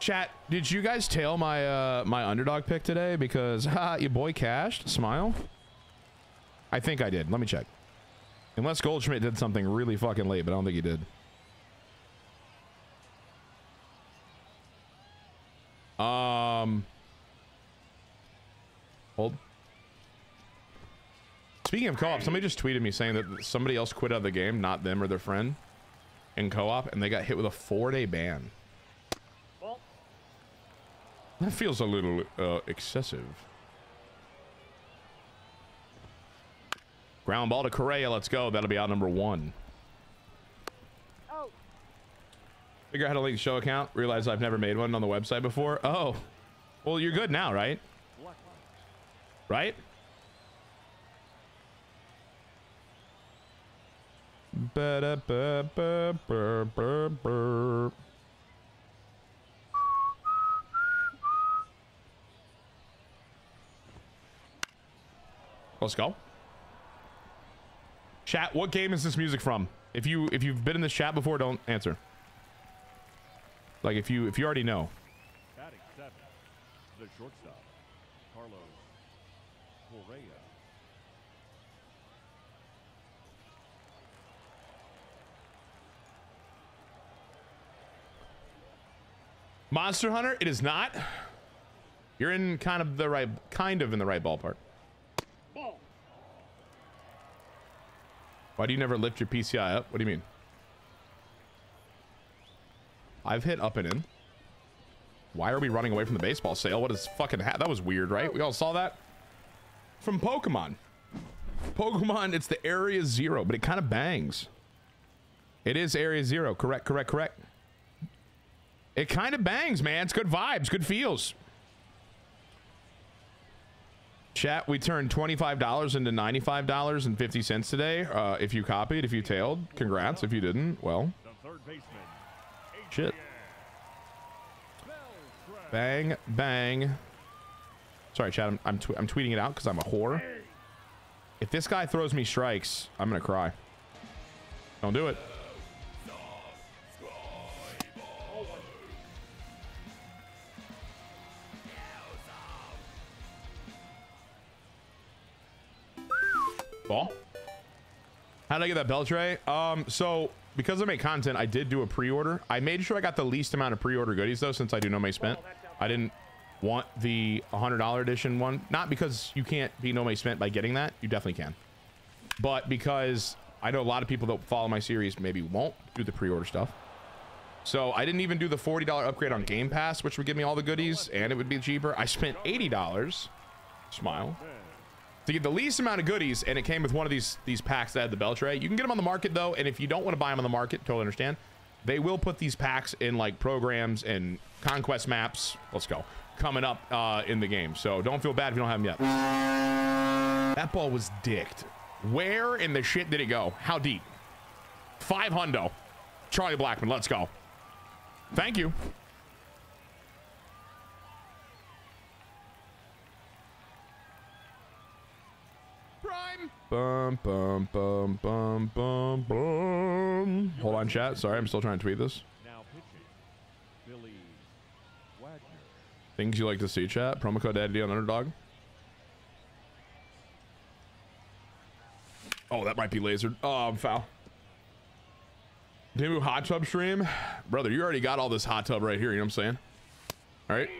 Chat, did you guys tail my my underdog pick today? Because your boy cashed. Smile. I think I did. Let me check. Unless Goldschmidt did something really fucking late, but I don't think he did. Hold. Speaking of co-op, somebody just tweeted me saying that somebody else quit out of the game, not them or their friend, in co-op, and they got hit with a 4-day ban. Well, that feels a little excessive. Ground ball to Correa. Let's go. That'll be out number 1. Figure out how to link show account. Realize I've never made one on the website before. Oh, well, you're good now, right? Right? Let's go. Chat, what game is this music from? If you've been in this chat before, don't answer. Like if you already know. Batting 7, the shortstop, Carlos Correa. Monster Hunter, it is not. You're in kind of in the right ballpark. Ball. Why do you never lift your PCI up? What do you mean? I've hit up and in. Why are we running away from the baseball sale? What is fucking that was weird, right? We all saw that from Pokemon. Pokemon, it's the Area Zero, but it kind of bangs. It is Area Zero. Correct, correct, correct. It kind of bangs, man. It's good vibes, good feels. Chat, we turned $25 into $95.50 today. If you copied, if you tailed, congrats. If you didn't, well, shit. Bang, bang. Sorry, chat, I'm tweeting it out because I'm a whore. If this guy throws me strikes, I'm going to cry. Don't do it. Ball. How did I get that Beltre? So because I make content, I did do a pre-order. I made sure I got the least amount of pre-order goodies though, since I do no may spent. I didn't want the $100 edition one, not because you can't be no may spent by getting that, you definitely can, but because I know a lot of people that follow my series maybe won't do the pre-order stuff. So I didn't even do the $40 upgrade on Game Pass, which would give me all the goodies and it would be cheaper. I spent $80, smile, to get the least amount of goodies, and it came with one of these packs that had the Beltre. You can get them on the market though, and if you don't want to buy them on the market, totally understand. They will put these packs in like programs and conquest maps, let's go, coming up in the game, so don't feel bad if you don't have them yet. That ball was dicked. Where in the shit did it go? How deep? $500. Charlie Blackmon, let's go. Thank you. Prime. Bum, bum, bum, bum, bum, bum. Hold on, chat. Sorry, I'm still trying to tweet this. Things you like to see, chat. Promo code Daddy on Underdog. Oh, that might be lasered. Oh, I'm foul. New hot tub stream. Brother, you already got all this hot tub right here. You know what I'm saying? All right.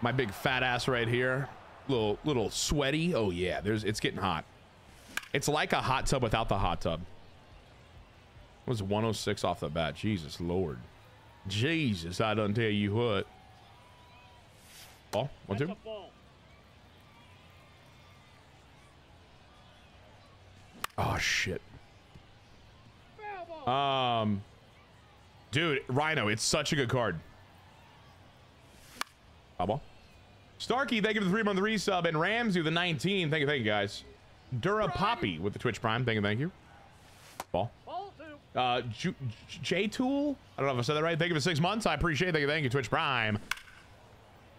My big fat ass right here. Little sweaty. Oh, yeah. It's getting hot. It's like a hot tub without the hot tub. It was 106 off the bat. Jesus, Lord. Jesus, I done tell you what. Ball. 1-2. Oh shit. Dude, Rhino, it's such a good card. Foul ball. Starkey, thank you for the 3-month resub, and Ramsey the 19. Thank you guys. Dura Poppy with the Twitch Prime. Thank you. Ball. J Tool. I don't know if I said that right. Thank you for 6 months. I appreciate it. Thank you, Twitch Prime.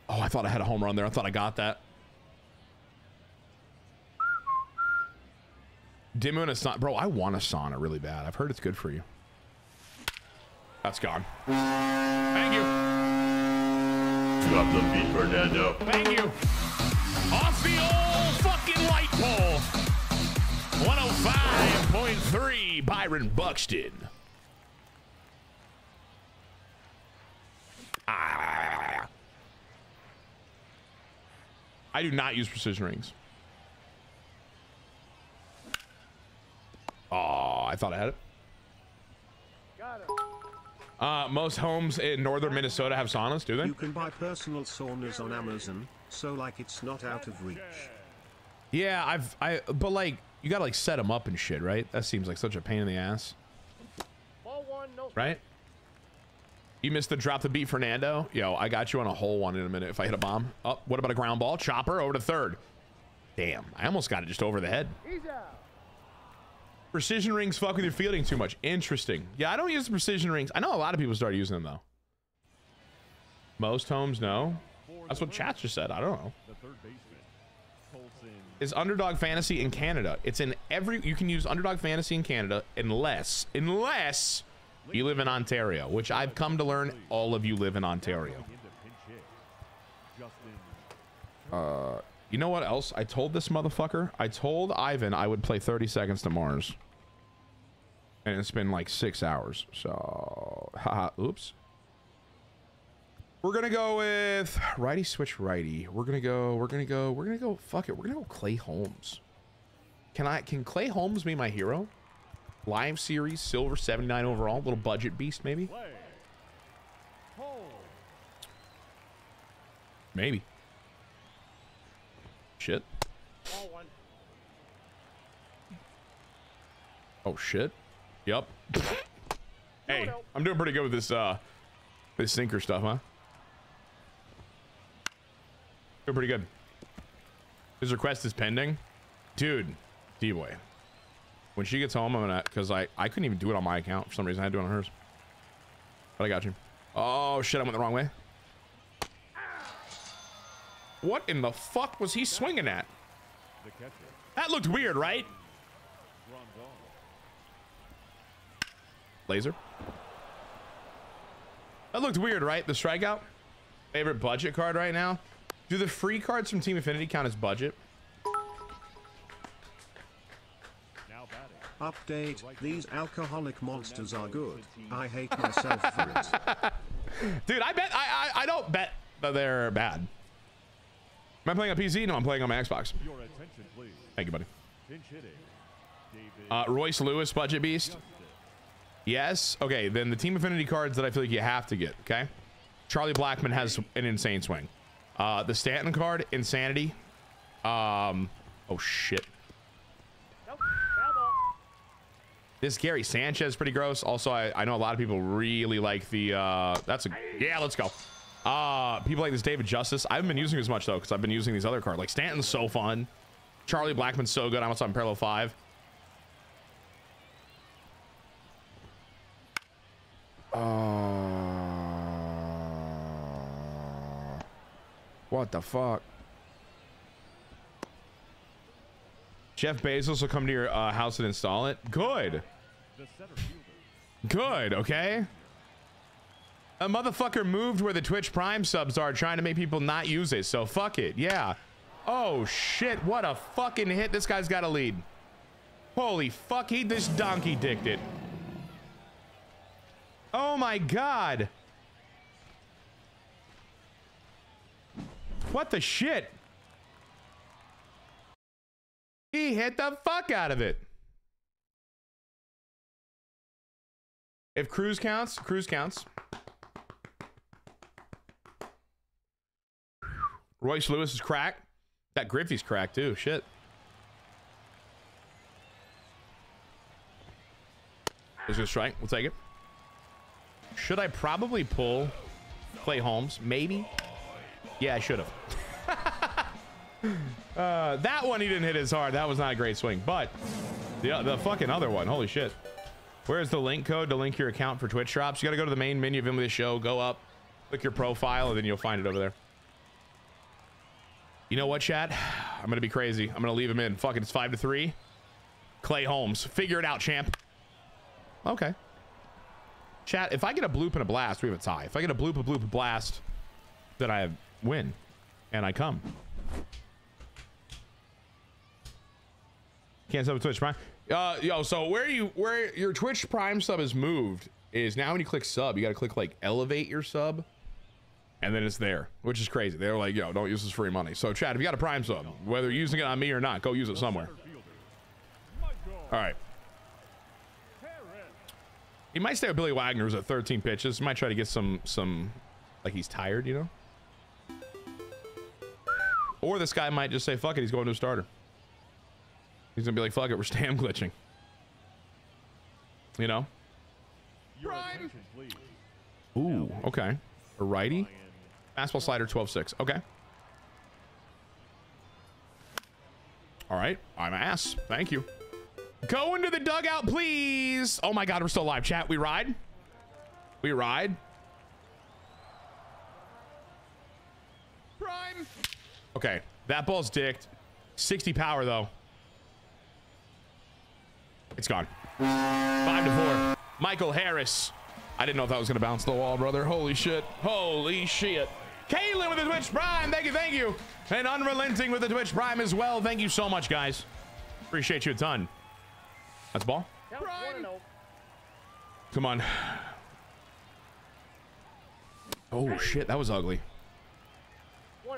Oh, I thought I had a home run there. I thought I got that. Dimu in a sauna. Bro, I want a sauna really bad. I've heard it's good for you. That's gone. Thank you. Drop the beat, Fernando. Thank you. Off the old fucking light pole. 105.3, Byron Buxton. I do not use precision rings. Oh, I thought I had it. Got it. Most homes in northern Minnesota have saunas, do they? You can buy personal saunas on Amazon, so like it's not out of reach. Yeah, but like you gotta like set them up and shit, right? That seems like such a pain in the ass. Right? You missed the drop the beat, Fernando. Yo, I got you on a hole one in a minute if I hit a bomb. Oh, what about a ground ball? Chopper over to third. Damn, I almost got it just over the head. Precision rings fuck with your fielding too much. Interesting. Yeah, I don't use the precision rings. I know a lot of people start using them though. Most homes, no. That's what chat just said. I don't know. Is Underdog Fantasy in Canada? It's in every, you can use Underdog Fantasy in Canada unless you live in Ontario, which I've come to learn all of you live in Ontario. You know what else? I told this motherfucker, I told Ivan I would play 30 Seconds to Mars. And it's been like 6 hours. So, haha, oops. We're going to go with righty switch righty. We're going to go, fuck it. We're going to go Clay Holmes. Can Clay Holmes be my hero? Live series, silver, 79 overall, little budget beast, maybe. Maybe. Shit. Oh shit. Yep. Hey, I'm doing pretty good with this sinker stuff, huh? Doing pretty good. His request is pending. Dude, D-Boy. When she gets home, I'm gonna, because I couldn't even do it on my account for some reason. I had to do it on hers. But I got you. Oh shit, I went the wrong way. What in the fuck was he swinging at? That looked weird, right? Laser. That looked weird, right? The strikeout. Favorite budget card right now. Do the free cards from Team Affinity count as budget? Update, these alcoholic monsters are good. I hate myself for it. Dude, I bet I don't bet that they're bad. Am I playing on PC? No, I'm playing on my Xbox. Your attention, please. Thank you, buddy. Royce Lewis, budget beast. Yes. Okay, then the Team Affinity cards that I feel like you have to get. Okay, Charlie Blackmon has an insane swing. The Stanton card, insanity. Oh shit. This Gary Sanchez pretty gross. Also, I know a lot of people really like the, that's a, yeah, let's go. People like this David Justice. I haven't been using as much though, because I've been using these other cards. Like Stanton's so fun. Charlie Blackman's so good. I'm also on parallel 5. What the fuck? Jeff Bezos will come to your house and install it. Good. Good, okay? A motherfucker moved where the Twitch Prime subs are, trying to make people not use it, so fuck it, yeah. Oh shit, what a fucking hit. This guy's got a lead. Holy fuck, he just donkey dicked it. Oh my god. What the shit? He hit the fuck out of it. If Cruz counts, Cruz counts. Royce Lewis is cracked. That Griffey's cracked too. Shit. There's a strike. We'll take it. Should I probably pull Clay Holmes? Maybe. Yeah, I should have. That one he didn't hit as hard. That was not a great swing, but the fucking other one, holy shit. Where's the link code to link your account for Twitch drops? You gotta go to the main menu of MLB The Show, go up, click your profile, and then you'll find it over there. You know what, chat? I'm gonna be crazy. I'm gonna leave him in. Fucking, it's 5-3. Clay Holmes, figure it out, champ. Okay, chat, if I get a bloop and a blast, we have a tie. If I get a bloop, a blast, then I win and I come. Can't sub with Twitch Prime. Yo, so where your Twitch Prime sub is moved is now when you click sub, you gotta click like elevate your sub, and then it's there, which is crazy. They're like, yo, don't use this free money. So chat, if you got a Prime sub, whether you're using it on me or not, go use it somewhere. All right. He might stay with Billy Wagner, who's at 13 pitches. He might try to get some like he's tired, you know. Or this guy might just say, fuck it, he's going to a starter. He's gonna be like, fuck it, we're stam glitching. You know? Prime. Ooh, okay. A righty. Fastball slider, 12-6. Okay. All right, I'm ass. Thank you. Go into the dugout, please. Oh my God, we're still live, chat. We ride. We ride. Prime. Okay, that ball's dicked. 60 power though. It's gone. 5-4. Michael Harris. I didn't know if that was gonna bounce the wall, brother. Holy shit. Holy shit. Kaylin with the Twitch Prime. Thank you, thank you. And Unrelenting with the Twitch Prime as well. Thank you so much, guys. Appreciate you a ton. That's ball. Prime. Come on. Oh shit, that was ugly. 1-1.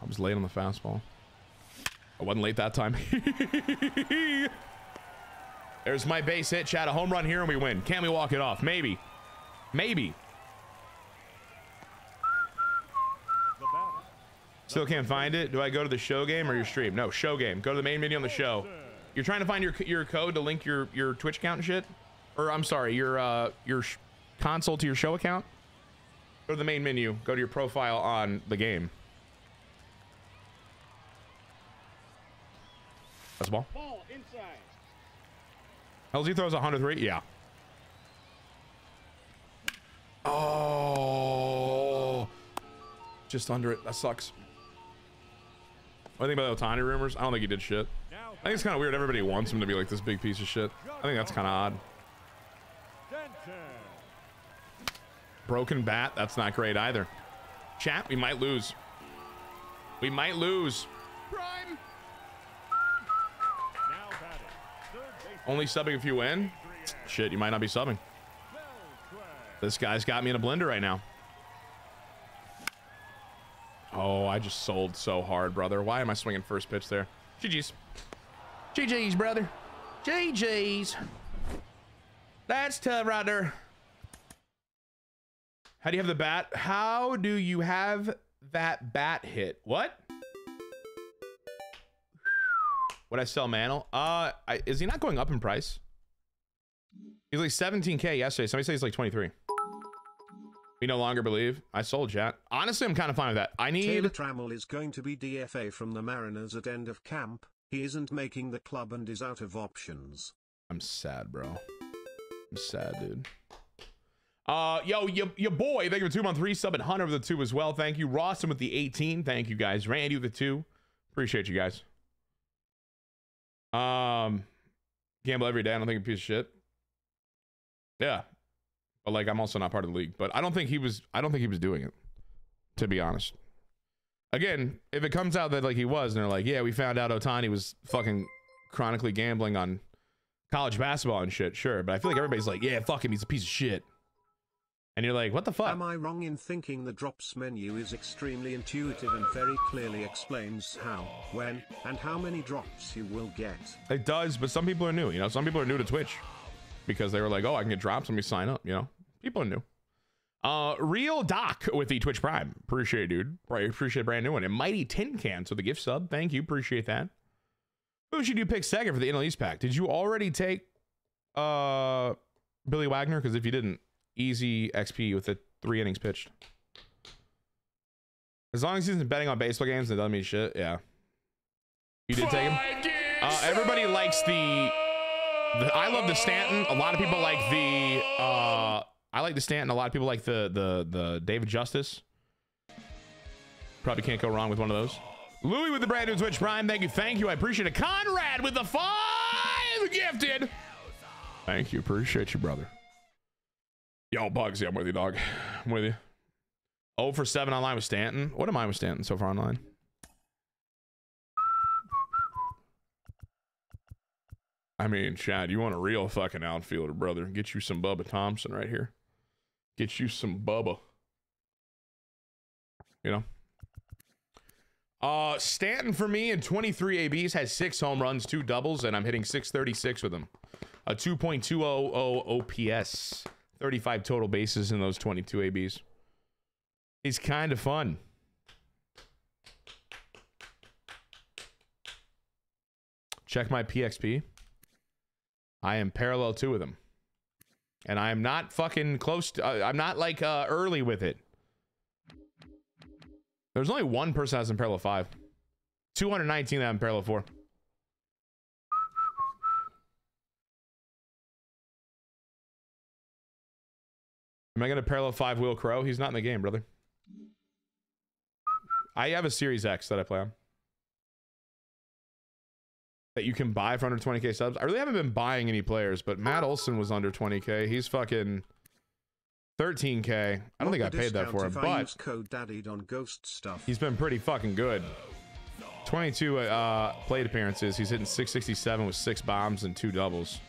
I was late on the fastball. I wasn't late that time. There's my base hit, chat. A home run here and we win. Can we walk it off? Maybe. Maybe. Still can't find it. Do I go to the show game or your stream? No, show game. Go to the main menu on the show. You're trying to find your code to link your Twitch account and shit? Or I'm sorry, your console to your show account? Go to the main menu. Go to your profile on the game. That's a ball. LZ throws 103. Yeah. Oh, just under it. That sucks. What do you think about the Ohtani rumors? I don't think he did shit. I think it's kind of weird. Everybody wants him to be like this big piece of shit. I think that's kind of odd. Broken bat. That's not great either. Chat, we might lose. We might lose. Prime. Only subbing if you win. Shit, you might not be subbing. This guy's got me in a blender right now. Oh, I just sold so hard, brother. Why am I swinging first pitch there? GG's. GG's, brother. GG's. That's tough right there. How do you have the bat? How do you have that bat hit? What? Would I sell Mantle? Is he not going up in price? He's like 17K yesterday. Somebody said he's like 23. We no longer believe. I sold, chat. Honestly, I'm kind of fine with that. I need... Taylor Trammell is going to be DFA from the Mariners at end of camp. He isn't making the club and is out of options. I'm sad, bro. I'm sad, dude. Yo, your boy, thank you for 2 month resub, and Hunter with the 2 as well. Thank you. Rawson with the 18. Thank you, guys. Randy with the 2. Appreciate you guys. Gamble every day. I don't think a piece of shit. Yeah, but like I'm also not part of the league, but I don't think he was doing it, to be honest. Again, if it comes out that like he was and they're like, yeah, we found out Ohtani was fucking chronically gambling on college basketball and shit, sure, but I feel like everybody's like, yeah, fuck him, he's a piece of shit, and you're like, what the fuck? Am I wrong in thinking the drops menu is extremely intuitive and very clearly explains how, when, and how many drops you will get? It does, but some people are new, you know, some people are new to Twitch because they were like, oh, I can get drops, let me sign up, you know, people are new. Real Doc with the Twitch Prime, appreciate it, dude. Appreciate brand new one. And Mighty Tin Cans with the gift sub, thank you, appreciate that. Who should you pick second for the NL East pack? Did you already take Billy Wagner? Because if you didn't, easy XP with the 3 innings pitched. As long as he's betting on baseball games, it doesn't mean shit. Yeah, you did take him. Everybody likes the I love the Stanton. A lot of people like the I like the Stanton. A lot of people like the David Justice. Probably can't go wrong with one of those. Louis with the brand new Twitch Prime. Thank you. Thank you. I appreciate it. Conrad with the 5 gifted. Thank you. Appreciate you, brother. Yo, Bugsy, I'm with you, dog. I'm with you. 0 for 7 online with Stanton. What am I with Stanton so far online? I mean, Chad, you want a real fucking outfielder, brother. Get you some Bubba Thompson right here. Get you some Bubba. You know? Stanton for me in 23 ABs has 6 home runs, 2 doubles, and I'm hitting 636 with him. A 2.200 OPS. 35 total bases in those 22 ABs. He's kind of fun. Check my PXP. I am parallel 2 with him. And I am not fucking close to, I'm not like early with it. There's only one person that's in parallel 5. 219 that I'm in parallel 4. Am I going to parallel 5 Will Crow? He's not in the game, brother. I have a Series X that I play on. That you can buy for under 20K subs. I really haven't been buying any players, but Matt Olson was under 20K. He's fucking 13K. I don't think I paid that for him, but he's been pretty fucking good. 22 plate appearances. He's hitting 667 with 6 bombs and 2 doubles.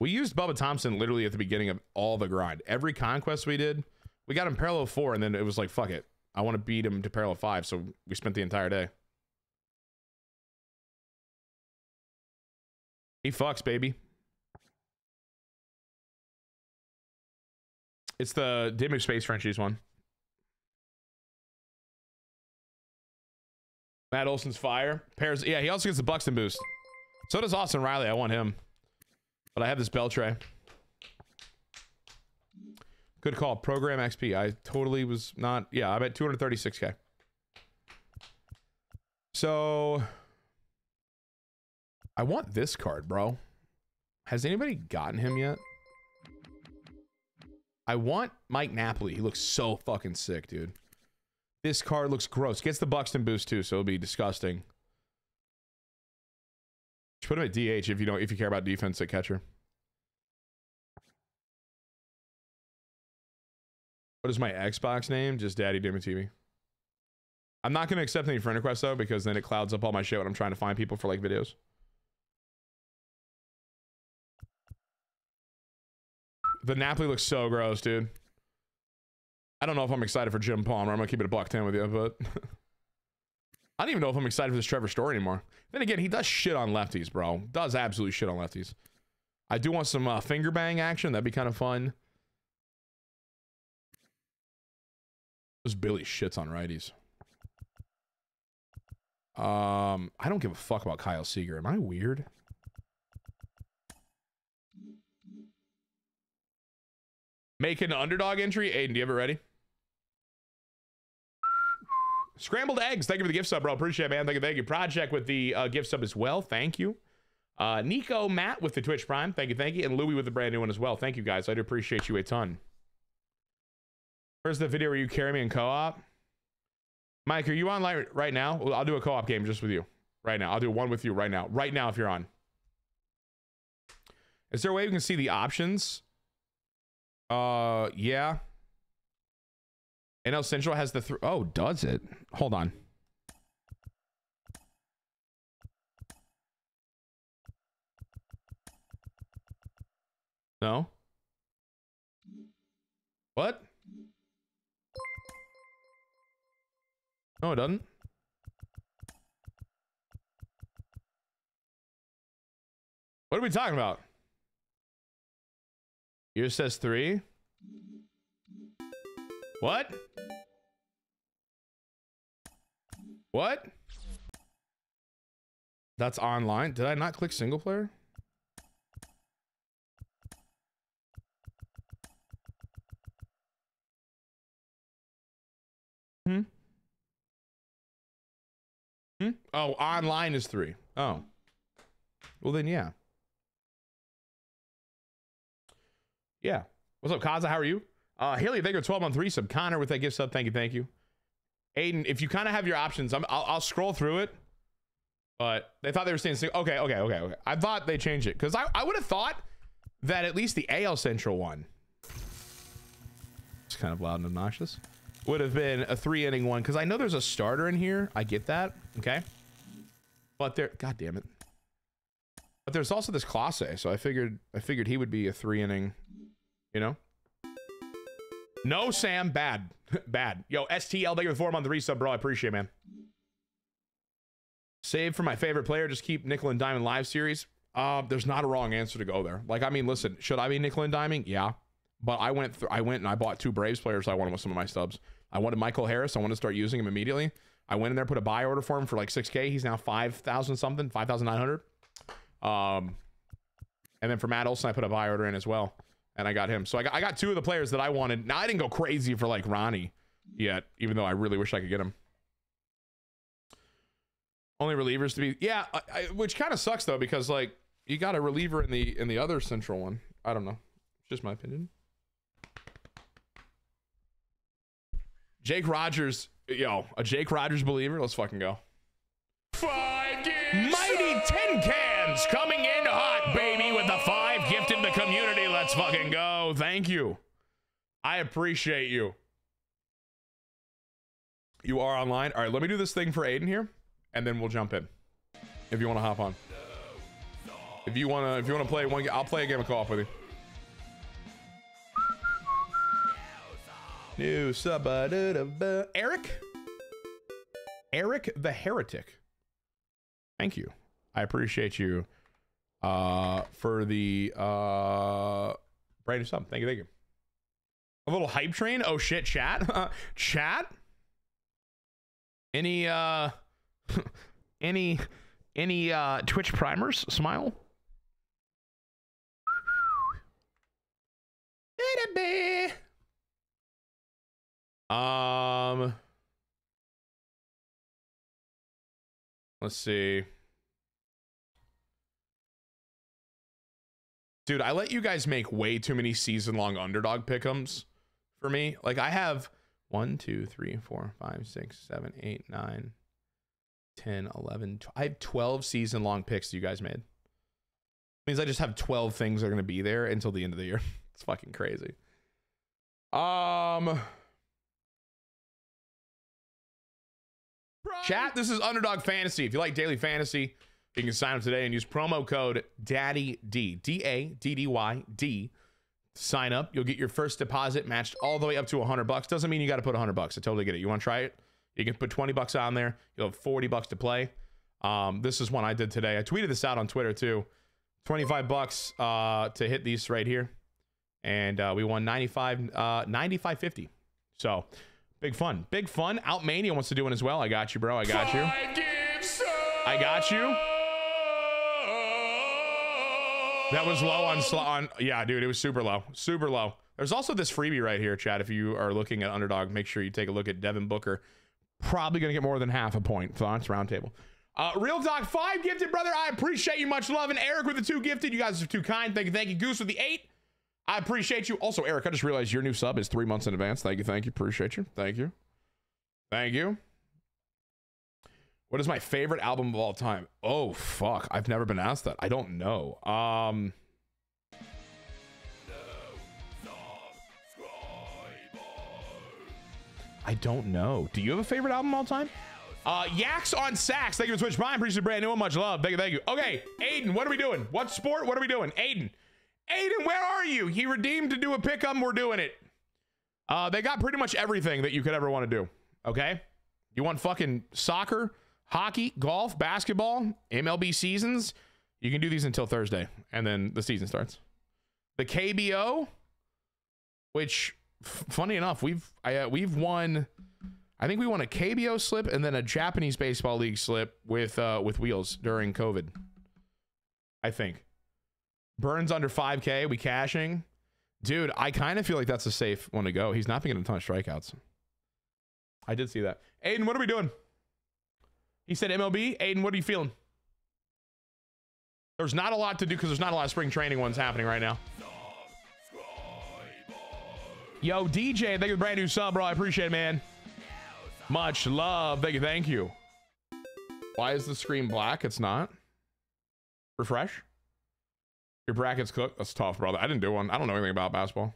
We used Bubba Thompson literally at the beginning of all the grind. Every conquest we did, we got him parallel 4, and then it was like, fuck it. I want to beat him to parallel 5, so we spent the entire day. He fucks, baby. It's the Dimmick Space Frenchies one. Matt Olson's fire. Pairs, yeah, he also gets the Buxton boost. So does Austin Riley. I want him. But I have this Beltre. Good call. Program XP. I totally was not. Yeah, I'm at 236K. So I want this card, bro. Has anybody gotten him yet? I want Mike Napoli. He looks so fucking sick, dude. This card looks gross. Gets the Buxton boost too, so it'll be disgusting. Just put him at DH if you don't, if you care about defense at catcher. What is my Xbox name? Just Daddy Dimmer TV. I'm not gonna accept any friend requests though, because then it clouds up all my shit when I'm trying to find people for like videos. The Napoli looks so gross, dude. I don't know if I'm excited for Jim Palmer. I'm gonna keep it a $1.10 with you, but I don't even know if I'm excited for this Trevor Story anymore. Then again, he does shit on lefties, bro. Does absolutely shit on lefties. I do want some finger bang action. That'd be kind of fun. This Billy shits on righties. I don't give a fuck about Kyle Seager. Am I weird? Make an underdog entry. Aiden, do you have it ready? Scrambled eggs. Thank you for the gift sub, bro. Appreciate it, man. Thank you. Thank you. Project with the gift sub as well. Thank you. Nico Matt with the Twitch Prime. Thank you. Thank you. And Louie with the brand new one as well. Thank you, guys. I do appreciate you a ton. Where's the video where you carry me in co-op? Mike, are you on right now? Well, I'll do a co-op game just with you right now. I'll do one with you right now. Right now, if you're on. Is there a way we can see the options? Yeah. NL Central has the oh, does it? Hold on. No. What? No, it doesn't. What are we talking about? Yours says 3. What? What? That's online. Did I not click single player? Oh, online is 3. Oh. Well, then, yeah. Yeah. What's up, Kaza? How are you? Haley, thank you for 12 on 3 sub. Connor with that gift sub. Thank you. Thank you. Aiden, if you kind of have your options, I'll scroll through it. But they thought they were saying, okay, okay, okay, okay. I thought they changed it because I would have thought that at least the AL Central one. It's kind of loud and obnoxious. Would have been a 3-inning one because I know there's a starter in here. I get that. Okay. But there, God damn it. But there's also this Clase, so I figured he would be a 3-inning, you know. No, Sam, bad. Bad. Yo, STL, thank you for the 4 on the resub, bro. I appreciate it, man. Save for my favorite player. Just keep nickel and diamond live series. There's not a wrong answer to go there. Like, I mean, listen, should I be nickel and diming? Yeah. But I went and I bought 2 Braves players I wanted with some of my subs. I wanted Michael Harris. I wanted to start using him immediately. I went in there, put a buy order for him for like 6K. He's now 5,000 something, 5,900. And then for Matt Olson, I put a buy order in as well, and I got him. So I got 2 of the players that I wanted. Now I didn't go crazy for like Ronnie yet, even though I really wish I could get him. Only relievers to be, yeah. Which kind of sucks though, because like you got a reliever in the other central one. I don't know. Just my opinion. Jake Rogers, yo, a Jake Rogers believer. Let's fucking go. 5 gifts. Mighty Tin Cans coming in hot, baby, with the 5 gifted the community. Let's fucking go. Thank you. I appreciate you. You are online. All right, let me do this thing for Aiden here, and then we'll jump in. If you want to hop on. If you wanna play one, I'll play a game of co-op with you. New sub, Eric the Heretic. Thank you. I appreciate you for the brand new sub. Thank you, thank you. A little hype train. Oh shit, chat. Chat. Any any Twitch primers? Smile. Let's see. Dude, I let you guys make way too many season-long underdog pick'ems for me. Like, I have 1, 2, 3, 4, 5, 6, 7, 8, 9, 10, 11, 12. I have 12 season-long picks you guys made. It means I just have 12 things that are going to be there until the end of the year. It's fucking crazy. Chat, this is Underdog Fantasy. If you like daily fantasy, you can sign up today and use promo code DADDYD, D-A-D-D-Y-D. Sign up. You'll get your first deposit matched all the way up to $100. Doesn't mean you got to put $100. I totally get it. You want to try it? You can put $20 on there. You'll have $40 to play. This is one I did today. I tweeted this out on Twitter too. $25 to hit these right here, and we won 95.50. So big fun, big fun. Outmania wants to do one as well. I got you, bro. I got you. I got you. That was low on yeah, dude, it was super low, super low. There's also this freebie right here, chat. If you are looking at Underdog, make sure you take a look at Devin Booker. Probably gonna get more than half a point. Thoughts Roundtable. Real Doc 5 gifted, brother. I appreciate you. Much love. And Eric with the 2 gifted. You guys are too kind. Thank you, thank you. Goose with the 8. I appreciate you. Also, Eric, I just realized your new sub is 3 months in advance. Thank you, thank you. Appreciate you. Thank you, thank you. What is my favorite album of all time? Oh, fuck. I've never been asked that. I don't know. I don't know. Do you have a favorite album of all time? Yaks on Sax. Thank you for Twitch Prime. Appreciate the brand new one. Much love. Thank you, thank you. Okay, Aiden, what are we doing? What sport? What are we doing? Aiden. Aiden, where are you? He redeemed to do a pick-em. We're doing it. They got pretty much everything that you could ever want to do. Okay? You want fucking soccer, hockey, golf, basketball, MLB seasons. You can do these until Thursday, and then the season starts. The KBO, which, funny enough, we've won. I think we won a KBO slip and then a Japanese baseball league slip with wheels during COVID. I think. Burnes under 5K. We cashing, dude. I kind of feel like that's a safe one to go. He's not been getting a ton of strikeouts. I did see that. Aiden, what are we doing? He said MLB. Aiden, what are you feeling? There's not a lot to do because there's not a lot of spring training ones happening right now. Yo, DJ, thank you for the brand new sub, bro. I appreciate it, man. Much love. Thank you, thank you. Why is the screen black? It's not. Refresh. Your brackets cooked. That's tough, brother. I didn't do one. I don't know anything about basketball.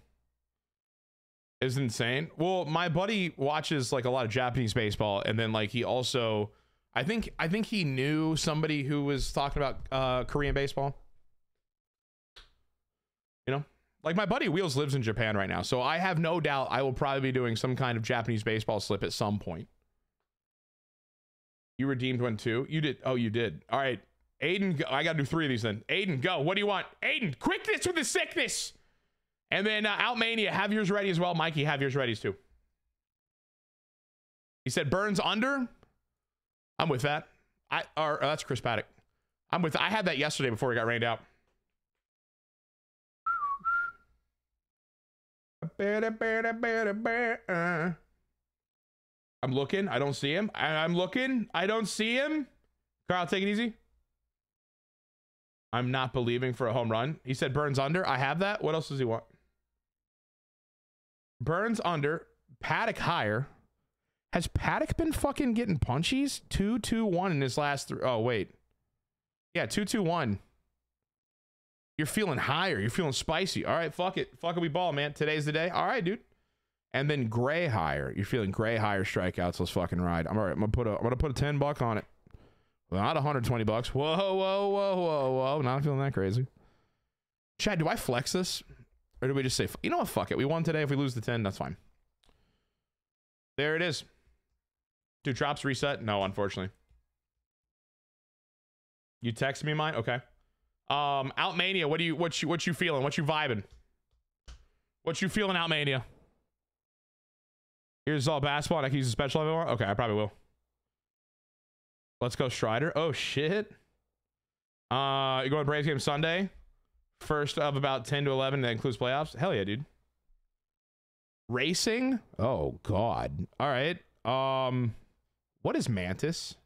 Is insane. Well, my buddy watches like a lot of Japanese baseball, and then like he also I think he knew somebody who was talking about Korean baseball, you know, like my buddy Wheels lives in Japan right now, so I have no doubt I will probably be doing some kind of Japanese baseball slip at some point. You redeemed one too? You did? Oh, you did. All right, Aiden, go. I gotta do 3 of these then. Aiden, go. What do you want? Aiden, quickness with the sickness. And then Outmania, have yours ready as well. Mikey, have yours ready too. He said Burnes under. I'm with that. That's Chris Paddock. I had that yesterday before it got rained out. I'm looking. I don't see him. I'm looking. I don't see him. Carl, take it easy. I'm not believing for a home run. He said Burnes under. I have that. What else does he want? Burnes under, Paddock higher. Has Paddock been fucking getting punchies? 2-2-1 in his last 3. Oh wait, yeah, 2-2-1. You're feeling higher. You're feeling spicy. All right, fuck it, fuck it, we ball, man. Today's the day. All right, dude. And then Gray higher. You're feeling Gray higher strikeouts. Let's fucking ride. I'm all right. I'm gonna put a $10 on it. Well, not $120. Whoa, whoa, whoa, whoa, whoa. Not feeling that crazy. Chad, do I flex this? Or do we just say, you know what, fuck it. We won today. If we lose the 10, that's fine. There it is. Do drops reset? No, unfortunately. You text me mine? Okay. Outmania, what you feeling? What you vibing? What you feeling, Outmania? Here's all basketball, and I can use a special anymore? Okay, I probably will. Let's go Strider. Oh shit. You going to Braves game Sunday? First of about 10 to 11 that includes playoffs. Hell yeah, dude. Racing? Oh god. All right. What is Mantis?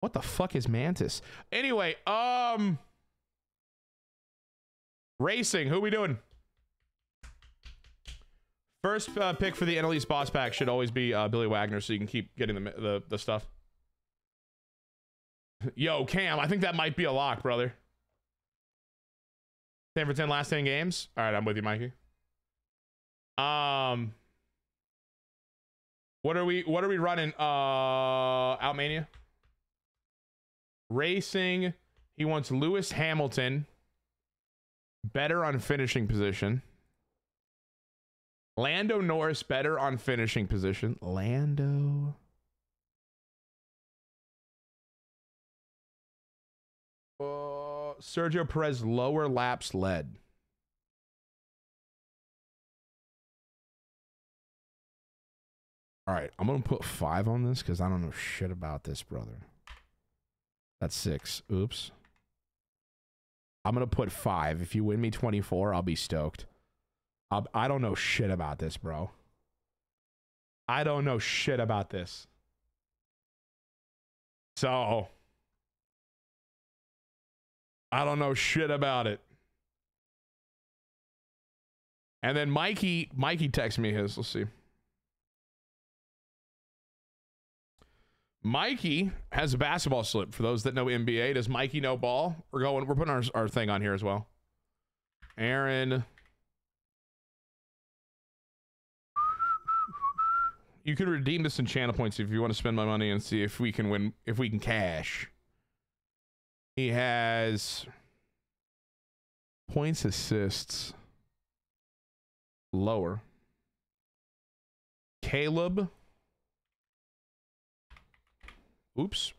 What the fuck is Mantas? Anyway, racing. Who we doing? First pick for the NL East boss pack should always be Billy Wagner, so you can keep getting the stuff. Yo, Cam, I think that might be a lock, brother. 10 for 10 last 10 games. All right, I'm with you, Mikey. What are we running? Outmania. Racing. He wants Lewis Hamilton. Better on finishing position. Lando Norris, better on finishing position. Lando. Sergio Perez, lower laps led. All right, I'm going to put 5 on this because I don't know shit about this, brother. That's 6. Oops. I'm going to put 5. If you win me 24, I'll be stoked. I don't know shit about this, bro. I don't know shit about this. So... I don't know shit about it. And then Mikey texted me his. Let's see. Mikey has a basketball slip. For those that know NBA, does Mikey know ball? We're putting our thing on here as well. Aaron. You can redeem this in channel points if you want to spend my money and see if we can win, if we can cash. He has points, assists, lower. Caleb. Oops.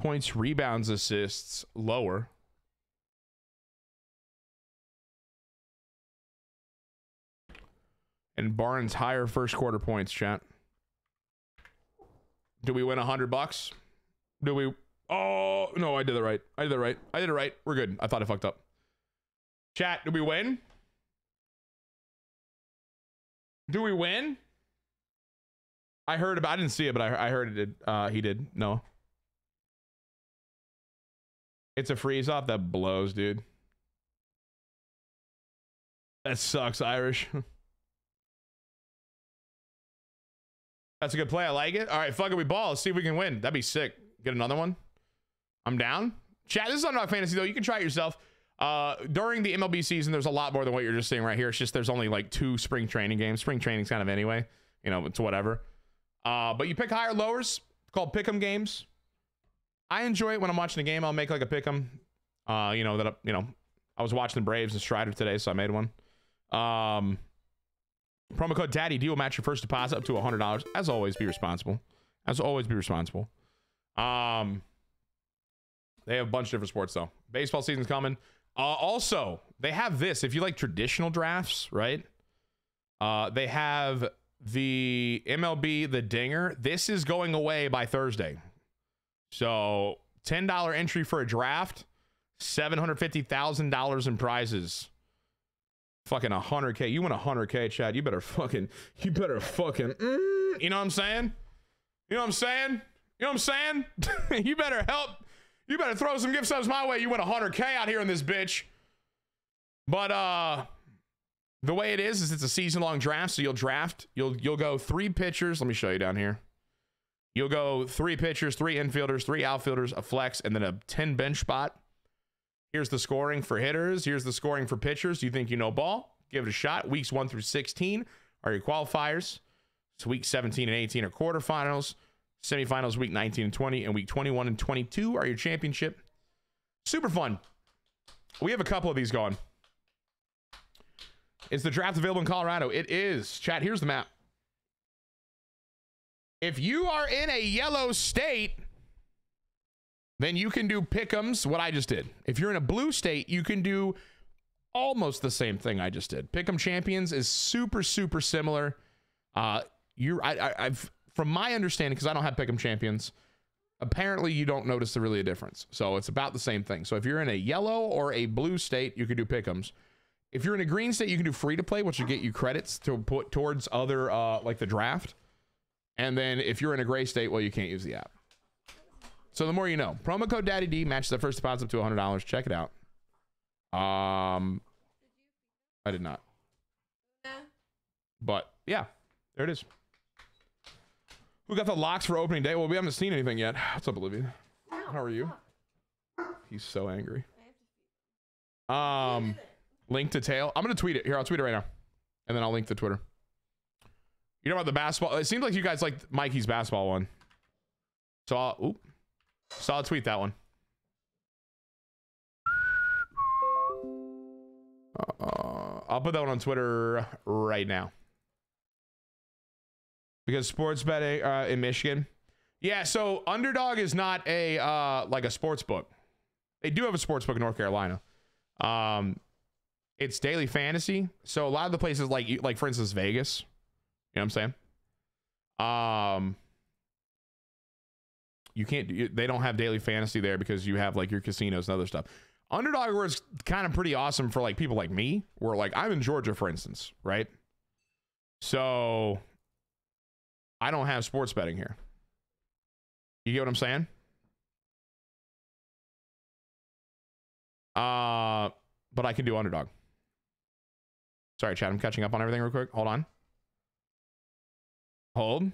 Points, rebounds, assists, lower. And Barnes higher first quarter points, chat. Do we win $100? Do we? Oh, no, I did it right. I did it right. I did it right. We're good. I thought I fucked up. Chat, do we win? Do we win? I heard about, I didn't see it, but I heard it did. He did. No. It's a freeze off. That blows, dude. That sucks, Irish. That's a good play. I like it. All right, fuck it. We ball. Let's see if we can win. That'd be sick. Get another one. I'm down. Chat, this is Underdog Fantasy, though. You can try it yourself. During the MLB season, there's a lot more than what you're just seeing right here. It's just there's only like 2 spring training games. Spring training's kind of anyway. You know, it's whatever. But you pick higher lowers. It's called pick'em games. I enjoy it when I'm watching a game. I'll make like a pick'em. I was watching the Braves and Strider today, so I made one. Promo code Daddy D will match your first deposit up to $100. As always, be responsible. As always, be responsible. They have a bunch of different sports though. Baseball season's coming. Also, they have this if you like traditional drafts, right? They have the MLB The Dinger. This is going away by Thursday. So $10 entry for a draft, $750,000 in prizes. Fucking 100K. You win 100K, Chad. You better fucking. You know what I'm saying? You better help. You better throw some gift subs my way. You win 100K out here in this bitch. But the way it is it's a season-long draft. So you'll draft. You'll go 3 pitchers. Let me show you down here. You'll go 3 pitchers, 3 infielders, 3 outfielders, a flex, and then a 10 bench spot. Here's the scoring for hitters. Here's the scoring for pitchers. Do you think you know ball? Give it a shot. Weeks 1 through 16 are your qualifiers. So week 17 and 18 are quarterfinals. Semifinals week 19 and 20 and week 21 and 22 are your championship. Super fun. We have a couple of these going. Is the draft available in Colorado? It is. Chat, here's the map. If you are in a yellow state, then you can do pick'ems, what I just did. If you're in a blue state, you can do almost the same thing I just did. Pick'em champions is super, super similar. From my understanding, because I don't have pick'em champions, apparently you don't notice really a difference. So it's about the same thing. So if you're in a yellow or a blue state, you can do pick'ems. If you're in a green state, you can do free to play, which will get you credits to put towards other like the draft. And then if you're in a gray state, well, you can't use the app. So the more you know. Promo code DaddyD matches the first deposit up to $100. Check it out. I did not. But yeah, there it is. Who got the locks for opening day? Well, we haven't seen anything yet. What's up, Olivia? How are you? He's so angry. Link to tail. I'm gonna tweet it here. I'll tweet it right now, and then I'll link to Twitter. You know about the basketball? It seems like you guys like Mikey's basketball one. So I'll tweet that one. I'll put that one on Twitter right now. Because sports betting in Michigan. Yeah, so Underdog is not a like a sports book. They do have a sports book in North Carolina. It's daily fantasy. So a lot of the places like for instance Vegas. You know what I'm saying? You can't do, they don't have daily fantasy there because you have like your casinos and other stuff. Underdog was kind of pretty awesome for like people like me, where like I'm in Georgia, for instance, right? So I don't have sports betting here. You get what I'm saying? But I can do Underdog. Sorry, chat, I'm catching up on everything real quick. Hold on. Hold.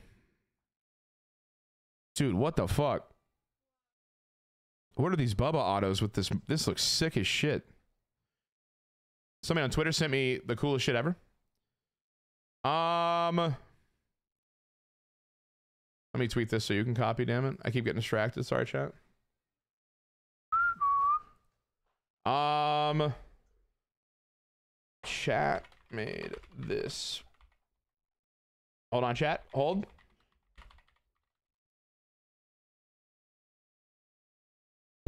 Dude, what the fuck? What are these Bubba autos with this? This looks sick as shit. Somebody on Twitter sent me the coolest shit ever. Let me tweet this so you can copy, damn it. I keep getting distracted. Sorry, chat. Chat made this. Hold on, chat. Hold.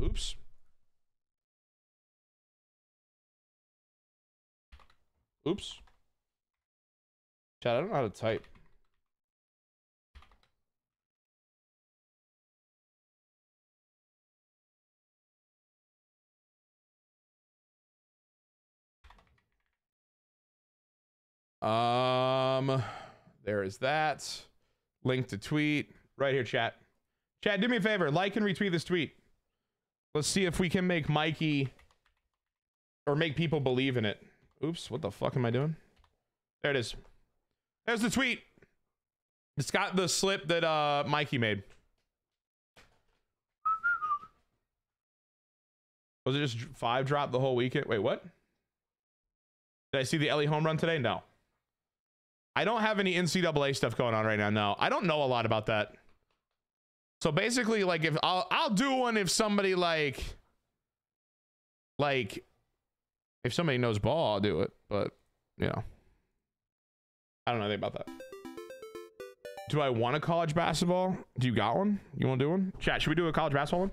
Oops. Oops. Chat, I don't know how to type. There is that link to tweet right here. Chat, do me a favor, like and retweet this tweet. Let's see if we can make Mikey or make people believe in it. Oops, what the fuck am I doing? There it is. There's the tweet. It's got the slip that Mikey made. Was it just 5-drop the whole weekend? Wait, what? Did I see the Ellie home run today? No. I don't have any NCAA stuff going on right now. No, I don't know a lot about that. So basically, like, if I'll do one if somebody like if somebody knows ball, I'll do it. But you know, I don't know anything about that. Do I want a college basketball? Do you got one? You want to do one? Chat, should we do a college basketball one?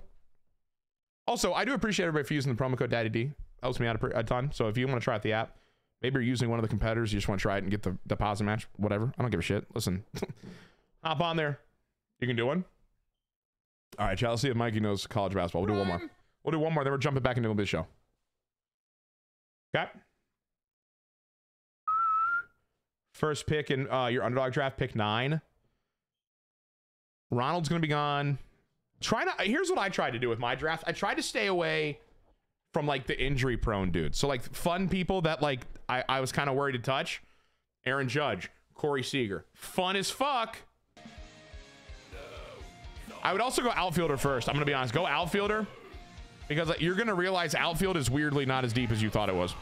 Also, I do appreciate everybody for using the promo code DaddyD. Helps me out a ton. So if you want to try out the app. Maybe you're using one of the competitors. You just want to try it and get the deposit match. Whatever. I don't give a shit. Listen. Hop on there. You can do one. All right, chat. Let's see if Mikey knows college basketball. We'll do one more. We'll do one more. Then we're jumping back into MLB The Show. Okay. First pick in your Underdog draft. Pick 9. Ronald's going to be gone. Here's what I tried to do with my draft. I tried to stay away from like the injury prone dude. So like fun people that like I was kind of worried to touch. Aaron Judge, Corey Seager. Fun as fuck. I would also go outfielder first. I'm gonna be honest, go outfielder, because like, you're gonna realize outfield is weirdly not as deep as you thought it was.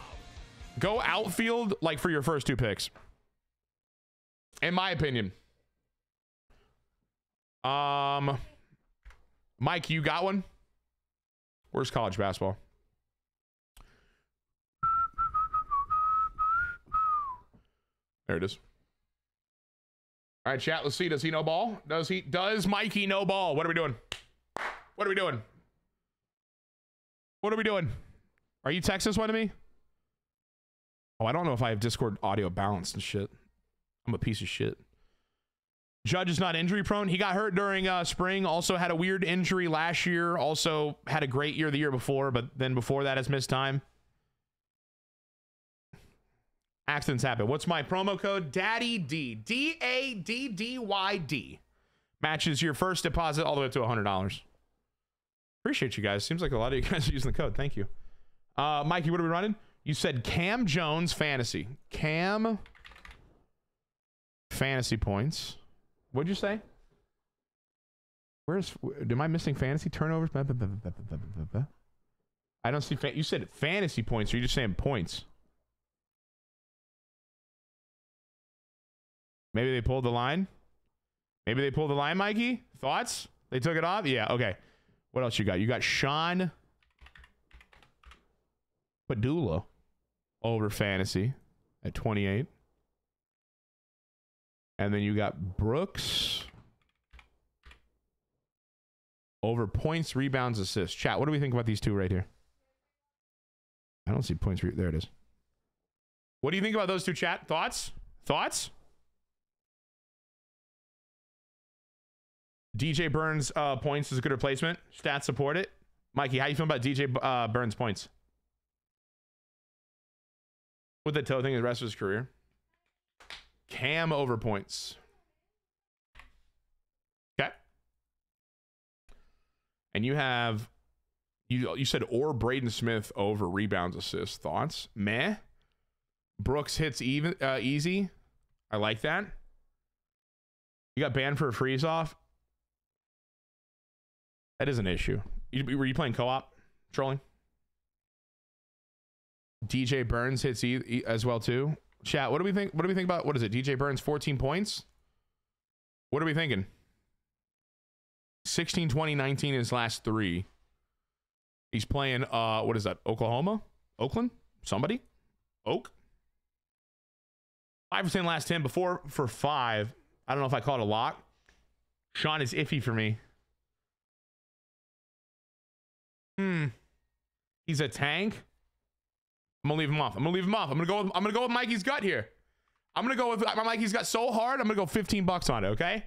Go outfield like for your first 2 picks. In my opinion. Mike, you got one? Where's college basketball? There it is. All right, chat. Let's see. Does he know ball? Does Mikey know ball? What are we doing? What are we doing? What are we doing? Are you texting this one to me? Oh, I don't know if I have Discord audio balanced and shit. I'm a piece of shit. Judge is not injury prone. He got hurt during spring. Also had a weird injury last year. Also had a great year the year before, but then before that has missed time. Accidents happen. What's my promo code? DaddyD. DADDYD. matches your first deposit all the way up to $100. Appreciate you guys. Seems like a lot of you guys are using the code. Thank you. Mikey, what are we running? You said Cam Jones fantasy. Cam fantasy points. What'd you say? Where's, am I missing fantasy turnovers? I don't see, you said fantasy points, or you're just saying points? Maybe they pulled the line. Maybe they pulled the line, Mikey. Thoughts? They took it off? Yeah, okay. What else you got? You got Sean Padula over fantasy at 28. And then you got Brooks over points, rebounds, assists. Chat, what do we think about these two right here? I don't see points. There it is. What do you think about those two, chat? Thoughts? Thoughts? DJ Burns points is a good replacement. Stats support it. Mikey, how you feeling about DJ Burns points? With the toe thing the rest of his career. Cam over points. Okay. And you have, you said or Braden Smith over rebounds, assists. Thoughts? Meh. Brooks hits even easy. I like that. You got banned for a freeze off. That is an issue. Were you playing co-op? Trolling? DJ Burns hits as well, too. Chat, what do we think? What do we think about? What is it? DJ Burns, 14 points? What are we thinking? 16, 20, 19 in his last three. He's playing, what is that? Oklahoma? Oakland? Somebody? Oak? 5 for 10 last 10. Before for 5. I don't know if I call it a lock. Sean is iffy for me. He's a tank. I'm gonna leave him off. I'm gonna leave him off. I'm gonna go with Mikey's gut here. I'm gonna go with my Mikey's gut so hard. I'm gonna go $15 on it. Okay.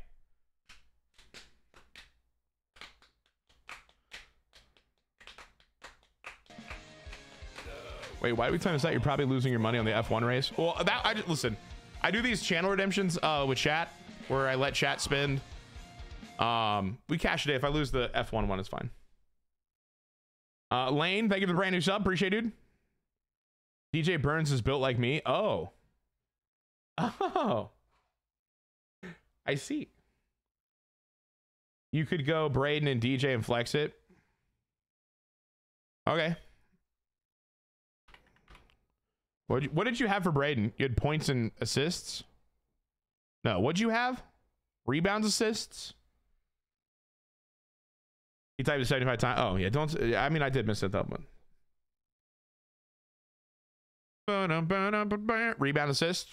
Wait, why do we time this out? You're probably losing your money on the F1 race. Well, that I just listen. I do these channel redemptions with chat, where I let chat spend. We cash today. If I lose the F1 one, it's fine. Lane, thank you for the brand new sub. Appreciate it, dude. DJ Burns is built like me. Oh. Oh. I see. You could go Braden and DJ and flex it. Okay. What did you have for Braden? You had points and assists? No. What'd you have? Rebounds, assists? He typed it 75 times. Oh, yeah. Don't. I mean, I did miss that one. Rebound assist.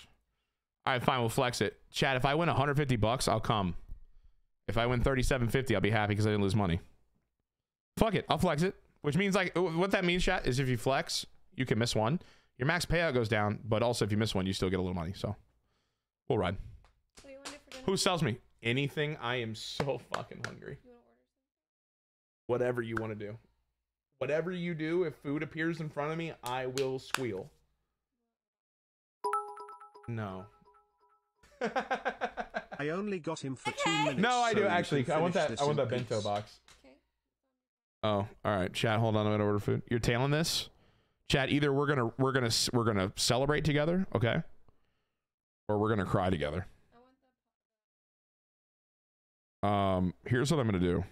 All right, fine. We'll flex it. Chat, if I win $150, I'll come. If I win $37.50, I'll be happy because I didn't lose money. Fuck it. I'll flex it. Which means, like, what that means, chat, is if you flex, you can miss one. Your max payout goes down, but also if you miss one, you still get a little money. So we'll ride. Who sells me anything? I am so fucking hungry. Whatever you want to do. Whatever you do, if food appears in front of me, I will squeal. No. I only got him for 2 minutes. No, I do, so actually. I want that bento box. Okay. Oh, all right. Chat, hold on. I'm going to order food. You're tailing this? Chat, either we're going to celebrate together, okay? Or we're going to cry together. Here's what I'm going to do.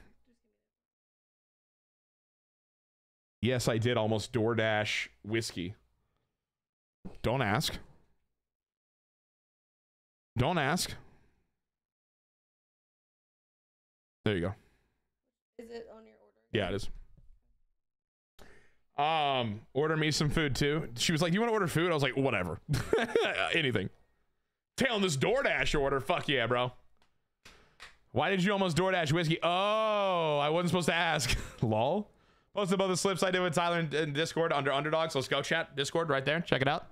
Yes, I did almost DoorDash whiskey. Don't ask. Don't ask. There you go. Is it on your order? Yeah, it is. Order me some food too. She was like, "You want to order food?" I was like, "Whatever, anything." Tailing this DoorDash order. Fuck yeah, bro. Why did you almost DoorDash whiskey? Oh, I wasn't supposed to ask. Lol. Most of the slips I did with Tyler in Discord under Underdogs. Let's go, chat. Discord right there. Check it out.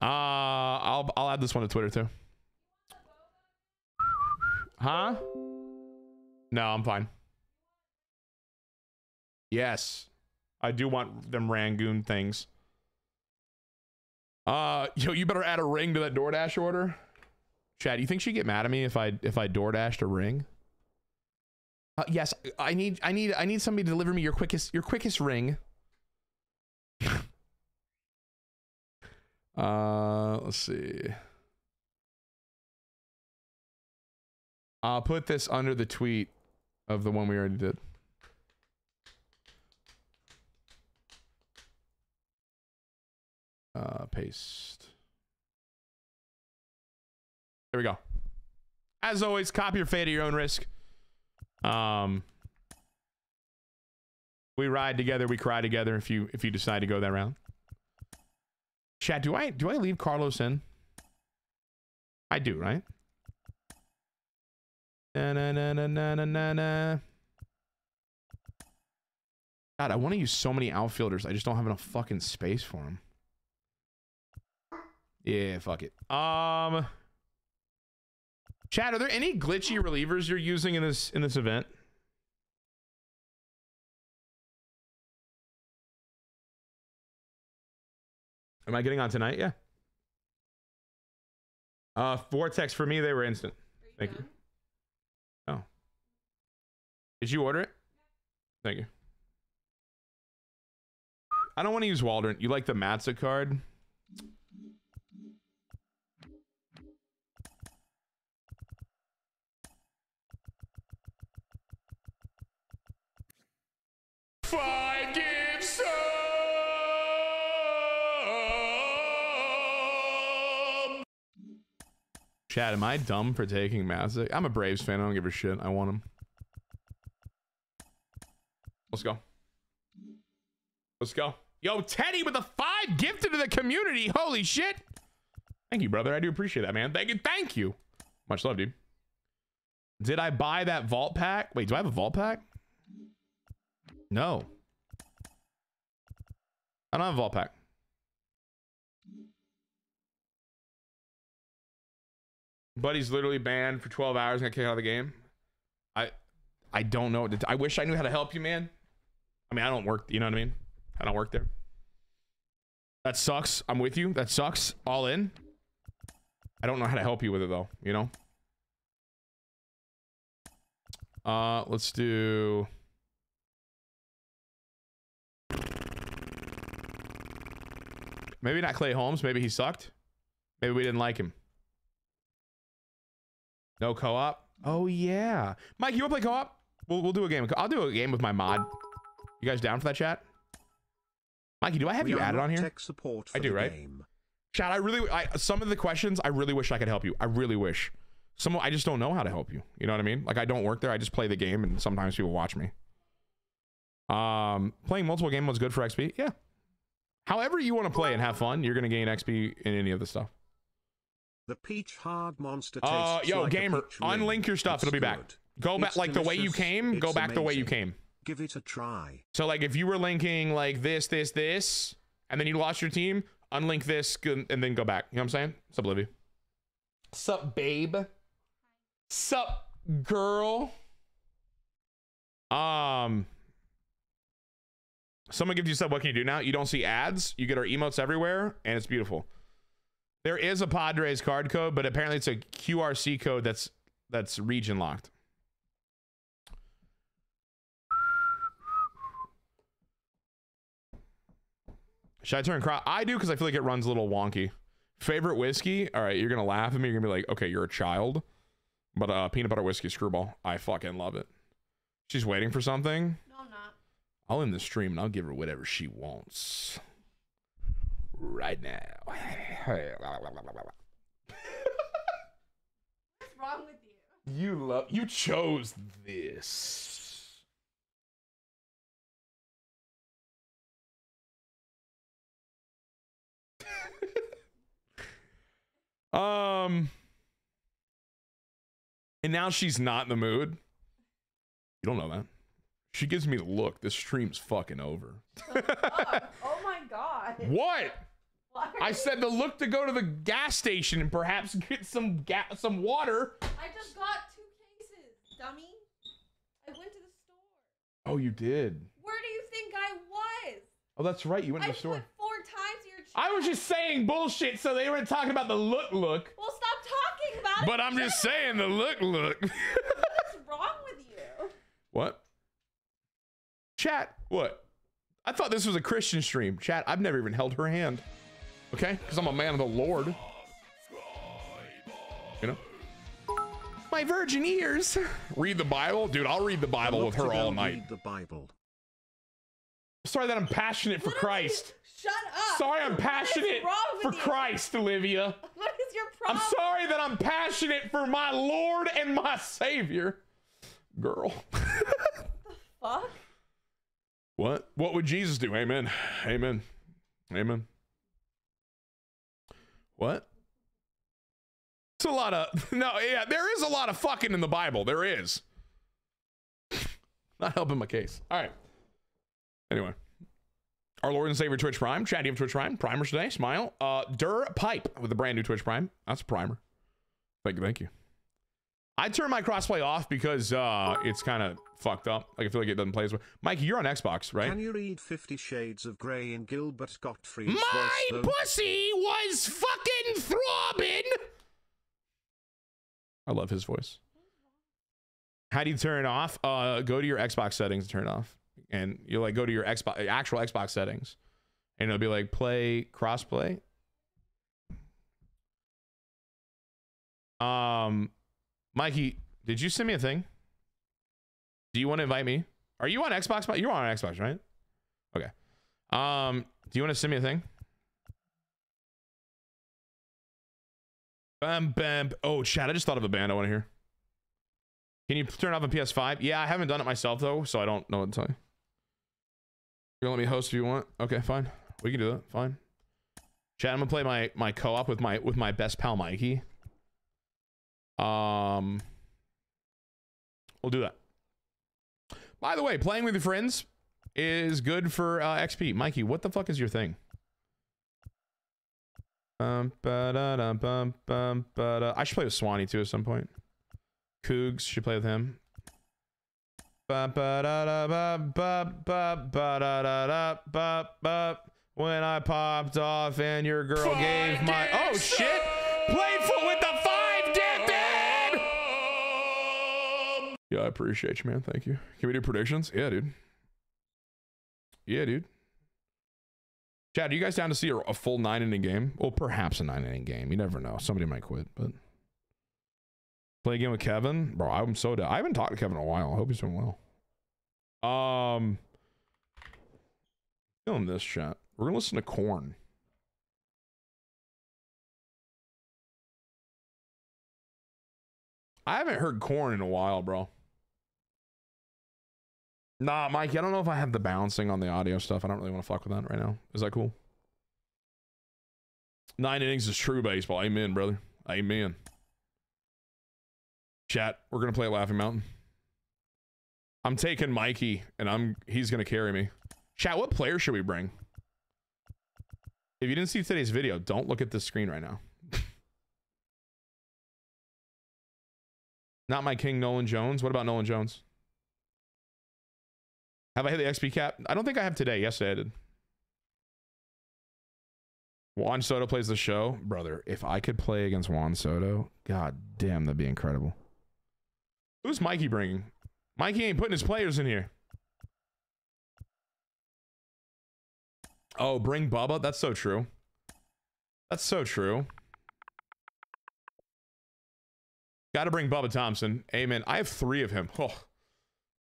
I'll add this one to Twitter too. Huh? No, I'm fine. Yes, I do want them Rangoon things. Yo, you better add a ring to that DoorDash order. Chat, do you think she'd get mad at me if I DoorDashed a ring? Yes, I need somebody to deliver me your quickest ring. Let's see. I'll put this under the tweet of the one we already did. Paste. There we go. As always, copy your fate at your own risk. We ride together, we cry together. If you decide to go that round. Chat, do I leave Carlos in? I do, right? Na na na na na na na. God, I want to use so many outfielders. I just don't have enough fucking space for them. Yeah, fuck it. Chat, are there any glitchy relievers you're using in this event? Am I getting on tonight? Yeah. Vortex for me, they were instant. Thank you. Oh. Did you order it? Thank you. I don't want to use Waldron. You like the Matza card? Five gives so Chad, am I dumb for taking Masick? I'm a Braves fan. I don't give a shit. I want him. Let's go. Let's go. Yo, Teddy with a 5 gifted to the community. Holy shit. Thank you, brother. I do appreciate that, man. Thank you. Thank you. Much love, dude. Did I buy that vault pack? Wait, do I have a vault pack? No. I don't have a vault pack. Buddy's literally banned for 12 hours and got kicked out of the game. I don't know. I wish I knew how to help you, man. I mean, I don't work. You know what I mean? I don't work there. That sucks. I'm with you. That sucks. All in. I don't know how to help you with it, though. You know? Let's do... Maybe not Clay Holmes. Maybe he sucked. Maybe we didn't like him. No co-op. Oh, yeah. Mike, you want to play co-op? We'll do a game. I'll do a game with my mod. You guys down for that, chat? Mikey, do I have you added on here? I do, right? Chat, some of the questions, I really wish I could help you. I really wish. I just don't know how to help you. You know what I mean? Like, I don't work there. I just play the game, and sometimes people watch me. Playing multiple game modes good for XP? Yeah. However you want to play and have fun, you're going to gain XP in any of the stuff. The peach hard monster tastes yo, like gamer, unlink your stuff. It'll be back. Go back like delicious. The way you came. Go back amazing. The way you came. Give it a try. So like if you were linking like this, and then you lost your team, unlink this and then go back. You know what I'm saying? What's up, Livy? Sup, babe? Sup, girl? Someone gives you sub, what can you do now? You don't see ads. You get our emotes everywhere, and it's beautiful. There is a Padres card code, but apparently it's a QRC code that's region locked. Should I turn crop? I do, because I feel like it runs a little wonky. Favorite whiskey? All right, you're going to laugh at me. You're going to be like, okay, you're a child. But peanut butter whiskey screwball. I fucking love it. She's waiting for something. I'll end the stream and I'll give her whatever she wants. Right now. What's wrong with you? You chose this. And now she's not in the mood. You don't know that. She gives me the look. This stream's fucking over. Oh my god. What? I said the look to go to the gas station and perhaps get some water. I just got 2 cases, dummy. I went to the store. Oh, you did. Where do you think I was? Oh, that's right. You went to the store. I put 4 times your chest. I was just saying bullshit, so they weren't talking about the look. Well, stop talking about it. But I'm just saying the look. What's wrong with you? What? Chat, what? I thought this was a Christian stream. Chat, I've never even held her hand. Okay? Because I'm a man of the Lord. You know? My virgin ears. Read the Bible? Dude, I'll read the Bible with her all night. Read the Bible. Sorry that I'm passionate for Christ. Shut up. Sorry I'm passionate for Christ, Olivia. What is your problem? I'm sorry that I'm passionate for my Lord and my Savior. Girl. What the fuck? What? What would Jesus do? Amen. Amen. Amen. What? It's a lot of... No, yeah, there is a lot of fucking in the Bible. There is. Not helping my case. All right. Anyway. Our Lord and Savior Twitch Prime. Chat, do you have Twitch Prime? Primers today. Smile. Dur Pipe with a brand new Twitch Prime. That's a primer. Thank you. Thank you. I turn my crossplay off because it's kind of fucked up. Like, I feel like it doesn't play as well. Mikey, you're on Xbox, right? Can you read 50 Shades of Grey in Gilbert Gottfried's voice? My pussy was fucking throbbing! I love his voice. How do you turn it off? Go to your Xbox settings and turn it off. And you'll, like, go to your Xbox, actual Xbox settings. And it'll be like, play crossplay. Mikey, did you send me a thing? Do you want to invite me? Are you on Xbox? You're on Xbox, right? Okay. Do you want to send me a thing? Bam, bam. Oh, chat, I just thought of a band I want to hear. Can you turn off a PS5? Yeah, I haven't done it myself, though, so I don't know what to tell you. You're going to let me host if you want? Okay, fine. We can do that. Fine. Chat, I'm going to play my co-op with my best pal, Mikey. We'll do that. By the way, playing with your friends is good for XP. Mikey, what the fuck is your thing? I should play with Swanee too at some point. Cougs should play with him. When I popped off and your girl gave my... Oh shit! Playful with the... Yeah, I appreciate you, man. Thank you. Can we do predictions? Yeah, dude. Yeah, dude. Chad, are you guys down to see a full 9-inning game? Well, perhaps a 9-inning game. You never know. Somebody might quit, but... Play a game with Kevin? Bro, I'm so down. I haven't talked to Kevin in a while. I hope he's doing well. Feeling this, chat. We're gonna listen to Korn. I haven't heard Korn in a while, bro. Nah, Mike, I don't know if I have the balancing on the audio stuff. I don't really want to fuck with that right now. Is that cool? 9 innings is true baseball. Amen, brother. Amen. Chat, we're going to play Laughing Mountain. I'm taking Mikey, and he's going to carry me. Chat, what player should we bring? If you didn't see today's video, don't look at this screen right now. Not my king, Nolan Jones. What about Nolan Jones? Have I hit the XP cap? I don't think I have today. Yesterday I did. Juan Soto plays the show. Brother, if I could play against Juan Soto, god damn, that'd be incredible. Who's Mikey bringing? Mikey ain't putting his players in here. Oh, bring Bubba? That's so true. That's so true. Got to bring Bubba Thompson. Amen. I have 3 of him. Oh,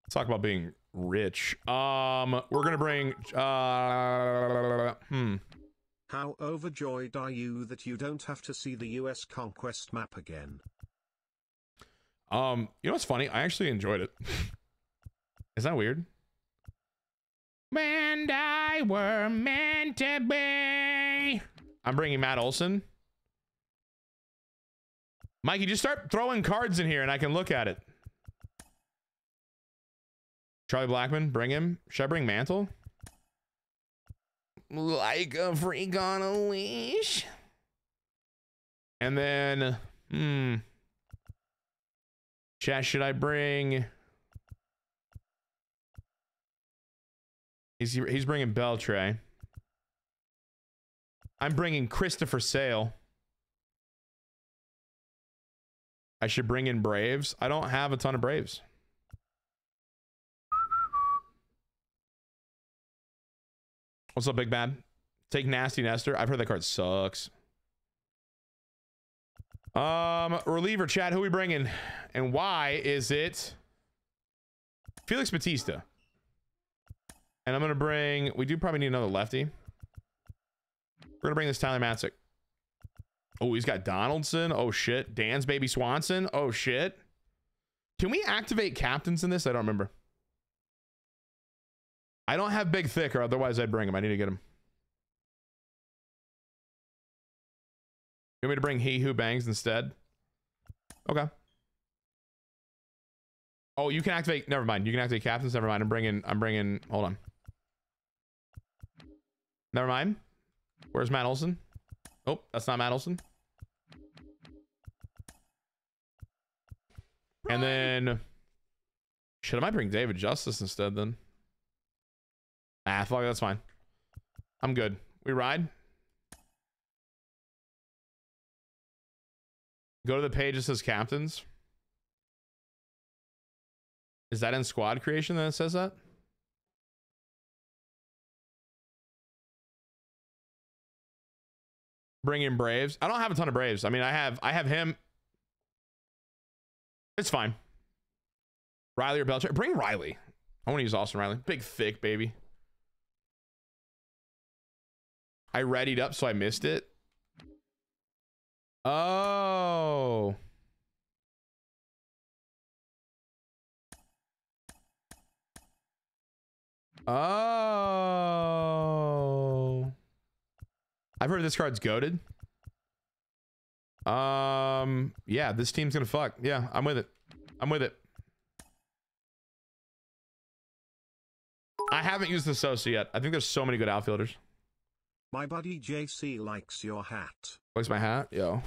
talk about being rich. We're going to bring... How overjoyed are you that you don't have to see the U.S. Conquest map again? You know what's funny? I actually enjoyed it. Is that weird? And I were meant to be. I'm bringing Matt Olson. Mikey, just start throwing cards in here and I can look at it. Charlie Blackmon, bring him. Should I bring Mantle? Like a freak on a leash. And then, Chat, should I bring... He's bringing Beltre. I'm bringing Christopher Sale. I should bring in Braves. I don't have a ton of Braves. What's up, Big Bad? Take Nasty Nestor. I've heard that card sucks. Reliever chat, who we bringing and why is it Felix Bautista? And I'm gonna bring, we do probably need another lefty. We're gonna bring this Tyler Matzik. Oh, he's got Donaldson. Oh shit. Dan's baby Swanson. Oh shit. Can we activate captains in this? I don't remember. I don't have Big Thick, or otherwise I'd bring him. I need to get him. You want me to bring He Who Bangs instead? Okay. Oh, you can activate. Never mind. You can activate captains. Never mind. I'm bringing. Hold on. Never mind. Where's Matt Olson? Oh, that's not Matt Olson. And then, shit, I might bring David Justice instead then. Ah, fuck, that's fine. I'm good. We ride. Go to the page that says captains. Is that in squad creation that it says that? Bring in Braves. I don't have a ton of Braves. I mean, I have him. It's fine. Riley or Beltre. Bring Riley. I want to use Austin Riley. Big Thick, baby. I readied up, so I missed it. Oh. Oh. I've heard this card's goated. Yeah, this team's gonna fuck. Yeah, I'm with it. I'm with it. I haven't used the Sosa yet. I think there's so many good outfielders. My buddy JC likes your hat. Likes my hat? Yo.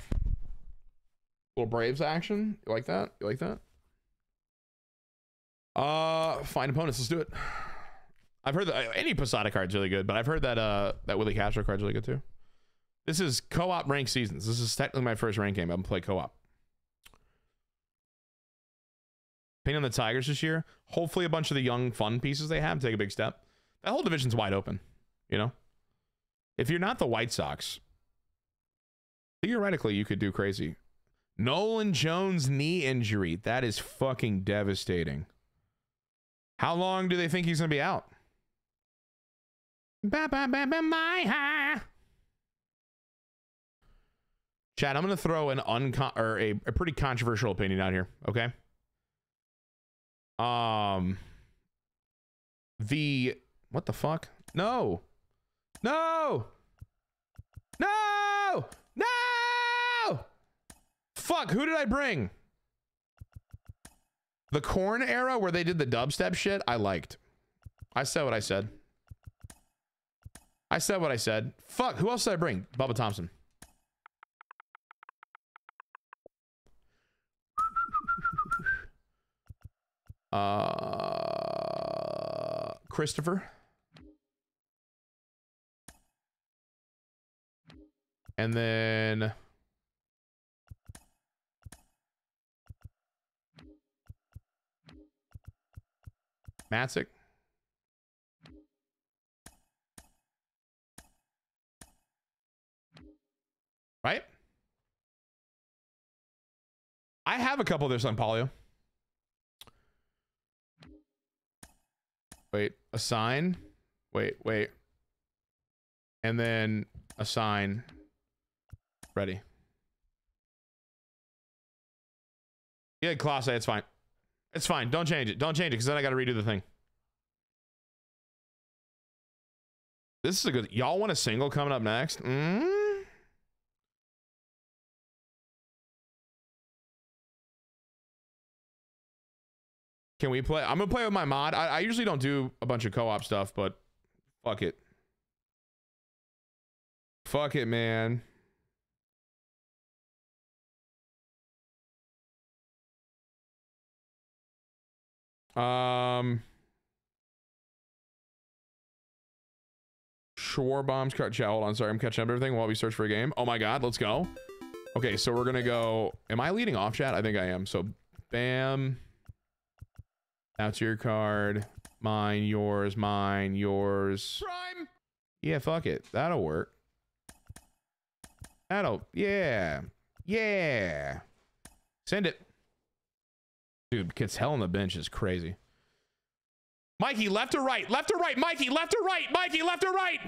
Little Braves action. You like that? You like that? Find opponents. Let's do it. I've heard that any Posada card's really good, but I've heard that that Willie Castro card's really good too. This is co-op ranked seasons. This is technically my first ranked game. I'm gonna play co-op. Paint on the Tigers this year. Hopefully a bunch of the young fun pieces they have take a big step. That whole division's wide open, you know? If you're not the White Sox, theoretically you could do crazy. Nolan Jones knee injury. That is fucking devastating. How long do they think he's gonna be out? Ba ba ba ba my high. Chad, I'm gonna throw an a pretty controversial opinion out here, okay? What the fuck? No. No! No! No! Fuck, who did I bring? The Korn era where they did the dubstep shit, I liked. I said what I said. I said what I said. Fuck, who else did I bring? Bubba Thompson. Christopher. And then Matzik. Right? I have a couple there, Sampaio. Wait, assign. Wait. And then assign. Ready. Yeah, Class A, it's fine. It's fine. Don't change it. Don't change it, because then I got to redo the thing. This is a good... Y'all want a single coming up next? Mm? Can we play? I'm going to play with my mod. I usually don't do a bunch of co-op stuff, but fuck it. Fuck it, man. Schwarbaum's card. Chat, hold on, sorry, I'm catching up everything while we search for a game. Oh my god, let's go. Okay, so we're gonna go. Am I leading off, chat? I think I am. So bam, that's your card. Mine, yours, mine, yours. Prime. Yeah, fuck it. That'll work. That'll, yeah. Yeah. Send it. Dude, gets hell on the bench is crazy. Mikey, left to right. Left to right. Mikey, left to right. Mikey, left to right.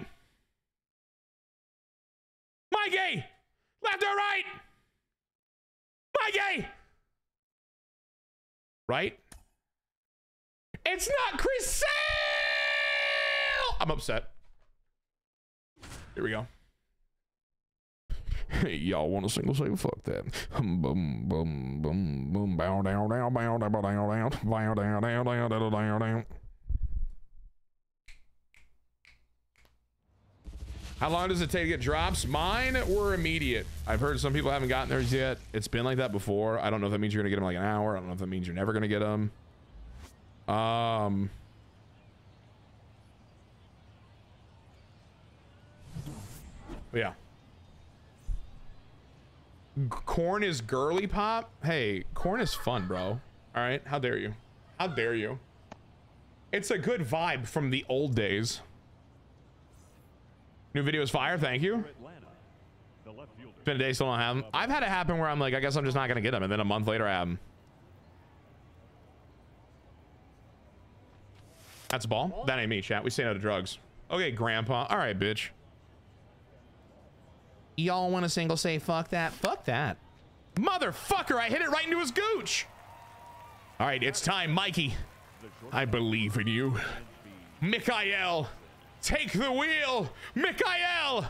Mikey! Left to right! Mikey! Right? It's not Chris Sale! I'm upset. Here we go. Hey, y'all want a single save? Fuck that. Boom, boom, boom, boom. Bow down, down, bow down, bow down, down. Bow down, down, down, down, down, down. How long does it take to get drops? Mine were immediate. I've heard some people haven't gotten theirs yet. It's been like that before. I don't know if that means you're gonna get them like an hour. I don't know if that means you're never gonna get them. Yeah. Korn is girly pop. Hey, Korn is fun, bro. All right, how dare you? How dare you? It's a good vibe from the old days. New video is fire. Thank you. It's been a day, still don't have them. I've had it happen where I'm like, I guess I'm just not gonna get them, and then a month later I have them. That's a ball. That ain't me, chat. We say no to drugs. Okay, grandpa. All right, bitch. Y'all want a single say fuck that? Fuck that. Motherfucker, I hit it right into his gooch. All right, it's time, Mikey. I believe in you. Mikhail, take the wheel. Mikhail.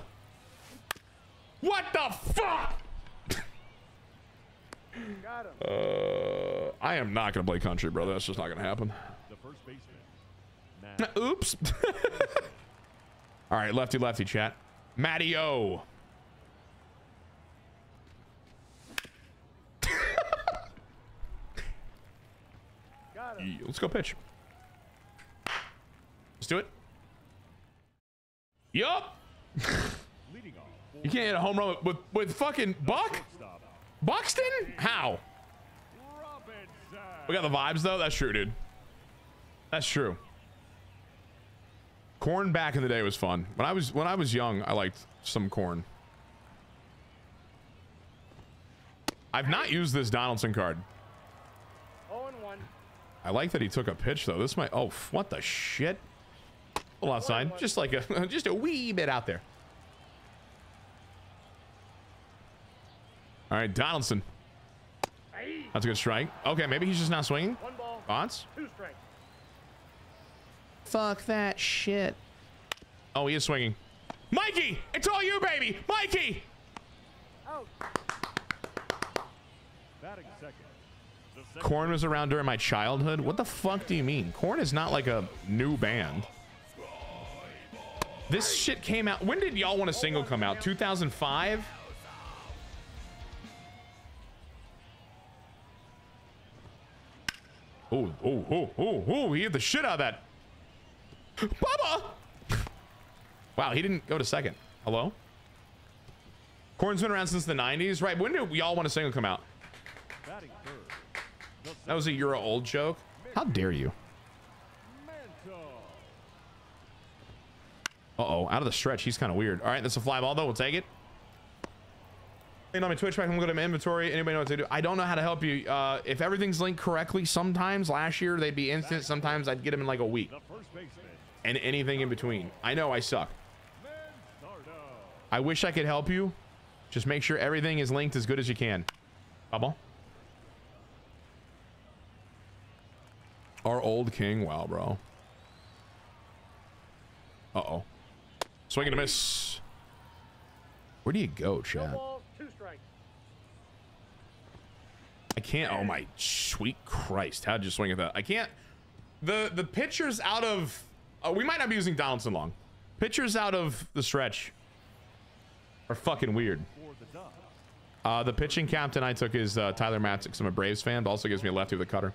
What the fuck? Got him. I am not going to play country, bro. That's just not going to happen. The first baseman. Oops. All right, lefty, lefty, chat. Matty O. Let's go pitch. Let's do it. Yup. You can't hit a home run with fucking Buxton? How? We got the vibes though. That's true, dude. That's true. Korn back in the day was fun. When I was young, I liked some Korn. I've not used this Donaldson card. I like that he took a pitch though. This might, oh, what the shit? A little outside, just like a, just a wee bit out there. All right, Donaldson. That's a good strike. Okay, maybe he's just not swinging. One ball, Bonds. Two strikes. Fuck that shit. Oh, he is swinging. Mikey, it's all you, baby. Mikey. Out. Batting second. Korn was around during my childhood. What the fuck do you mean? Korn is not like a new band. This shit came out. When did y'all want a single come out? 2005? Oh, oh, oh, oh, oh. He hit the shit out of that. Bubba! Wow, he didn't go to second. Hello? Korn's been around since the 90s. Right, when did y'all want a single come out? That was a year old joke. How dare you? Uh-oh, out of the stretch. He's kind of weird. All right, that's a fly ball, though. We'll take it. On my Twitch Prime, I'm going to go to my inventory. Anybody know what to do? I don't know how to help you. If everything's linked correctly, sometimes last year they'd be instant. Sometimes I'd get them in like a week. And anything in between. I know I suck. I wish I could help you. Just make sure everything is linked as good as you can. Bubble. Our old king. Wow, bro. Uh-oh. Swing and a miss. Where do you go, chat? I can't. Oh, my sweet Christ. How'd you swing at that? I can't. The pitchers out of... we might not be using Donaldson long. Pitchers out of the stretch are fucking weird. The pitching captain I took is Tyler Matzik. I'm a Braves fan. But also gives me a lefty with a cutter.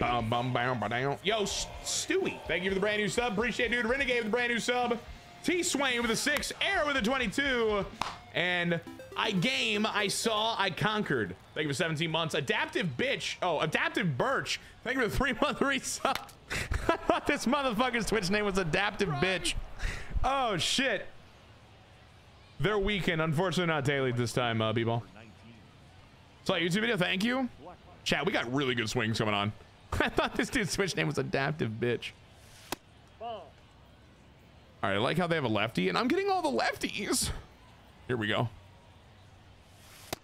Bum, bum, bum, bum, bum. Yo, Stewie, thank you for the brand new sub. Appreciate it, dude. Renegade with the brand new sub. T-Swain with a 6. Air with a 22. And I game, I saw, I conquered. Thank you for 17 months. Adaptive bitch. Oh, Adaptive Birch. Thank you for the 3-month resub. I thought this motherfucker's Twitch name was Adaptive Bitch. Oh, shit. Their weekend, unfortunately not daily this time, B-Ball. Saw a YouTube video, thank you. Chat, we got really good swings coming on. I thought this dude's Twitch name was Adaptive Bitch. All right, I like how they have a lefty, and I'm getting all the lefties. Here we go.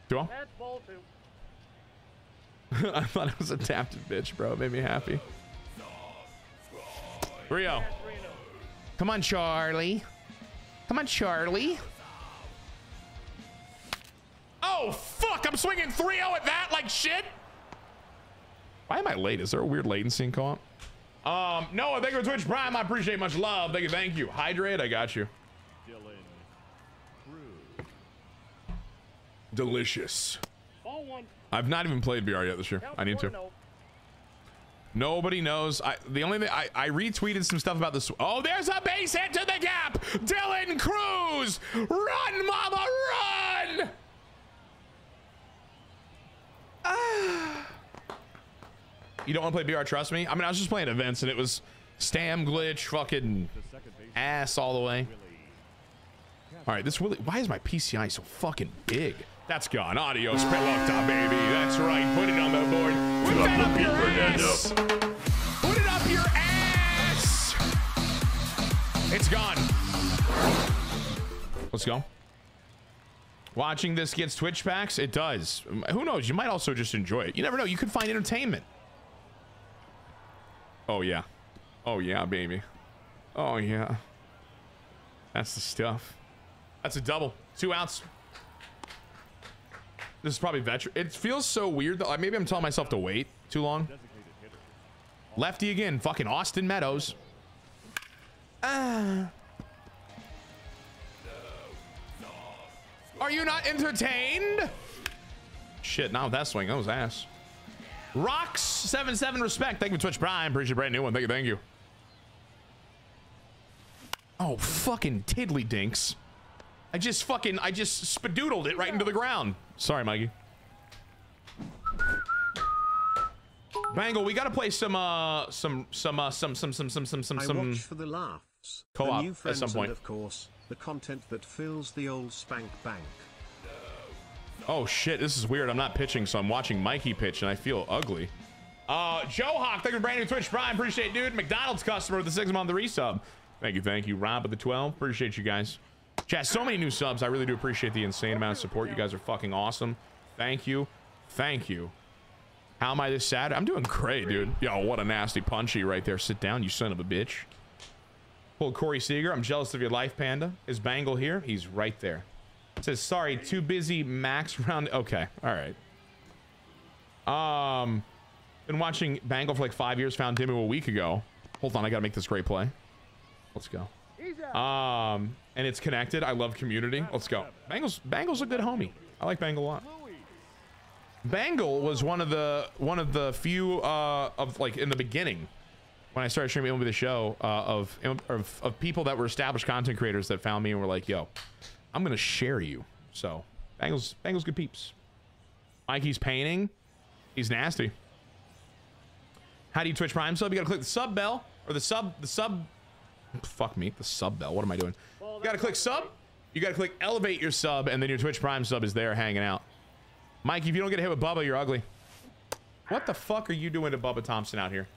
Duo. That's ball two. I thought it was Adaptive Bitch, bro. It made me happy. Rio. Come on, Charlie. Come on, Charlie. Oh, fuck. I'm swinging 3-0 at that like shit. Why am I late? Is there a weird latency in co-op? Noah, thank you for Twitch Prime. I appreciate much love. Thank you, thank you. Hydrate, I got you. Delicious. I've not even played VR yet this year. I need to. Nobody knows. The only thing I retweeted some stuff about this. Oh, there's a base hit to the gap. Dylan Cruz, run, mama, run. You don't want to play BR, trust me. I mean, I was just playing events and it was Stam glitch, fucking ass all the way. All right, this Willie. Why is my PCI so fucking big? That's gone. Adios, pelota, baby. That's right. Put it on the board. Put that up your ass. Put it up your ass. It's gone. Let's go. Watching this gets Twitch packs. It does. Who knows? You might also just enjoy it. You never know. You could find entertainment. Oh, yeah. Oh, yeah, baby. Oh, yeah. That's the stuff. That's a double. 2 outs. This is probably veteran. It feels so weird, though. Maybe I'm telling myself to wait too long. Lefty again. Fucking Austin Meadows. Are you not entertained? Shit, not with that swing. That was ass. Rocks 77 respect. Thank you for Twitch Prime. Appreciate a brand new one. Thank you, thank you. Oh, fucking tiddly dinks. I just spadoodled it right into the ground. Sorry, Mikey. Bangle, we gotta play some for the laughs. Co-op at some point. Of course. The content that fills the old spank bank. Oh shit, this is weird. I'm not pitching, so I'm watching Mikey pitch and I feel ugly. Joe Hawk, thank you for brand new Twitch Prime. Appreciate it, dude. McDonald's customer with the 6 month resub. Thank you, Rob with the 12. Appreciate you guys. Chat, so many new subs. I really do appreciate the insane amount of support. You guys are fucking awesome. Thank you. Thank you. How am I this Saturday? I'm doing great, dude. Yo, what a nasty punchy right there. Sit down, you son of a bitch. Pulled Corey Seager. I'm jealous of your life, Panda. Is Bangle here? He's right there. It says, sorry, too busy, max round. Okay, all right. Been watching Bangle for like 5 years. Found him a week ago. Hold on, I gotta make this great play. Let's go. And it's connected. I love community. Let's go. Bangle's a good homie. I like Bangle a lot. Bangle was one of the few of like in the beginning. When I started streaming MLB The Show, of people that were established content creators that found me and were like, yo, I'm going to share you. So, Bangle's good peeps. Mikey's painting. He's nasty. How do you Twitch Prime sub? You got to click the sub bell or the sub. Fuck me. The sub bell. What am I doing? You got to click sub. You got to click elevate your sub, and then your Twitch Prime sub is there hanging out. Mikey, if you don't get hit with Bubba, you're ugly. What the fuck are you doing to Bubba Thompson out here?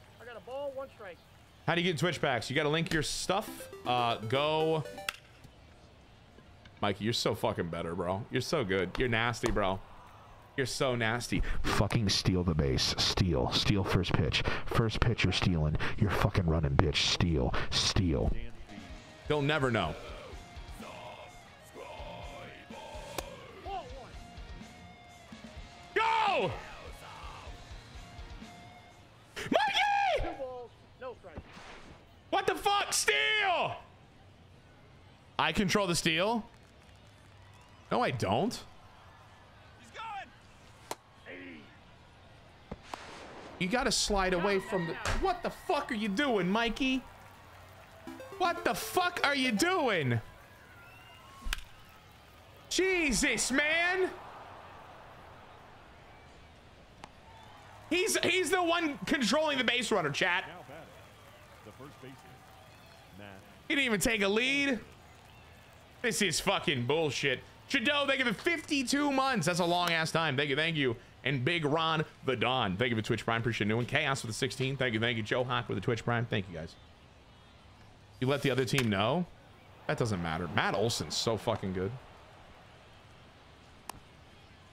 How do you get Twitch packs? You got to link your stuff. Go. Mikey, you're so fucking better, bro. You're so good. You're nasty, bro. You're so nasty. Fucking steal the base. Steal. Steal first pitch. First pitch, you're stealing. You're fucking running, bitch. Steal. Steal. They'll never know. Go! Mikey! What the fuck? Steal! I control the steal? No, I don't. He's going. You gotta slide away from the... What the fuck are you doing, Mikey? What the fuck are you doing? Jesus, man! He's the one controlling the base runner, chat. first baseman, Matt. He didn't even take a lead. This is fucking bullshit. Trudeau, thank you for 52 months. That's a long ass time. Thank you, thank you. And Big Ron the Don, thank you for Twitch Prime. Appreciate new one. Chaos with the 16. Thank you, thank you. Joe Hawk with the Twitch Prime. Thank you guys. You let the other team know? That doesn't matter. Matt Olson's so fucking good.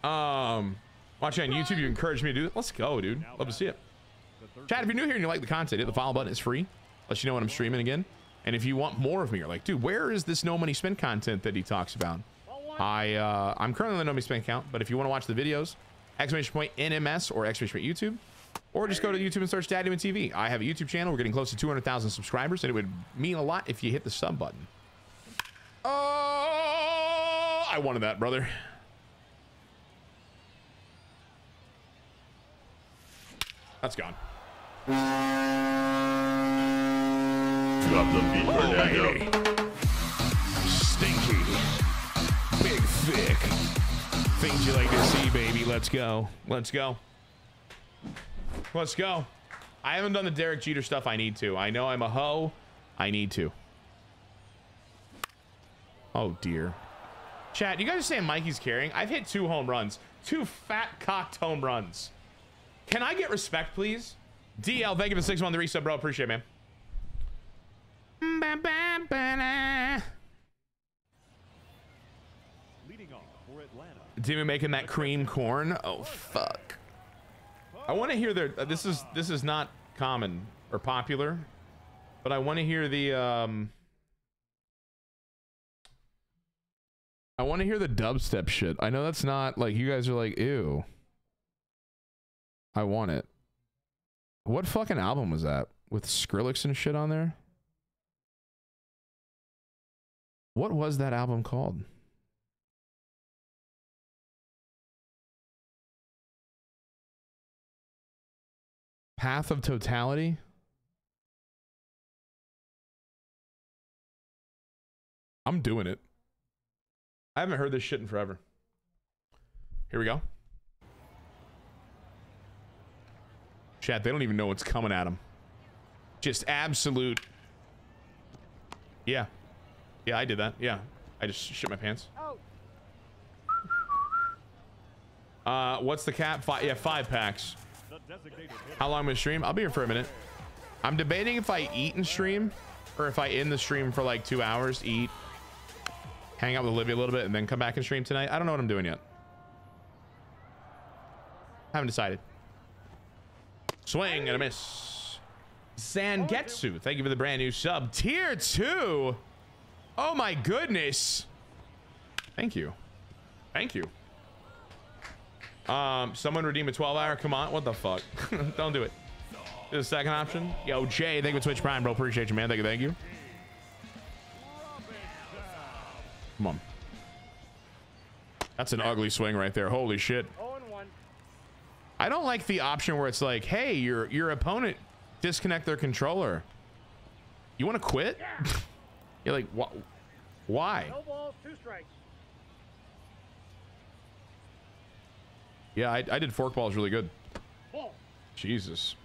Watch it on YouTube. You encourage me to do it. Let's go, dude. Love to see it. Chat, if you're new here and you like the content, hit the follow button. It's free. Let you know when I'm streaming again. And if you want more of me, you're like, dude, where is this no money spend content that he talks about? I'm currently on the no money spend account, but if you want to watch the videos, !NMS or !YouTube, or just go to YouTube and search Daddy and TV. I have a YouTube channel. We're getting close to 200,000 subscribers, and it would mean a lot if you hit the sub button. Oh, I wanted that, brother. That's gone. Drop the beat, Fernando. Stinky. Big, thick. Things you like to see, baby. Let's go. Let's go. Let's go. I haven't done the Derek Jeter stuff. I need to. I know I'm a hoe. I need to. Oh, dear. Chat, you guys are saying Mikey's carrying? I've hit 2 home runs. 2 fat cocked home runs. Can I get respect, please? DL, thank you for 6 months the resub, bro. Appreciate it, man. Leading off for Atlanta. Demon making that cream corn. Oh fuck! I want to hear their. This is not common or popular, but I want to hear the. I want to hear the dubstep shit. I know that's not like you guys are like ew. I want it. What fucking album was that with Skrillex and shit on there? What was that album called? Path of Totality? I'm doing it. I haven't heard this shit in forever. Here we go. Chat, they don't even know what's coming at them. Just absolute. Yeah. Yeah, I did that. Yeah. I just shit my pants. Oh. What's the cap? 5, yeah, 5 packs. How long am I going to stream? I'll be here for a minute. I'm debating if I eat and stream or if I end the stream for like 2 hours, eat, hang out with Olivia a little bit, and then come back and stream tonight. I don't know what I'm doing yet. Haven't decided. Swing and a miss. Zangetsu, thank you for the brand new sub. Tier 2. Oh my goodness. Thank you. Thank you. Someone redeem a 12-hour. Come on. What the fuck? Don't do it. This is the second option. Yo, Jay, thank you for Twitch Prime, bro. Appreciate you, man. Thank you. Thank you. Come on. That's an ugly swing right there. Holy shit. I don't like the option where it's like, hey, your opponent disconnect their controller. You want to quit? Yeah. You're like, what? Why? No ball, 2 strikes. Yeah, I did forkballs really good. Ball. Jesus.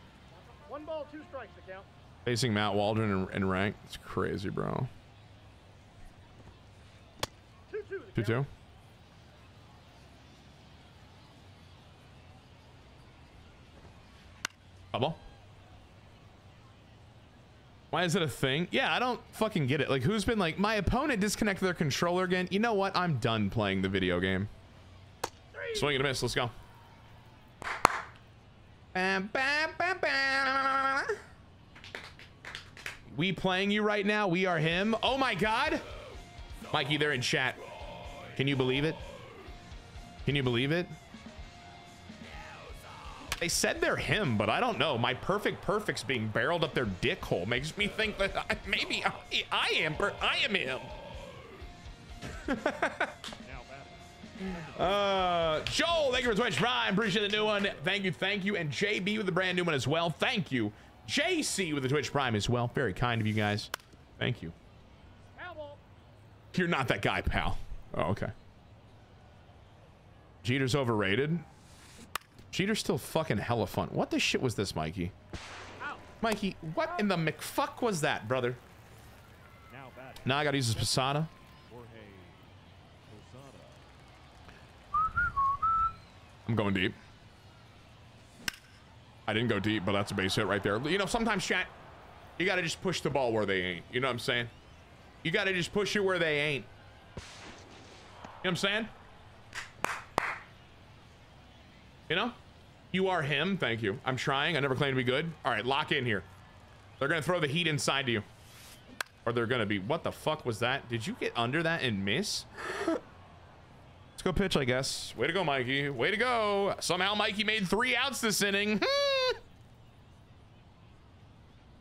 1 ball, 2 strikes to count. Facing Matt Waldron in rank. It's crazy, bro. 2-2. 2-2. Bubble. Why is it a thing? Yeah, I don't fucking get it. Like, who's been like, my opponent disconnected their controller again? You know what? I'm done playing the video game. 3. Swing and a miss. Let's go. We playing you right now. We are him. Oh my God. Mikey, they're in chat. Can you believe it? Can you believe it? They said they're him, but I don't know. My perfect's being barreled up their dick hole makes me think that I am him. Joel, thank you for Twitch Prime. Appreciate the new one. Thank you, and JB with the brand new one as well. Thank you, JC with the Twitch Prime as well. Very kind of you guys. Thank you. You're not that guy, pal. Oh, okay. Jeter's overrated. Jeter's still fucking hella fun. What the shit was this, Mikey? Ow. Mikey, what in the McFuck was that, brother? Now I gotta use his Posada. I'm going deep. I didn't go deep, but that's a base hit right there. You know, sometimes, chat, you gotta just push the ball where they ain't. You know what I'm saying? You gotta just push it where they ain't. You know what I'm saying? You know? You are him. Thank you. I'm trying. I never claimed to be good. All right, lock in here. They're gonna throw the heat inside to you. Or they're gonna be... What the fuck was that? Did you get under that and miss? Let's go pitch, I guess. Way to go, Mikey. Way to go. Somehow Mikey made 3 outs this inning.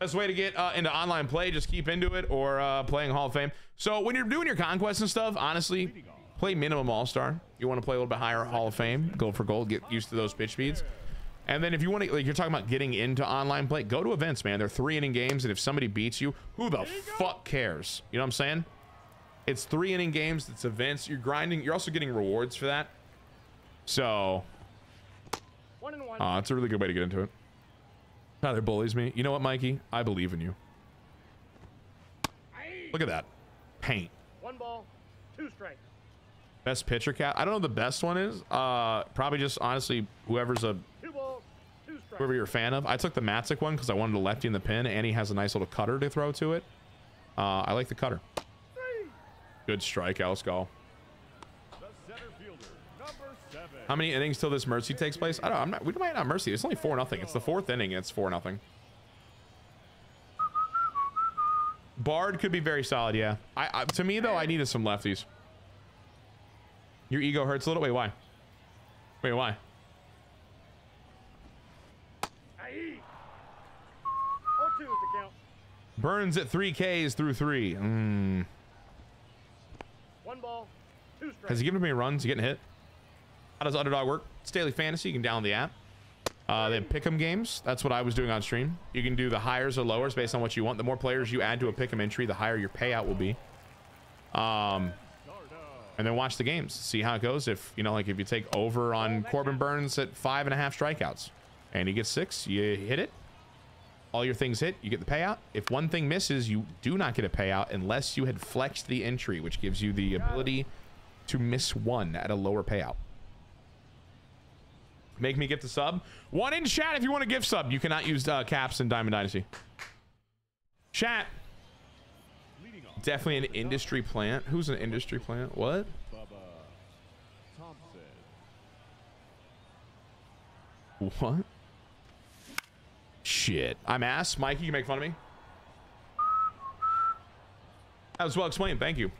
Best way to get into online play, just keep into it, or playing Hall of Fame. So when you're doing your conquests and stuff, honestly, play minimum all-star. You want to play a little bit higher Hall of Fame, go for gold, get used to those pitch speeds. And then if you want to, like, you're talking about getting into online play, go to events, man. They're 3-inning games, and if somebody beats you, who the fuck cares? You know what I'm saying? It's 3-inning games, it's events, you're grinding, you're also getting rewards for that. So, it's a really good way to get into it. Tyler bullies me. You know what, Mikey? I believe in you. Look at that. Paint. 1 ball, 2 strikes. Best pitcher cat. I don't know the best one is. Probably just, honestly, whoever's a... Whoever you're a fan of. I took the Matzik one because I wanted a lefty in the pin, and he has a nice little cutter to throw to it. I like the cutter. Good strike, Alice Gall. How many innings till this mercy takes place? I don't. I'm not. We might not mercy. It's only 4-0. It's the 4th inning. It's 4-0. Bard could be very solid. Yeah. To me though, I needed some lefties. Your ego hurts a little. Wait, why? Wait, why? Burnes at 3Ks through 3. Mm. 1 ball, 2 strikes. Has he given me runs? He getting hit? How does Underdog work? It's daily fantasy. You can download the app. They have pick'em games. That's what I was doing on stream. You can do the hires or lowers based on what you want. The more players you add to a pick'em entry, the higher your payout will be. And then watch the games. See how it goes. If you know, like if you take over on Corbin Burnes at 5.5 strikeouts, and he gets 6, you hit it. All your things hit, you get the payout. If one thing misses, you do not get a payout unless you had flexed the entry, which gives you the ability to miss 1 at a lower payout. Make me get the sub. 1 in chat if you want to give sub. You cannot use caps in Diamond Dynasty. Chat. Definitely an industry plant. Who's an industry plant? What? What? Shit. I'm ass. Mikey, you make fun of me? That was well explained. Thank you.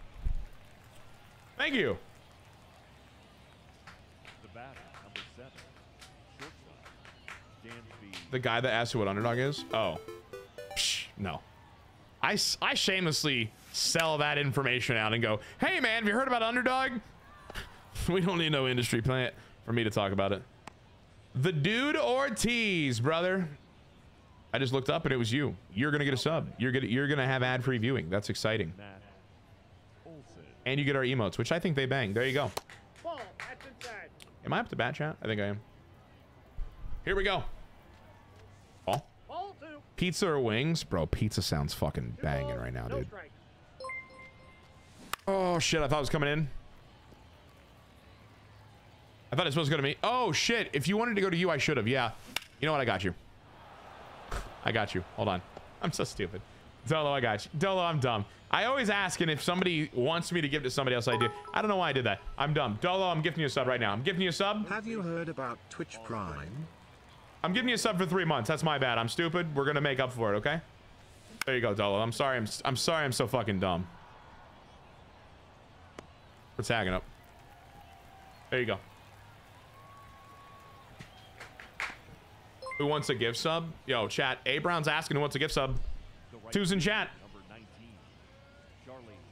Thank you. The guy that asked who what Underdog is? Oh. Psh, no. I shamelessly sell that information out and go, hey, man, have you heard about Underdog? We don't need no industry plant for me to talk about it. The dude Ortiz, brother. I just looked up and it was you. You're gonna get a sub. You're gonna have ad-free viewing. That's exciting. And you get our emotes, which I think they bang. There you go. Am I up to bat, chat? I think I am. Here we go. Ball. Pizza or wings, bro? Pizza sounds fucking banging right now, dude. Oh shit! I thought it was coming in. I thought it was supposed to go to me. Oh shit! If you wanted to go to you, I should have. Yeah. You know what? I got you. I got you. Hold on. I'm so stupid. Dolo, I got you. Dolo, I'm dumb. I always ask, and if somebody wants me to give it to somebody else, I do. I don't know why I did that. I'm dumb. Dolo, I'm gifting you a sub right now. I'm gifting you a sub. Have you heard about Twitch Prime? I'm giving you a sub for 3 months. That's my bad. I'm stupid. We're going to make up for it, okay? There you go, Dolo. I'm sorry. I'm sorry. I'm so fucking dumb. We're tagging up. There you go. Who wants a gift sub? Yo, chat. A Brown's asking who wants a gift sub. Two's in chat.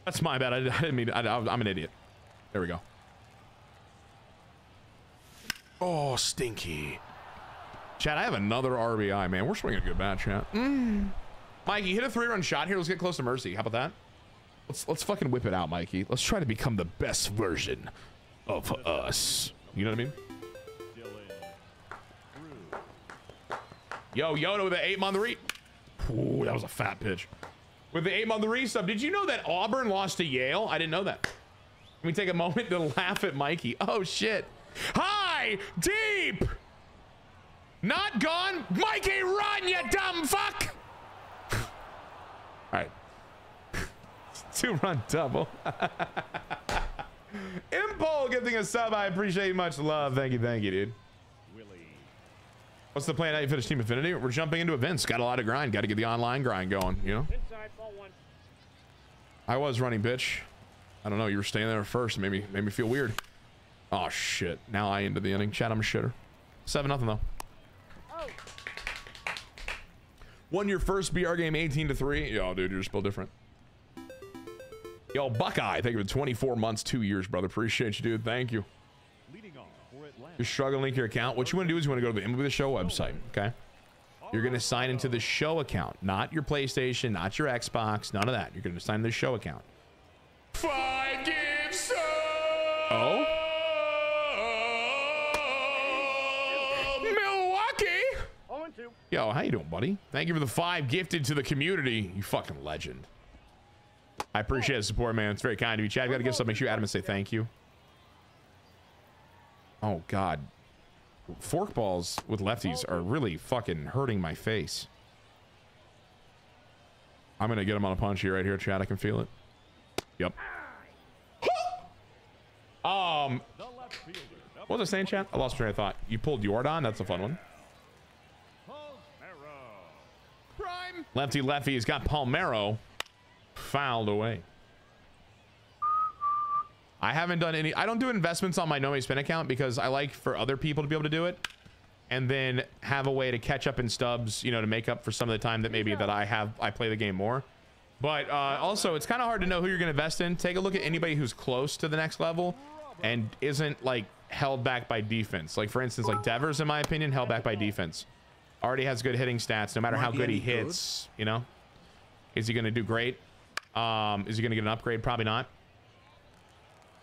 That's my bad. I didn't mean. I'm an idiot. There we go. Oh, stinky. Chat, I have another RBI, man. We're swinging a good bat, chat. Mikey, hit a 3-run shot here. Let's get close to mercy. How about that? Let's fucking whip it out, Mikey. Let's try to become the best version of us. You know what I mean? Yo, Yoda with an 8 on the read. Ooh, that was a fat pitch. With the aim on the resub. Did you know that Auburn lost to Yale? I didn't know that. Let me take a moment to laugh at Mikey. Oh, shit. High, deep. Not gone. Mikey, run, you dumb fuck. All right. 2-run double. Impole gifting a sub. I appreciate you. Much love. Thank you, dude. What's the plan? How you finish Team Affinity? We're jumping into events. Got a lot of grind. Got to get the online grind going, you know? Inside, ball one. I was running, bitch. I don't know. You were staying there first. Made me feel weird. Oh, shit. Now I ended the inning. Chat, I'm a shitter. 7-0, though. Oh. Won your first BR game 18-3. Yo, dude, you're still different. Yo, Buckeye. Thank you for 24 months, 2 years, brother. Appreciate you, dude. Thank you. You're struggling to link your account. What you want to do is you want to go to the MLB The Show website, okay? You're going to sign into the Show account, not your PlayStation, not your Xbox, none of that. You're going to sign in the Show account. Five give sub. Oh. Milwaukee. Yo, how you doing, buddy? Thank you for the 5 gifted to the community. You fucking legend. I appreciate the support, man. It's very kind of you. Chad, you got to give something. Make sure you add him and say thank you. Oh, God. Forkballs with lefties are really fucking hurting my face. I'm going to get him on a punchy right here, Chad. I can feel it. Yep. What was I saying, Chad? I lost train of thought. You pulled Yordan. That's a fun one. Lefty lefty has got Palmeiro fouled away. I haven't done any. I don't do investments on my Nome Spin account because I like for other people to be able to do it and then have a way to catch up in stubs, you know, to make up for some of the time that maybe that I play the game more. But also, it's kind of hard to know who you're going to invest in. Take a look at anybody who's close to the next level and isn't like held back by defense. Like, for instance, like Devers, in my opinion, held back by defense. Already has good hitting stats, no matter how good he hits, you know. Is he going to do great? Is he going to get an upgrade? Probably not.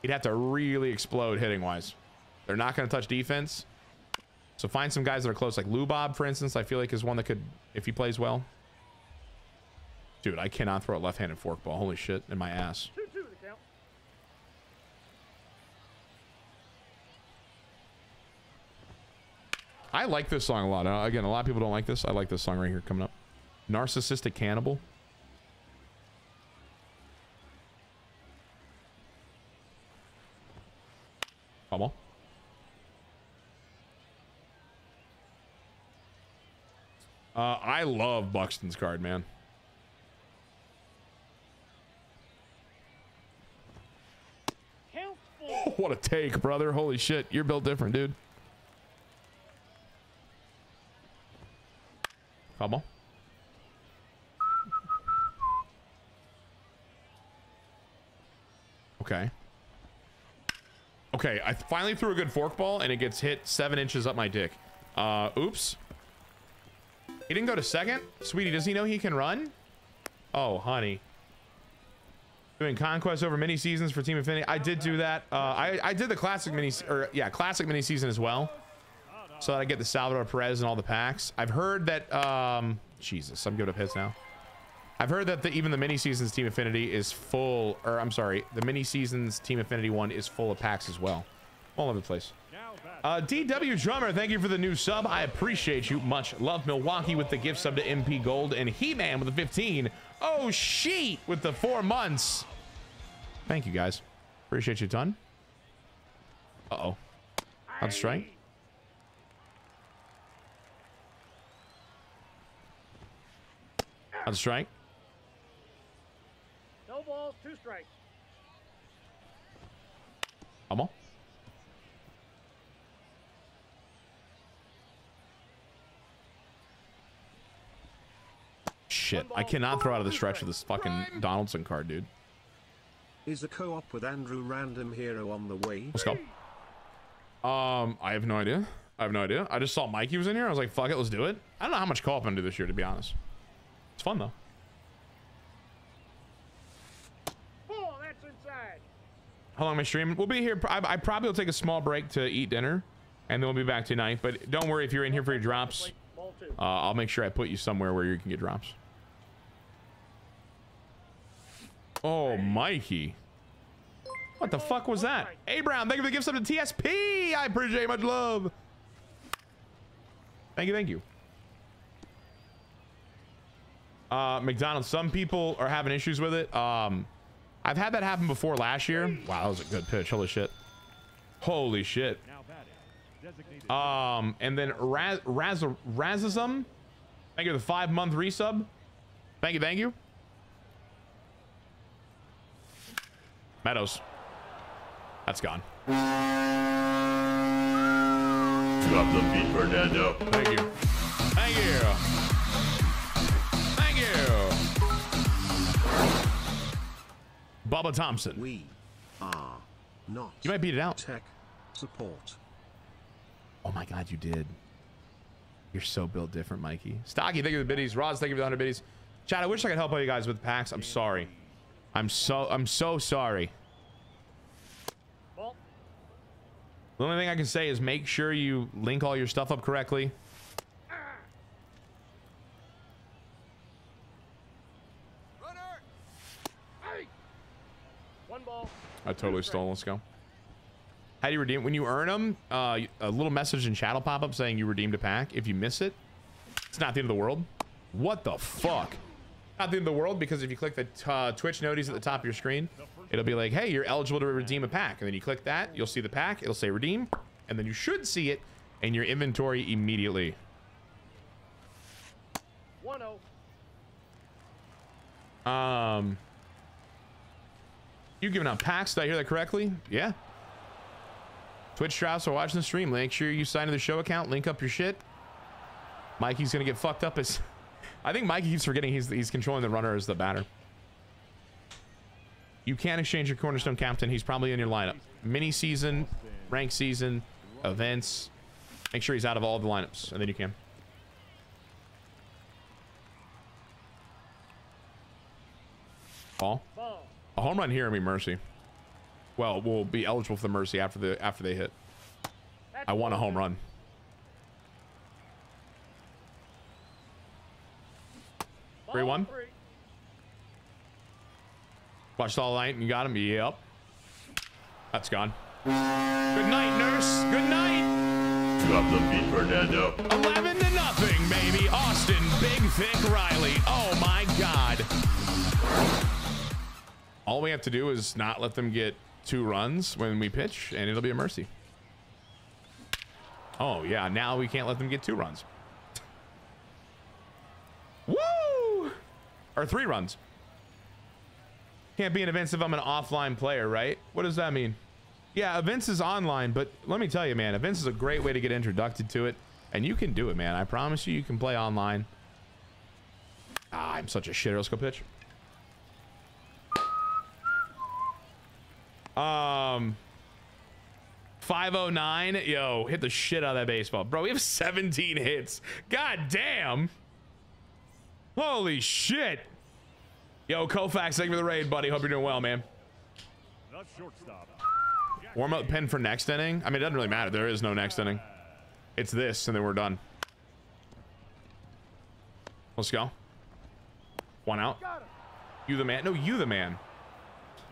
He'd have to really explode hitting-wise. They're not going to touch defense. So find some guys that are close, like Lou Bob, for instance. I feel like is one that could, if he plays well. Dude, I cannot throw a left-handed forkball. Holy shit, in my ass. I like this song a lot. Again, a lot of people don't like this. I like this song right here coming up. Narcissistic Cannibal. Come on. I love Buxton's card, man. Oh, what a take, brother. Holy shit. You're built different, dude. Come on. Okay. Okay, I finally threw a good forkball, and it gets hit 7 inches up my dick. Oops. He didn't go to second? Sweetie, does he know he can run? Oh, honey. Doing Conquest over mini seasons for Team Affinity. I did do that. I did the classic mini, or yeah, classic mini season as well. So that I get the Salvador Perez and all the packs. I've heard that, Jesus, I'm giving up hits now. I've heard that even the mini seasons Team Affinity is full, or I'm sorry, the mini seasons Team Affinity one is full of packs as well. All over the place. DW Drummer, thank you for the new sub. I appreciate you. Much love. Milwaukee with the gift sub to MP Gold and He-Man with the 15. Oh, shit, with the 4 months. Thank you guys. Appreciate you a ton. Uh-oh. That's strike. That's strike. No balls, 2 strikes. Come on. Shit, I cannot throw out of the stretch of this fucking Donaldson card, dude. Is a co-op with Andrew Random Hero on the way? Let's go. I have no idea. I just saw Mikey was in here. I was like, fuck it, let's do it. I don't know how much co-op I'm gonna do this year, to be honest. It's fun though. How long am I streaming? We'll be here. I probably will take a small break to eat dinner, and then we'll be back tonight. But don't worry if you're in here for your drops. I'll make sure I put you somewhere where you can get drops. Oh, Mikey. What the fuck was that? Hey, Brown, thank you for the gift sub to TSP. I appreciate much love. Thank you, thank you. McDonald's, some people are having issues with it. I've had that happen before last year. Wow, that was a good pitch. Holy shit. Holy shit. And then Razazum, thank you for the 5-month resub. Thank you, thank you. Meadows. That's gone. Drop the beat, Fernando. Thank you. Thank you. Thank you. Bubba Thompson. We are not. You might beat it out. Tech support. Oh my God, you did. You're so built different, Mikey. Stocky, thank you for the biddies. Roz, thank you for the 100 biddies. Chad, I wish I could help all you guys with packs. I'm sorry. I'm so sorry. The only thing I can say is make sure you link all your stuff up correctly. I totally stole. Let's go. How do you redeem when you earn them? A little message in chat will pop up saying you redeemed a pack. If you miss it, it's not the end of the world. What the fuck? Not the end of the world, because if you click the Twitch notice at the top of your screen, it'll be like, hey, you're eligible to redeem a pack. And then you click that, you'll see the pack, it'll say redeem, and then you should see it in your inventory immediately. 1-0. You giving out packs? Did I hear that correctly? Yeah. Twitch Strauss are watching the stream. Make sure you sign to the show account. Link up your shit. Mikey's gonna get fucked up as. I think Mikey keeps forgetting he's controlling the runner as the batter. You can exchange your cornerstone captain. He's probably in your lineup. Mini season, rank season, events. Make sure he's out of all the lineups, and then you can. Ball. A home run here and be mercy. Well, we'll be eligible for the mercy after they hit. I want a home run. Ball 3-1. Three. Watched all night and you got him. Yep. That's gone. Good night, nurse. Good night. Drop the beat, Fernando. 11-0, baby. Austin, big, thick Riley. Oh my God. All we have to do is not let them get 2 runs when we pitch, and it'll be a mercy. Oh, yeah. Now we can't let them get 2 runs. Woo! Or 3 runs. Can't be in events if I'm an offline player, right? What does that mean? Yeah, events is online, but let me tell you, man, events is a great way to get introduced to it, and you can do it, man. I promise you, you can play online. Ah, I'm such a shitter. Let's go pitch. .509. Yo, hit the shit out of that baseball, bro. We have 17 hits. God damn. Holy shit. Yo, Koufax, thank you for the raid, buddy. Hope you're doing well, man. Warm up pen for next inning. I mean, it doesn't really matter. There is no next inning. It's this, and then we're done. Let's go. 1 out. You the man. No, you the man.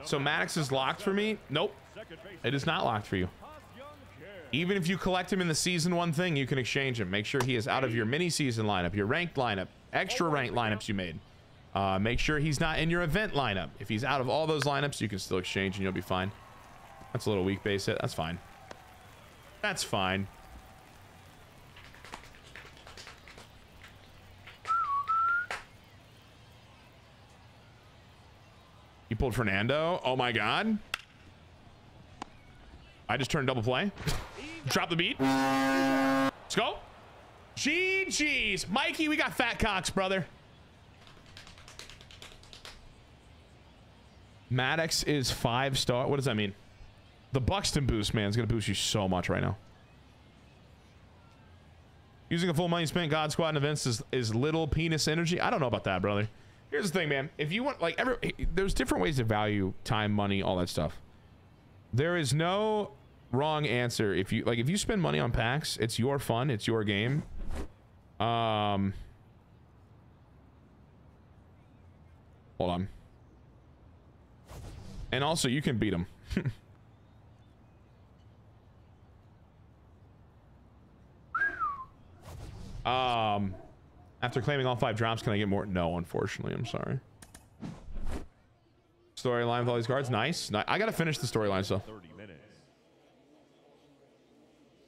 So Maddox is locked for me? Nope. It is not locked for you. Even if you collect him in the season 1 thing, you can exchange him. Make sure he is out of your mini season lineup, your ranked lineup, extra ranked lineups you made. Make sure he's not in your event lineup. If he's out of all those lineups, you can still exchange and you'll be fine. That's a little weak base hit. That's fine. That's fine. You pulled Fernando. Oh my God. I just turned double play. Drop the beat. Let's go. GG's. Mikey, we got fat cocks, brother. Maddox is 5-star. What does that mean? The Buxton boost, man, is going to boost you so much right now. Using a full money spent God Squad and events is little penis energy. I don't know about that, brother. Here's the thing, man. If you want, like, there's different ways to value time, money, all that stuff. There is no wrong answer. If you like, if you spend money on packs, it's your fun, it's your game. Hold on. And also, you can beat him. After claiming all 5 drops, can I get more? No, unfortunately. I'm sorry. Storyline with all these cards. Nice. I gotta finish the storyline, so.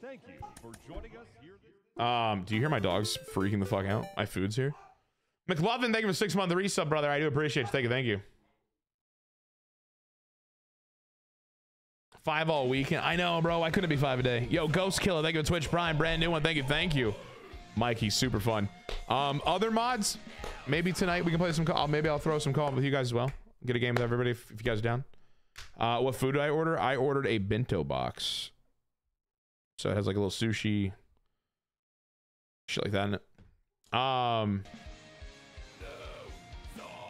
Thank you for joining us here. Do you hear my dogs freaking the fuck out? My food's here. McLovin, thank you for 6-month resub, brother. I do appreciate you. Thank you. Thank you. 5 all weekend. I know, bro. I couldn't be 5 a day. Yo, Ghost Killer, thank you for Twitch Prime. Brand new one. Thank you. Thank you. Mikey's super fun. Other mods, maybe tonight we can play some call. Maybe I'll throw some call with you guys as well. Get a game with everybody if you guys are down. What food did I order? I ordered a bento box. So it has like a little sushi, shit like that in it.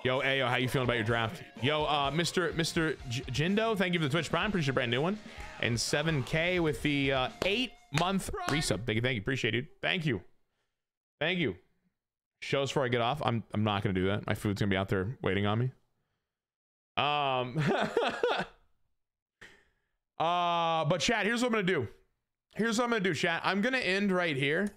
Yo, Ayo, how you feeling about your draft? Yo, Mr. Jindo, thank you for the Twitch Prime. Appreciate your brand new one. And 7K with the 8-month resub. Thank you, appreciate it, dude. Thank you. Thank you. Shows before I get off. I'm not gonna do that. My food's gonna be out there waiting on me. But chat, here's what I'm gonna do. Here's what I'm gonna do, chat. I'm gonna end right here.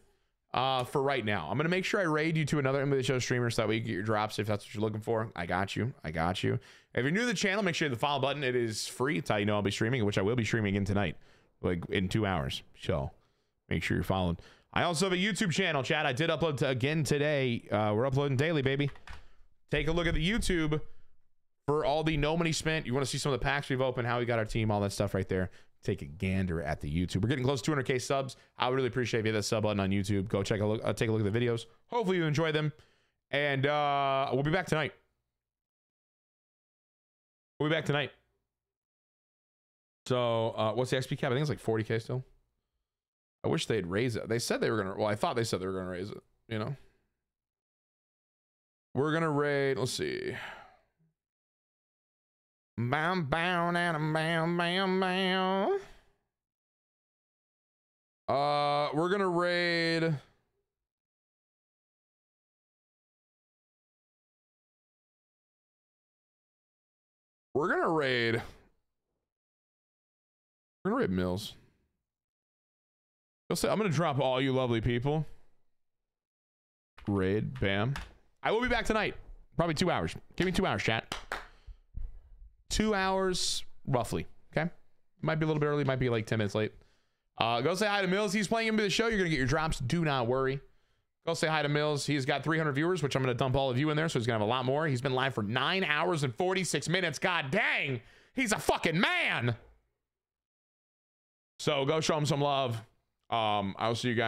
For right now. I'm gonna make sure I raid you to another MLB The Show streamer so that way you get your drops if that's what you're looking for. I got you. I got you. If you're new to the channel, make sure you hit the follow button. It is free. It's how you know I'll be streaming, which I will be streaming again tonight, like in 2 hours. So make sure you're following. I also have a YouTube channel, chat. I did upload again today. We're uploading daily, baby. Take a look at the YouTube for all the no money spent. You want to see some of the packs we've opened, how we got our team, all that stuff right there. Take a gander at the YouTube. We're getting close to 200K subs. I would really appreciate if you hit that sub button on YouTube. Go check a look, take a look at the videos. Hopefully you enjoy them. And we'll be back tonight. We'll be back tonight. So what's the XP cap? I think it's like 40K still. I wish they'd raise it. They said they were gonna, well, I thought they said they were gonna raise it, you know. We're gonna raid, let's see. Bam bam and bam bam bam. We're gonna raid. We're gonna raid Mills. I'm gonna drop all you lovely people. Raid, bam. I will be back tonight. Probably 2 hours. Give me 2 hours, chat. 2 hours, roughly. Okay. Might be a little bit early. Might be like 10 minutes late. Go say hi to Mills. He's playing into the show. You're gonna get your drops. Do not worry. Go say hi to Mills. He's got 300 viewers, which I'm gonna dump all of you in there. So he's gonna have a lot more. He's been live for 9 hours and 46 minutes. God dang, he's a fucking man. So go show him some love. I'll see you guys.